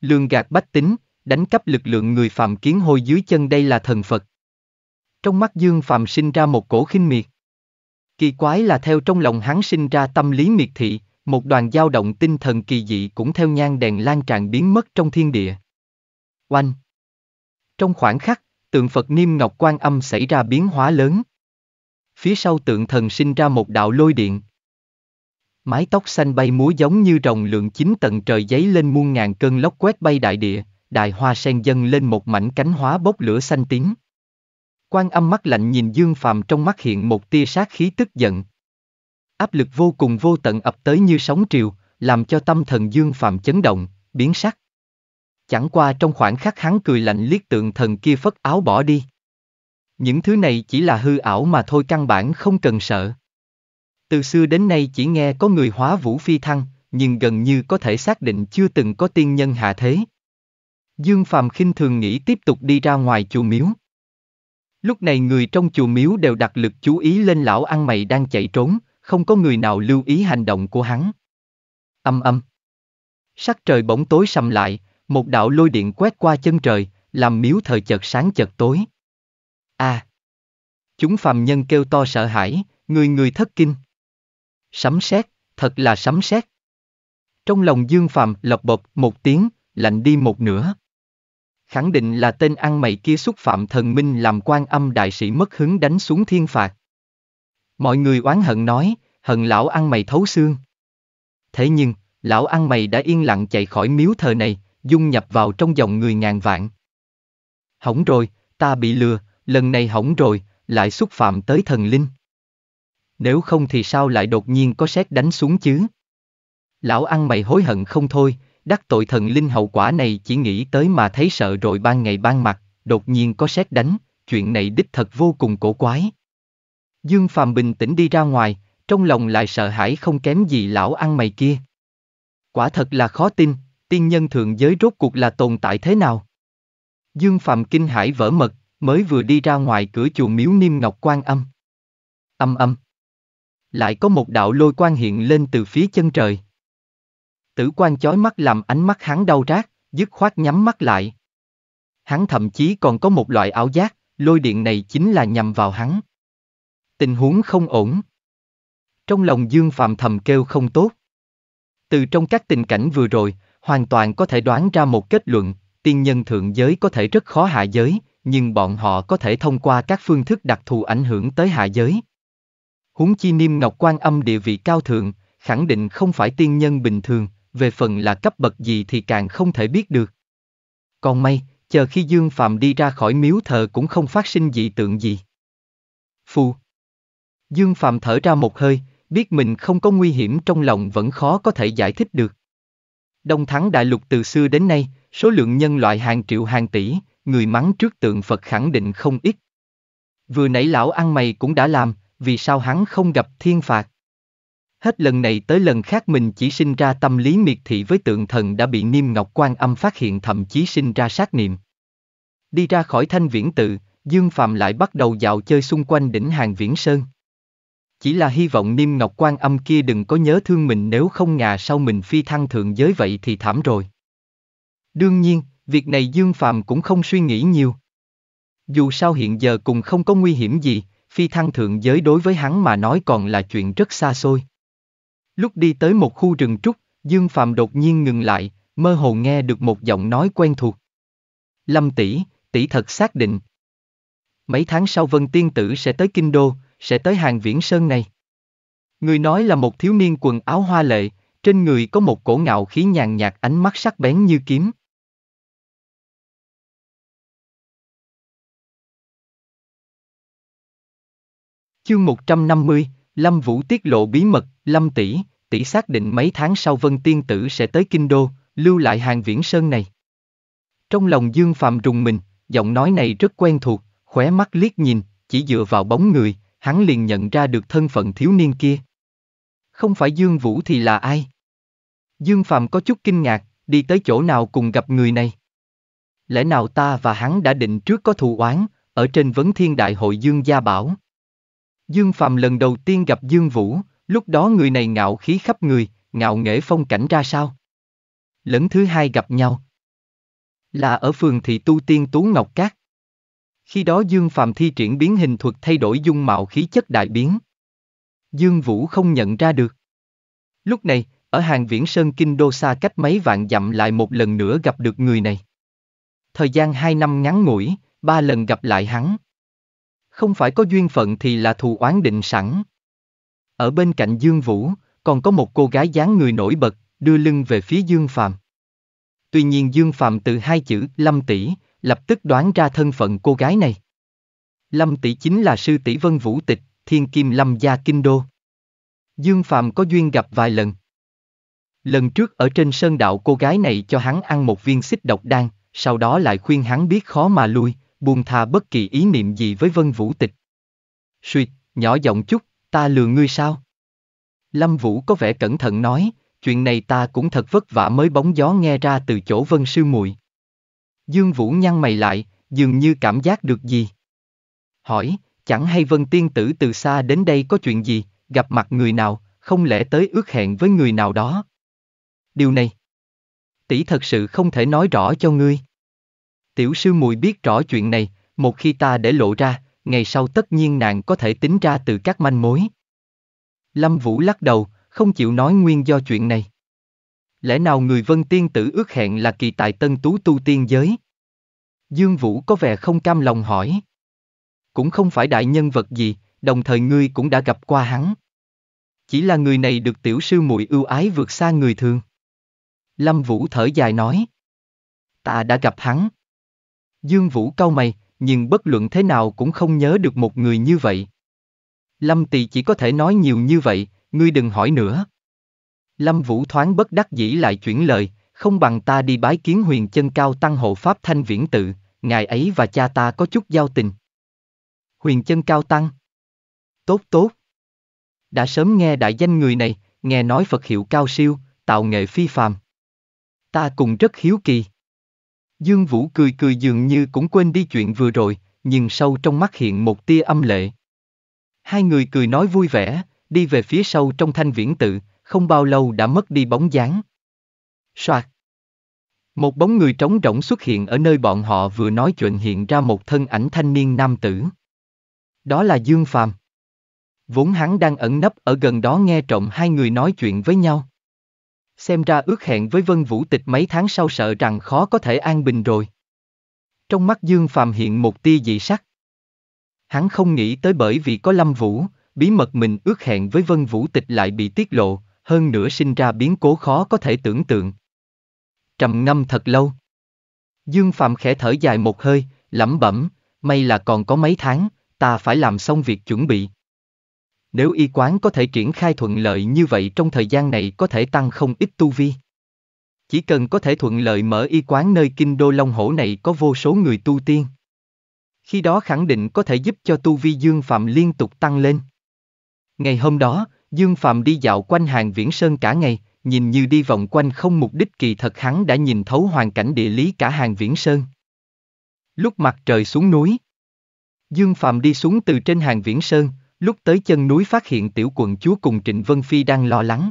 Lường gạt bách tính, đánh cắp lực lượng người phàm, kiến hôi dưới chân, đây là thần Phật. Trong mắt Dương Phàm sinh ra một cổ khinh miệt. Kỳ quái là theo trong lòng hắn sinh ra tâm lý miệt thị, một đoàn dao động tinh thần kỳ dị cũng theo nhang đèn lan tràn biến mất trong thiên địa. Oanh! Trong khoảnh khắc, tượng Phật Niêm Ngọc Quang Âm xảy ra biến hóa lớn. Phía sau tượng thần sinh ra một đạo lôi điện. Mái tóc xanh bay múa giống như rồng lượn chín tầng trời, giấy lên muôn ngàn cơn lốc quét bay đại địa, đại hoa sen dâng lên một mảnh cánh hóa bốc lửa xanh tím. Quang Âm mắt lạnh nhìn Dương Phàm, trong mắt hiện một tia sát khí tức giận. Áp lực vô cùng vô tận ập tới như sóng triều, làm cho tâm thần Dương Phàm chấn động, biến sắc. Chẳng qua trong khoảnh khắc hắn cười lạnh liếc tượng thần kia, phất áo bỏ đi. Những thứ này chỉ là hư ảo mà thôi, căn bản không cần sợ. Từ xưa đến nay chỉ nghe có người hóa vũ phi thăng, nhưng gần như có thể xác định chưa từng có tiên nhân hạ thế. Dương Phàm khinh thường nghĩ, tiếp tục đi ra ngoài chùa miếu. Lúc này người trong chùa miếu đều đặt lực chú ý lên lão ăn mày đang chạy trốn, không có người nào lưu ý hành động của hắn. Âm âm. Sắc trời bỗng tối sầm lại, một đạo lôi điện quét qua chân trời, làm miếu thời chợt sáng chợt tối. À! Chúng phàm nhân kêu to sợ hãi, người người thất kinh. Sấm sét, thật là sấm sét. Trong lòng Dương Phàm lộc bộc một tiếng, lạnh đi một nửa. Khẳng định là tên ăn mày kia xúc phạm thần minh, làm Quan Âm đại sĩ mất hứng đánh xuống thiên phạt. Mọi người oán hận nói, hận lão ăn mày thấu xương. Thế nhưng, lão ăn mày đã yên lặng chạy khỏi miếu thờ này, dung nhập vào trong dòng người ngàn vạn. Hỏng rồi, ta bị lừa, lần này hỏng rồi, lại xúc phạm tới thần linh. Nếu không thì sao lại đột nhiên có sét đánh xuống chứ? Lão ăn mày hối hận không thôi, đắc tội thần linh hậu quả này chỉ nghĩ tới mà thấy sợ rồi. Ban ngày ban mặt, đột nhiên có sét đánh, chuyện này đích thật vô cùng cổ quái. Dương Phàm bình tĩnh đi ra ngoài, trong lòng lại sợ hãi không kém gì lão ăn mày kia. Quả thật là khó tin, tiên nhân thượng giới rốt cuộc là tồn tại thế nào? Dương Phàm kinh hãi vỡ mật, mới vừa đi ra ngoài cửa chùa miếu Niêm Ngọc Quang Âm. Âm âm. Lại có một đạo lôi quang hiện lên từ phía chân trời. Tử quang chói mắt làm ánh mắt hắn đau rát, dứt khoát nhắm mắt lại. Hắn thậm chí còn có một loại ảo giác, lôi điện này chính là nhằm vào hắn. Tình huống không ổn. Trong lòng Dương Phàm thầm kêu không tốt. Từ trong các tình cảnh vừa rồi, hoàn toàn có thể đoán ra một kết luận, tiên nhân thượng giới có thể rất khó hạ giới, nhưng bọn họ có thể thông qua các phương thức đặc thù ảnh hưởng tới hạ giới. Huống chi Niêm Ngọc Quang Âm địa vị cao thượng, khẳng định không phải tiên nhân bình thường, về phần là cấp bậc gì thì càng không thể biết được. Còn may, chờ khi Dương Phàm đi ra khỏi miếu thờ cũng không phát sinh dị tượng gì. Phù! Dương Phàm thở ra một hơi, biết mình không có nguy hiểm, trong lòng vẫn khó có thể giải thích được. Đông Thắng Đại Lục từ xưa đến nay, số lượng nhân loại hàng triệu hàng tỷ, người mắng trước tượng Phật khẳng định không ít. Vừa nãy lão ăn mày cũng đã làm, vì sao hắn không gặp thiên phạt? Hết lần này tới lần khác mình chỉ sinh ra tâm lý miệt thị với tượng thần đã bị Niêm Ngọc Quang Âm phát hiện, thậm chí sinh ra sát niệm. Đi ra khỏi Thanh Viễn Tự, Dương Phàm lại bắt đầu dạo chơi xung quanh đỉnh Hàng Viễn Sơn. Chỉ là hy vọng Niêm Ngọc Quang Âm kia đừng có nhớ thương mình, nếu không ngà sau mình phi thăng thượng giới vậy thì thảm rồi. Đương nhiên, việc này Dương Phàm cũng không suy nghĩ nhiều. Dù sao hiện giờ cũng không có nguy hiểm gì, phi thăng thượng giới đối với hắn mà nói còn là chuyện rất xa xôi. Lúc đi tới một khu rừng trúc, Dương Phàm đột nhiên ngừng lại, mơ hồ nghe được một giọng nói quen thuộc. Lâm tỷ, tỷ thật xác định mấy tháng sau Vân Tiên Tử sẽ tới Kinh Đô, sẽ tới Hàng Viễn Sơn này? Người nói là một thiếu niên quần áo hoa lệ, trên người có một cổ ngạo khí nhàn nhạt, ánh mắt sắc bén như kiếm. Chương 150, Lâm Vũ tiết lộ bí mật. Lâm tỷ, tỷ xác định mấy tháng sau Vân Tiên Tử sẽ tới Kinh Đô, lưu lại Hàng Viễn Sơn này? Trong lòng Dương Phàm rùng mình, giọng nói này rất quen thuộc, khóe mắt liếc nhìn, chỉ dựa vào bóng người, hắn liền nhận ra được thân phận thiếu niên kia. Không phải Dương Vũ thì là ai? Dương Phàm có chút kinh ngạc, đi tới chỗ nào cùng gặp người này? Lẽ nào ta và hắn đã định trước có thù oán, ở trên Vấn Thiên Đại Hội Dương Gia Bảo? Dương Phàm lần đầu tiên gặp Dương Vũ, lúc đó người này ngạo khí khắp người, ngạo nghễ phong cảnh ra sao? Lần thứ hai gặp nhau là ở phường thị tu tiên Tú Ngọc Cát. Khi đó Dương Phàm thi triển biến hình thuật thay đổi dung mạo, khí chất đại biến. Dương Vũ không nhận ra được. Lúc này, ở Hàng Viễn Sơn Kinh Đô xa cách mấy vạn dặm lại một lần nữa gặp được người này. Thời gian 2 năm ngắn ngủi, 3 lần gặp lại hắn. Không phải có duyên phận thì là thù oán định sẵn. Ở bên cạnh Dương Vũ, còn có một cô gái dáng người nổi bật, đưa lưng về phía Dương Phàm. Tuy nhiên Dương Phàm từ hai chữ Lâm tỷ lập tức đoán ra thân phận cô gái này. Lâm tỷ chính là sư tỷ Vân Vũ Tịch, Thiên Kim Lâm gia Kinh Đô. Dương Phàm có duyên gặp vài lần. Lần trước ở trên sơn đạo, cô gái này cho hắn ăn một viên xích độc đan, sau đó lại khuyên hắn biết khó mà lui, buông tha bất kỳ ý niệm gì với Vân Vũ Tịch. Suỵt, nhỏ giọng chút, ta lừa ngươi sao? Lâm Vũ có vẻ cẩn thận nói, chuyện này ta cũng thật vất vả mới bóng gió nghe ra từ chỗ Vân sư muội. Dương Vũ nhăn mày lại, dường như cảm giác được gì. Hỏi, chẳng hay Vân Tiên Tử từ xa đến đây có chuyện gì, gặp mặt người nào, không lẽ tới ước hẹn với người nào đó? Điều này tỷ thật sự không thể nói rõ cho ngươi. Tiểu sư muội biết rõ chuyện này, một khi ta để lộ ra, ngày sau tất nhiên nàng có thể tính ra từ các manh mối. Lâm Vũ lắc đầu, không chịu nói nguyên do chuyện này. Lẽ nào người Vân Tiên Tử ước hẹn là kỳ tài tân tú tu tiên giới? Dương Vũ có vẻ không cam lòng hỏi. Cũng không phải đại nhân vật gì, đồng thời ngươi cũng đã gặp qua hắn. Chỉ là người này được tiểu sư muội ưu ái vượt xa người thường. Lâm Vũ thở dài nói. Ta đã gặp hắn. Dương Vũ cau mày, nhưng bất luận thế nào cũng không nhớ được một người như vậy. Lâm tỷ chỉ có thể nói nhiều như vậy, ngươi đừng hỏi nữa. Lâm Vũ thoáng bất đắc dĩ lại chuyển lời, không bằng ta đi bái kiến Huyền Chân Cao Tăng hộ pháp Thanh Viễn Tự, ngài ấy và cha ta có chút giao tình. Huyền Chân Cao Tăng? Tốt tốt. Đã sớm nghe đại danh người này, nghe nói Phật hiệu cao siêu, tạo nghệ phi phàm. Ta cùng rất hiếu kỳ. Dương Vũ cười cười dường như cũng quên đi chuyện vừa rồi, nhưng sâu trong mắt hiện một tia âm lệ. Hai người cười nói vui vẻ, đi về phía sau trong Thanh Viễn Tự, không bao lâu đã mất đi bóng dáng. Soạt. Một bóng người trống rỗng xuất hiện ở nơi bọn họ vừa nói chuyện, hiện ra một thân ảnh thanh niên nam tử. Đó là Dương Phàm. Vốn hắn đang ẩn nấp ở gần đó nghe trộm hai người nói chuyện với nhau. xem ra ước hẹn với Vân Vũ Tịch mấy tháng sau sợ rằng khó có thể an bình rồi. Trong mắt Dương Phàm hiện một tia dị sắc. Hắn không nghĩ tới bởi vì có Lâm Vũ, bí mật mình ước hẹn với Vân Vũ Tịch lại bị tiết lộ, hơn nữa sinh ra biến cố khó có thể tưởng tượng. Trầm ngâm thật lâu, Dương Phàm khẽ thở dài một hơi, lẩm bẩm, may là còn có mấy tháng, ta phải làm xong việc chuẩn bị. Nếu y quán có thể triển khai thuận lợi như vậy trong thời gian này có thể tăng không ít tu vi. Chỉ cần có thể thuận lợi mở y quán nơi kinh đô Long Hổ này có vô số người tu tiên. Khi đó khẳng định có thể giúp cho tu vi Dương Phàm liên tục tăng lên. Ngày hôm đó, Dương Phàm đi dạo quanh Hàng Viễn Sơn cả ngày, nhìn như đi vòng quanh không mục đích kỳ thật hắn đã nhìn thấu hoàn cảnh địa lý cả Hàng Viễn Sơn. Lúc mặt trời xuống núi, Dương Phàm đi xuống từ trên Hàng Viễn Sơn, lúc tới chân núi phát hiện tiểu quận chúa cùng Trịnh Vân Phi đang lo lắng.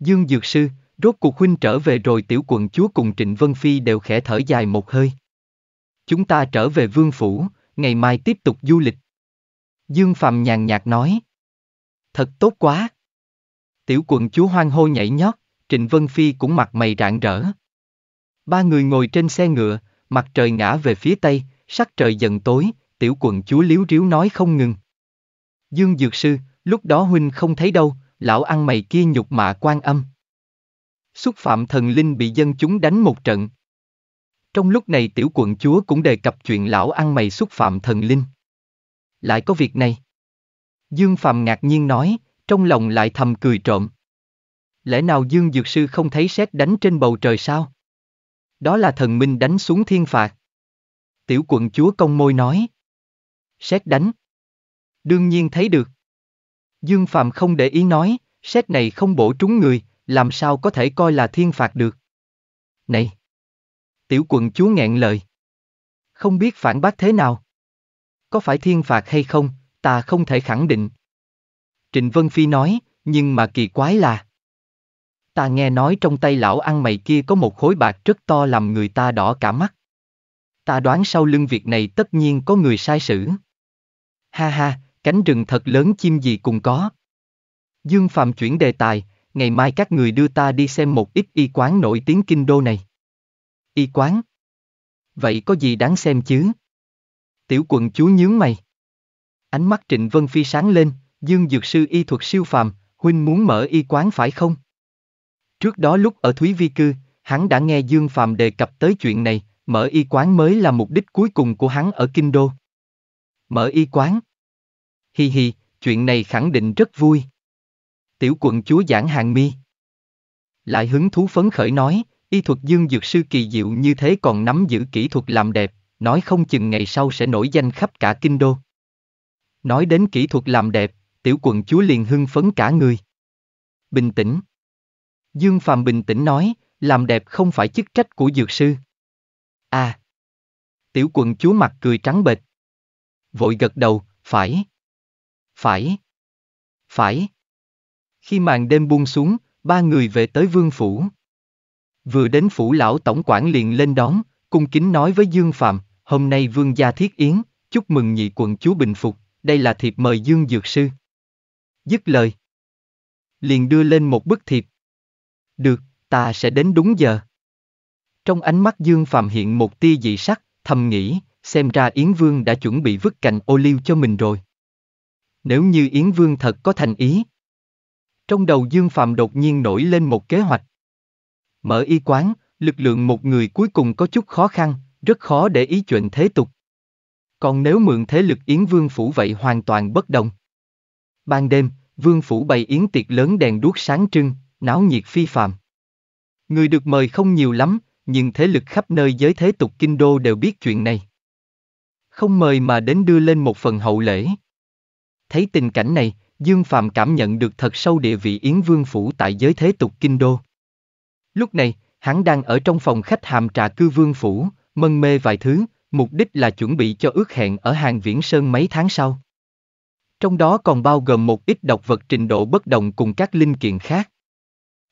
Dương Dược Sư, rốt cuộc huynh trở về rồi. Tiểu quận chúa cùng Trịnh Vân Phi đều khẽ thở dài một hơi. Chúng ta trở về Vương Phủ, ngày mai tiếp tục du lịch. Dương Phàm nhàn nhạt nói. Thật tốt quá. Tiểu quận chúa hoan hô nhảy nhót, Trịnh Vân Phi cũng mặt mày rạng rỡ. Ba người ngồi trên xe ngựa, mặt trời ngã về phía tây, sắc trời dần tối, tiểu quận chúa líu ríu nói không ngừng. Dương Dược Sư, lúc đó huynh không thấy đâu, lão ăn mày kia nhục mạ Quan Âm. Xúc phạm thần linh bị dân chúng đánh một trận. Trong lúc này tiểu quận chúa cũng đề cập chuyện lão ăn mày xúc phạm thần linh. Lại có việc này. Dương Phàm ngạc nhiên nói, trong lòng lại thầm cười trộm. Lẽ nào Dương Dược Sư không thấy sét đánh trên bầu trời sao? Đó là thần minh đánh xuống thiên phạt. Tiểu quận chúa cong môi nói. Sét đánh. Đương nhiên thấy được. Dương Phàm không để ý nói, sét này không bổ trúng người, làm sao có thể coi là thiên phạt được. Này! Tiểu quận chúa nghẹn lời. Không biết phản bác thế nào. Có phải thiên phạt hay không, ta không thể khẳng định. Trịnh Vân Phi nói, nhưng mà kỳ quái là. Ta nghe nói trong tay lão ăn mày kia có một khối bạc rất to làm người ta đỏ cả mắt. Ta đoán sau lưng việc này tất nhiên có người sai sử. Ha ha, cánh rừng thật lớn chim gì cũng có. Dương Phàm chuyển đề tài, ngày mai các người đưa ta đi xem một ít y quán nổi tiếng kinh đô này. Y quán? Vậy có gì đáng xem chứ? Tiểu quận chúa nhướng mày. Ánh mắt Trịnh Vân Phi sáng lên, Dương Dược Sư y thuật siêu phàm, huynh muốn mở y quán phải không? Trước đó lúc ở Thúy Vi Cư, hắn đã nghe Dương Phàm đề cập tới chuyện này, mở y quán mới là mục đích cuối cùng của hắn ở kinh đô. Mở y quán? Hi hi, chuyện này khẳng định rất vui. Tiểu quận chúa giãn hàng mi. Lại hứng thú phấn khởi nói, y thuật Dương Dược Sư kỳ diệu như thế còn nắm giữ kỹ thuật làm đẹp, nói không chừng ngày sau sẽ nổi danh khắp cả kinh đô. Nói đến kỹ thuật làm đẹp, tiểu quận chúa liền hưng phấn cả người. Bình tĩnh. Dương Phàm bình tĩnh nói, làm đẹp không phải chức trách của Dược Sư. À. Tiểu quận chúa mặt cười trắng bệch. Vội gật đầu, phải. Phải. Phải. Khi màn đêm buông xuống, ba người về tới Vương Phủ. Vừa đến Phủ Lão Tổng quản liền lên đón, cung kính nói với Dương Phàm, hôm nay Vương gia thiết yến, chúc mừng nhị quận chúa bình phục, đây là thiệp mời Dương Dược Sư. Dứt lời. Liền đưa lên một bức thiệp. Được, ta sẽ đến đúng giờ. Trong ánh mắt Dương Phàm hiện một tia dị sắc, thầm nghĩ, xem ra Yến Vương đã chuẩn bị vứt cành ô liu cho mình rồi. Nếu như Yến Vương thật có thành ý. Trong đầu Dương Phàm đột nhiên nổi lên một kế hoạch. Mở y quán, lực lượng một người cuối cùng có chút khó khăn, rất khó để ý chuyện thế tục. Còn nếu mượn thế lực Yến Vương Phủ vậy hoàn toàn bất đồng. Ban đêm, Vương Phủ bày yến tiệc lớn đèn đuốc sáng trưng, náo nhiệt phi phàm. Người được mời không nhiều lắm, nhưng thế lực khắp nơi giới thế tục kinh đô đều biết chuyện này. Không mời mà đến đưa lên một phần hậu lễ. Thấy tình cảnh này, Dương Phàm cảm nhận được thật sâu địa vị Yến Vương Phủ tại giới thế tục kinh đô. Lúc này, hắn đang ở trong phòng khách hàm trà cư Vương Phủ, mân mê vài thứ, mục đích là chuẩn bị cho ước hẹn ở Hàng Viễn Sơn mấy tháng sau. Trong đó còn bao gồm một ít độc vật trình độ bất đồng cùng các linh kiện khác.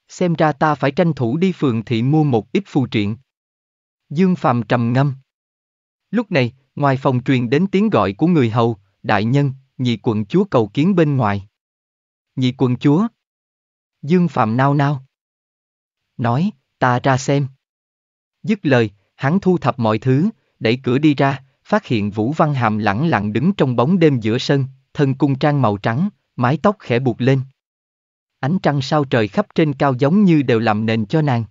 Xem ra ta phải tranh thủ đi phường thị mua một ít phù triện. Dương Phàm trầm ngâm. Lúc này, ngoài phòng truyền đến tiếng gọi của người hầu, đại nhân, nhị quận chúa cầu kiến bên ngoài. Nhị quận chúa. Dương Phàm nao nao. nói, ta ra xem. Dứt lời, hắn thu thập mọi thứ, đẩy cửa đi ra, phát hiện Vũ Văn Hàm lẳng lặng đứng trong bóng đêm giữa sân, thân cung trang màu trắng, mái tóc khẽ buộc lên. Ánh trăng sao trời khắp trên cao giống như đều làm nền cho nàng.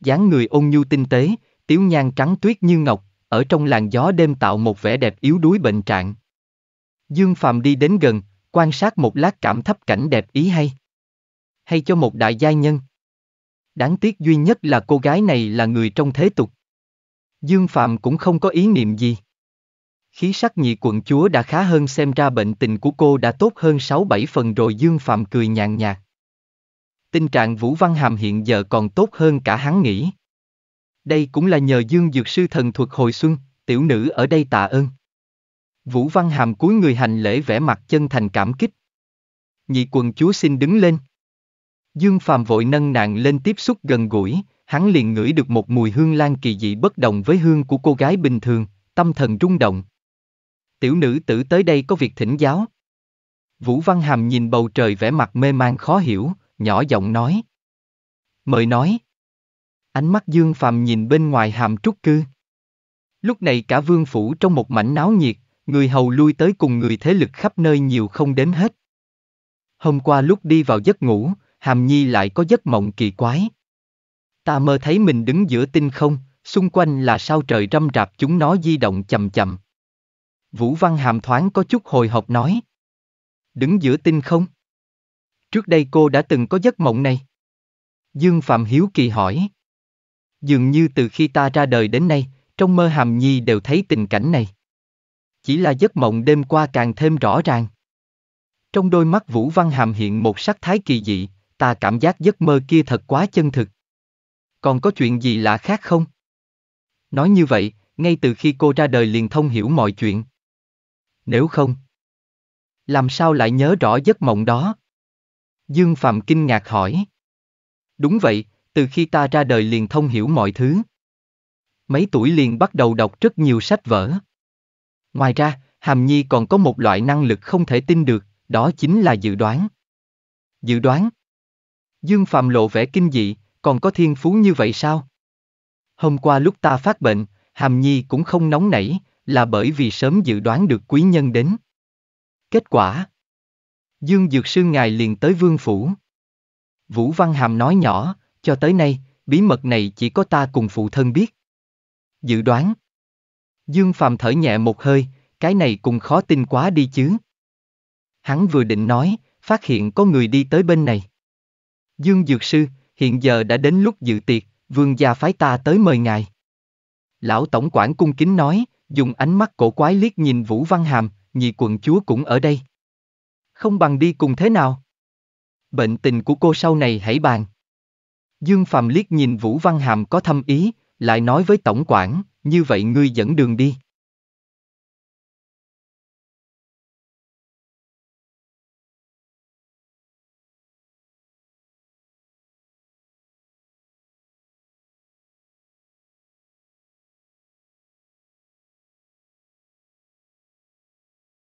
Dáng người ôn nhu tinh tế, tiếu nhan trắng tuyết như ngọc, ở trong làn gió đêm tạo một vẻ đẹp yếu đuối bệnh trạng. Dương Phàm đi đến gần, quan sát một lát cảm thấp cảnh đẹp ý hay cho một đại giai nhân. Đáng tiếc duy nhất là cô gái này là người trong thế tục. Dương Phàm cũng không có ý niệm gì. Khí sắc nhị quận chúa đã khá hơn, xem ra bệnh tình của cô đã tốt hơn 6-7 phần rồi. Dương Phàm cười nhàn nhạt. Tình trạng Vũ Văn Hàm hiện giờ còn tốt hơn cả hắn nghĩ. Đây cũng là nhờ Dương Dược Sư thần thuật hồi xuân, tiểu nữ ở đây tạ ơn. Vũ Văn Hàm cúi người hành lễ vẻ mặt chân thành cảm kích. Nhị quận chúa xin đứng lên. Dương Phàm vội nâng nàng lên tiếp xúc gần gũi, hắn liền ngửi được một mùi hương lan kỳ dị bất đồng với hương của cô gái bình thường, tâm thần rung động. Tiểu nữ tử tới đây có việc thỉnh giáo. Vũ Văn Hàm nhìn bầu trời vẻ mặt mê man khó hiểu, nhỏ giọng nói. Mời nói. Ánh mắt Dương Phàm nhìn bên ngoài Hàm Trúc Cư. Lúc này cả vương phủ trong một mảnh náo nhiệt, người hầu lui tới cùng người thế lực khắp nơi nhiều không đến hết. Hôm qua lúc đi vào giấc ngủ, Hàm Nhi lại có giấc mộng kỳ quái. Ta mơ thấy mình đứng giữa tinh không, xung quanh là sao trời râm rạp, chúng nó di động chậm chậm. Vũ Văn Hàm thoáng có chút hồi hộp nói. Đứng giữa tinh không? Trước đây cô đã từng có giấc mộng này? Dương Phàm hiếu kỳ hỏi. Dường như từ khi ta ra đời đến nay, trong mơ Hàm Nhi đều thấy tình cảnh này. Chỉ là giấc mộng đêm qua càng thêm rõ ràng. Trong đôi mắt Vũ Văn Hàm hiện một sắc thái kỳ dị, ta cảm giác giấc mơ kia thật quá chân thực. Còn có chuyện gì lạ khác không? Nói như vậy, ngay từ khi cô ra đời liền thông hiểu mọi chuyện. Nếu không, làm sao lại nhớ rõ giấc mộng đó? Dương Phàm kinh ngạc hỏi. Đúng vậy, từ khi ta ra đời liền thông hiểu mọi thứ. Mấy tuổi liền bắt đầu đọc rất nhiều sách vở. Ngoài ra, Hàm Nhi còn có một loại năng lực không thể tin được, đó chính là dự đoán. Dự đoán? Dương Phàm lộ vẻ kinh dị, còn có thiên phú như vậy sao? Hôm qua lúc ta phát bệnh, Hàm Nhi cũng không nóng nảy, là bởi vì sớm dự đoán được quý nhân đến. Kết quả? Dương Dược Sư ngài liền tới vương phủ. Vũ Văn Hàm nói nhỏ, cho tới nay, bí mật này chỉ có ta cùng phụ thân biết. Dự đoán? Dương Phàm thở nhẹ một hơi, cái này cũng khó tin quá đi chứ. Hắn vừa định nói, phát hiện có người đi tới bên này. Dương Dược Sư, hiện giờ đã đến lúc dự tiệc, vương gia phái ta tới mời ngài. Lão tổng quản cung kính nói, dùng ánh mắt cổ quái liếc nhìn Vũ Văn Hàm, nhị quận chúa cũng ở đây. Không bằng đi cùng thế nào? Bệnh tình của cô sau này hãy bàn. Dương Phàm liếc nhìn Vũ Văn Hàm có thâm ý, lại nói với tổng quản, như vậy ngươi dẫn đường đi.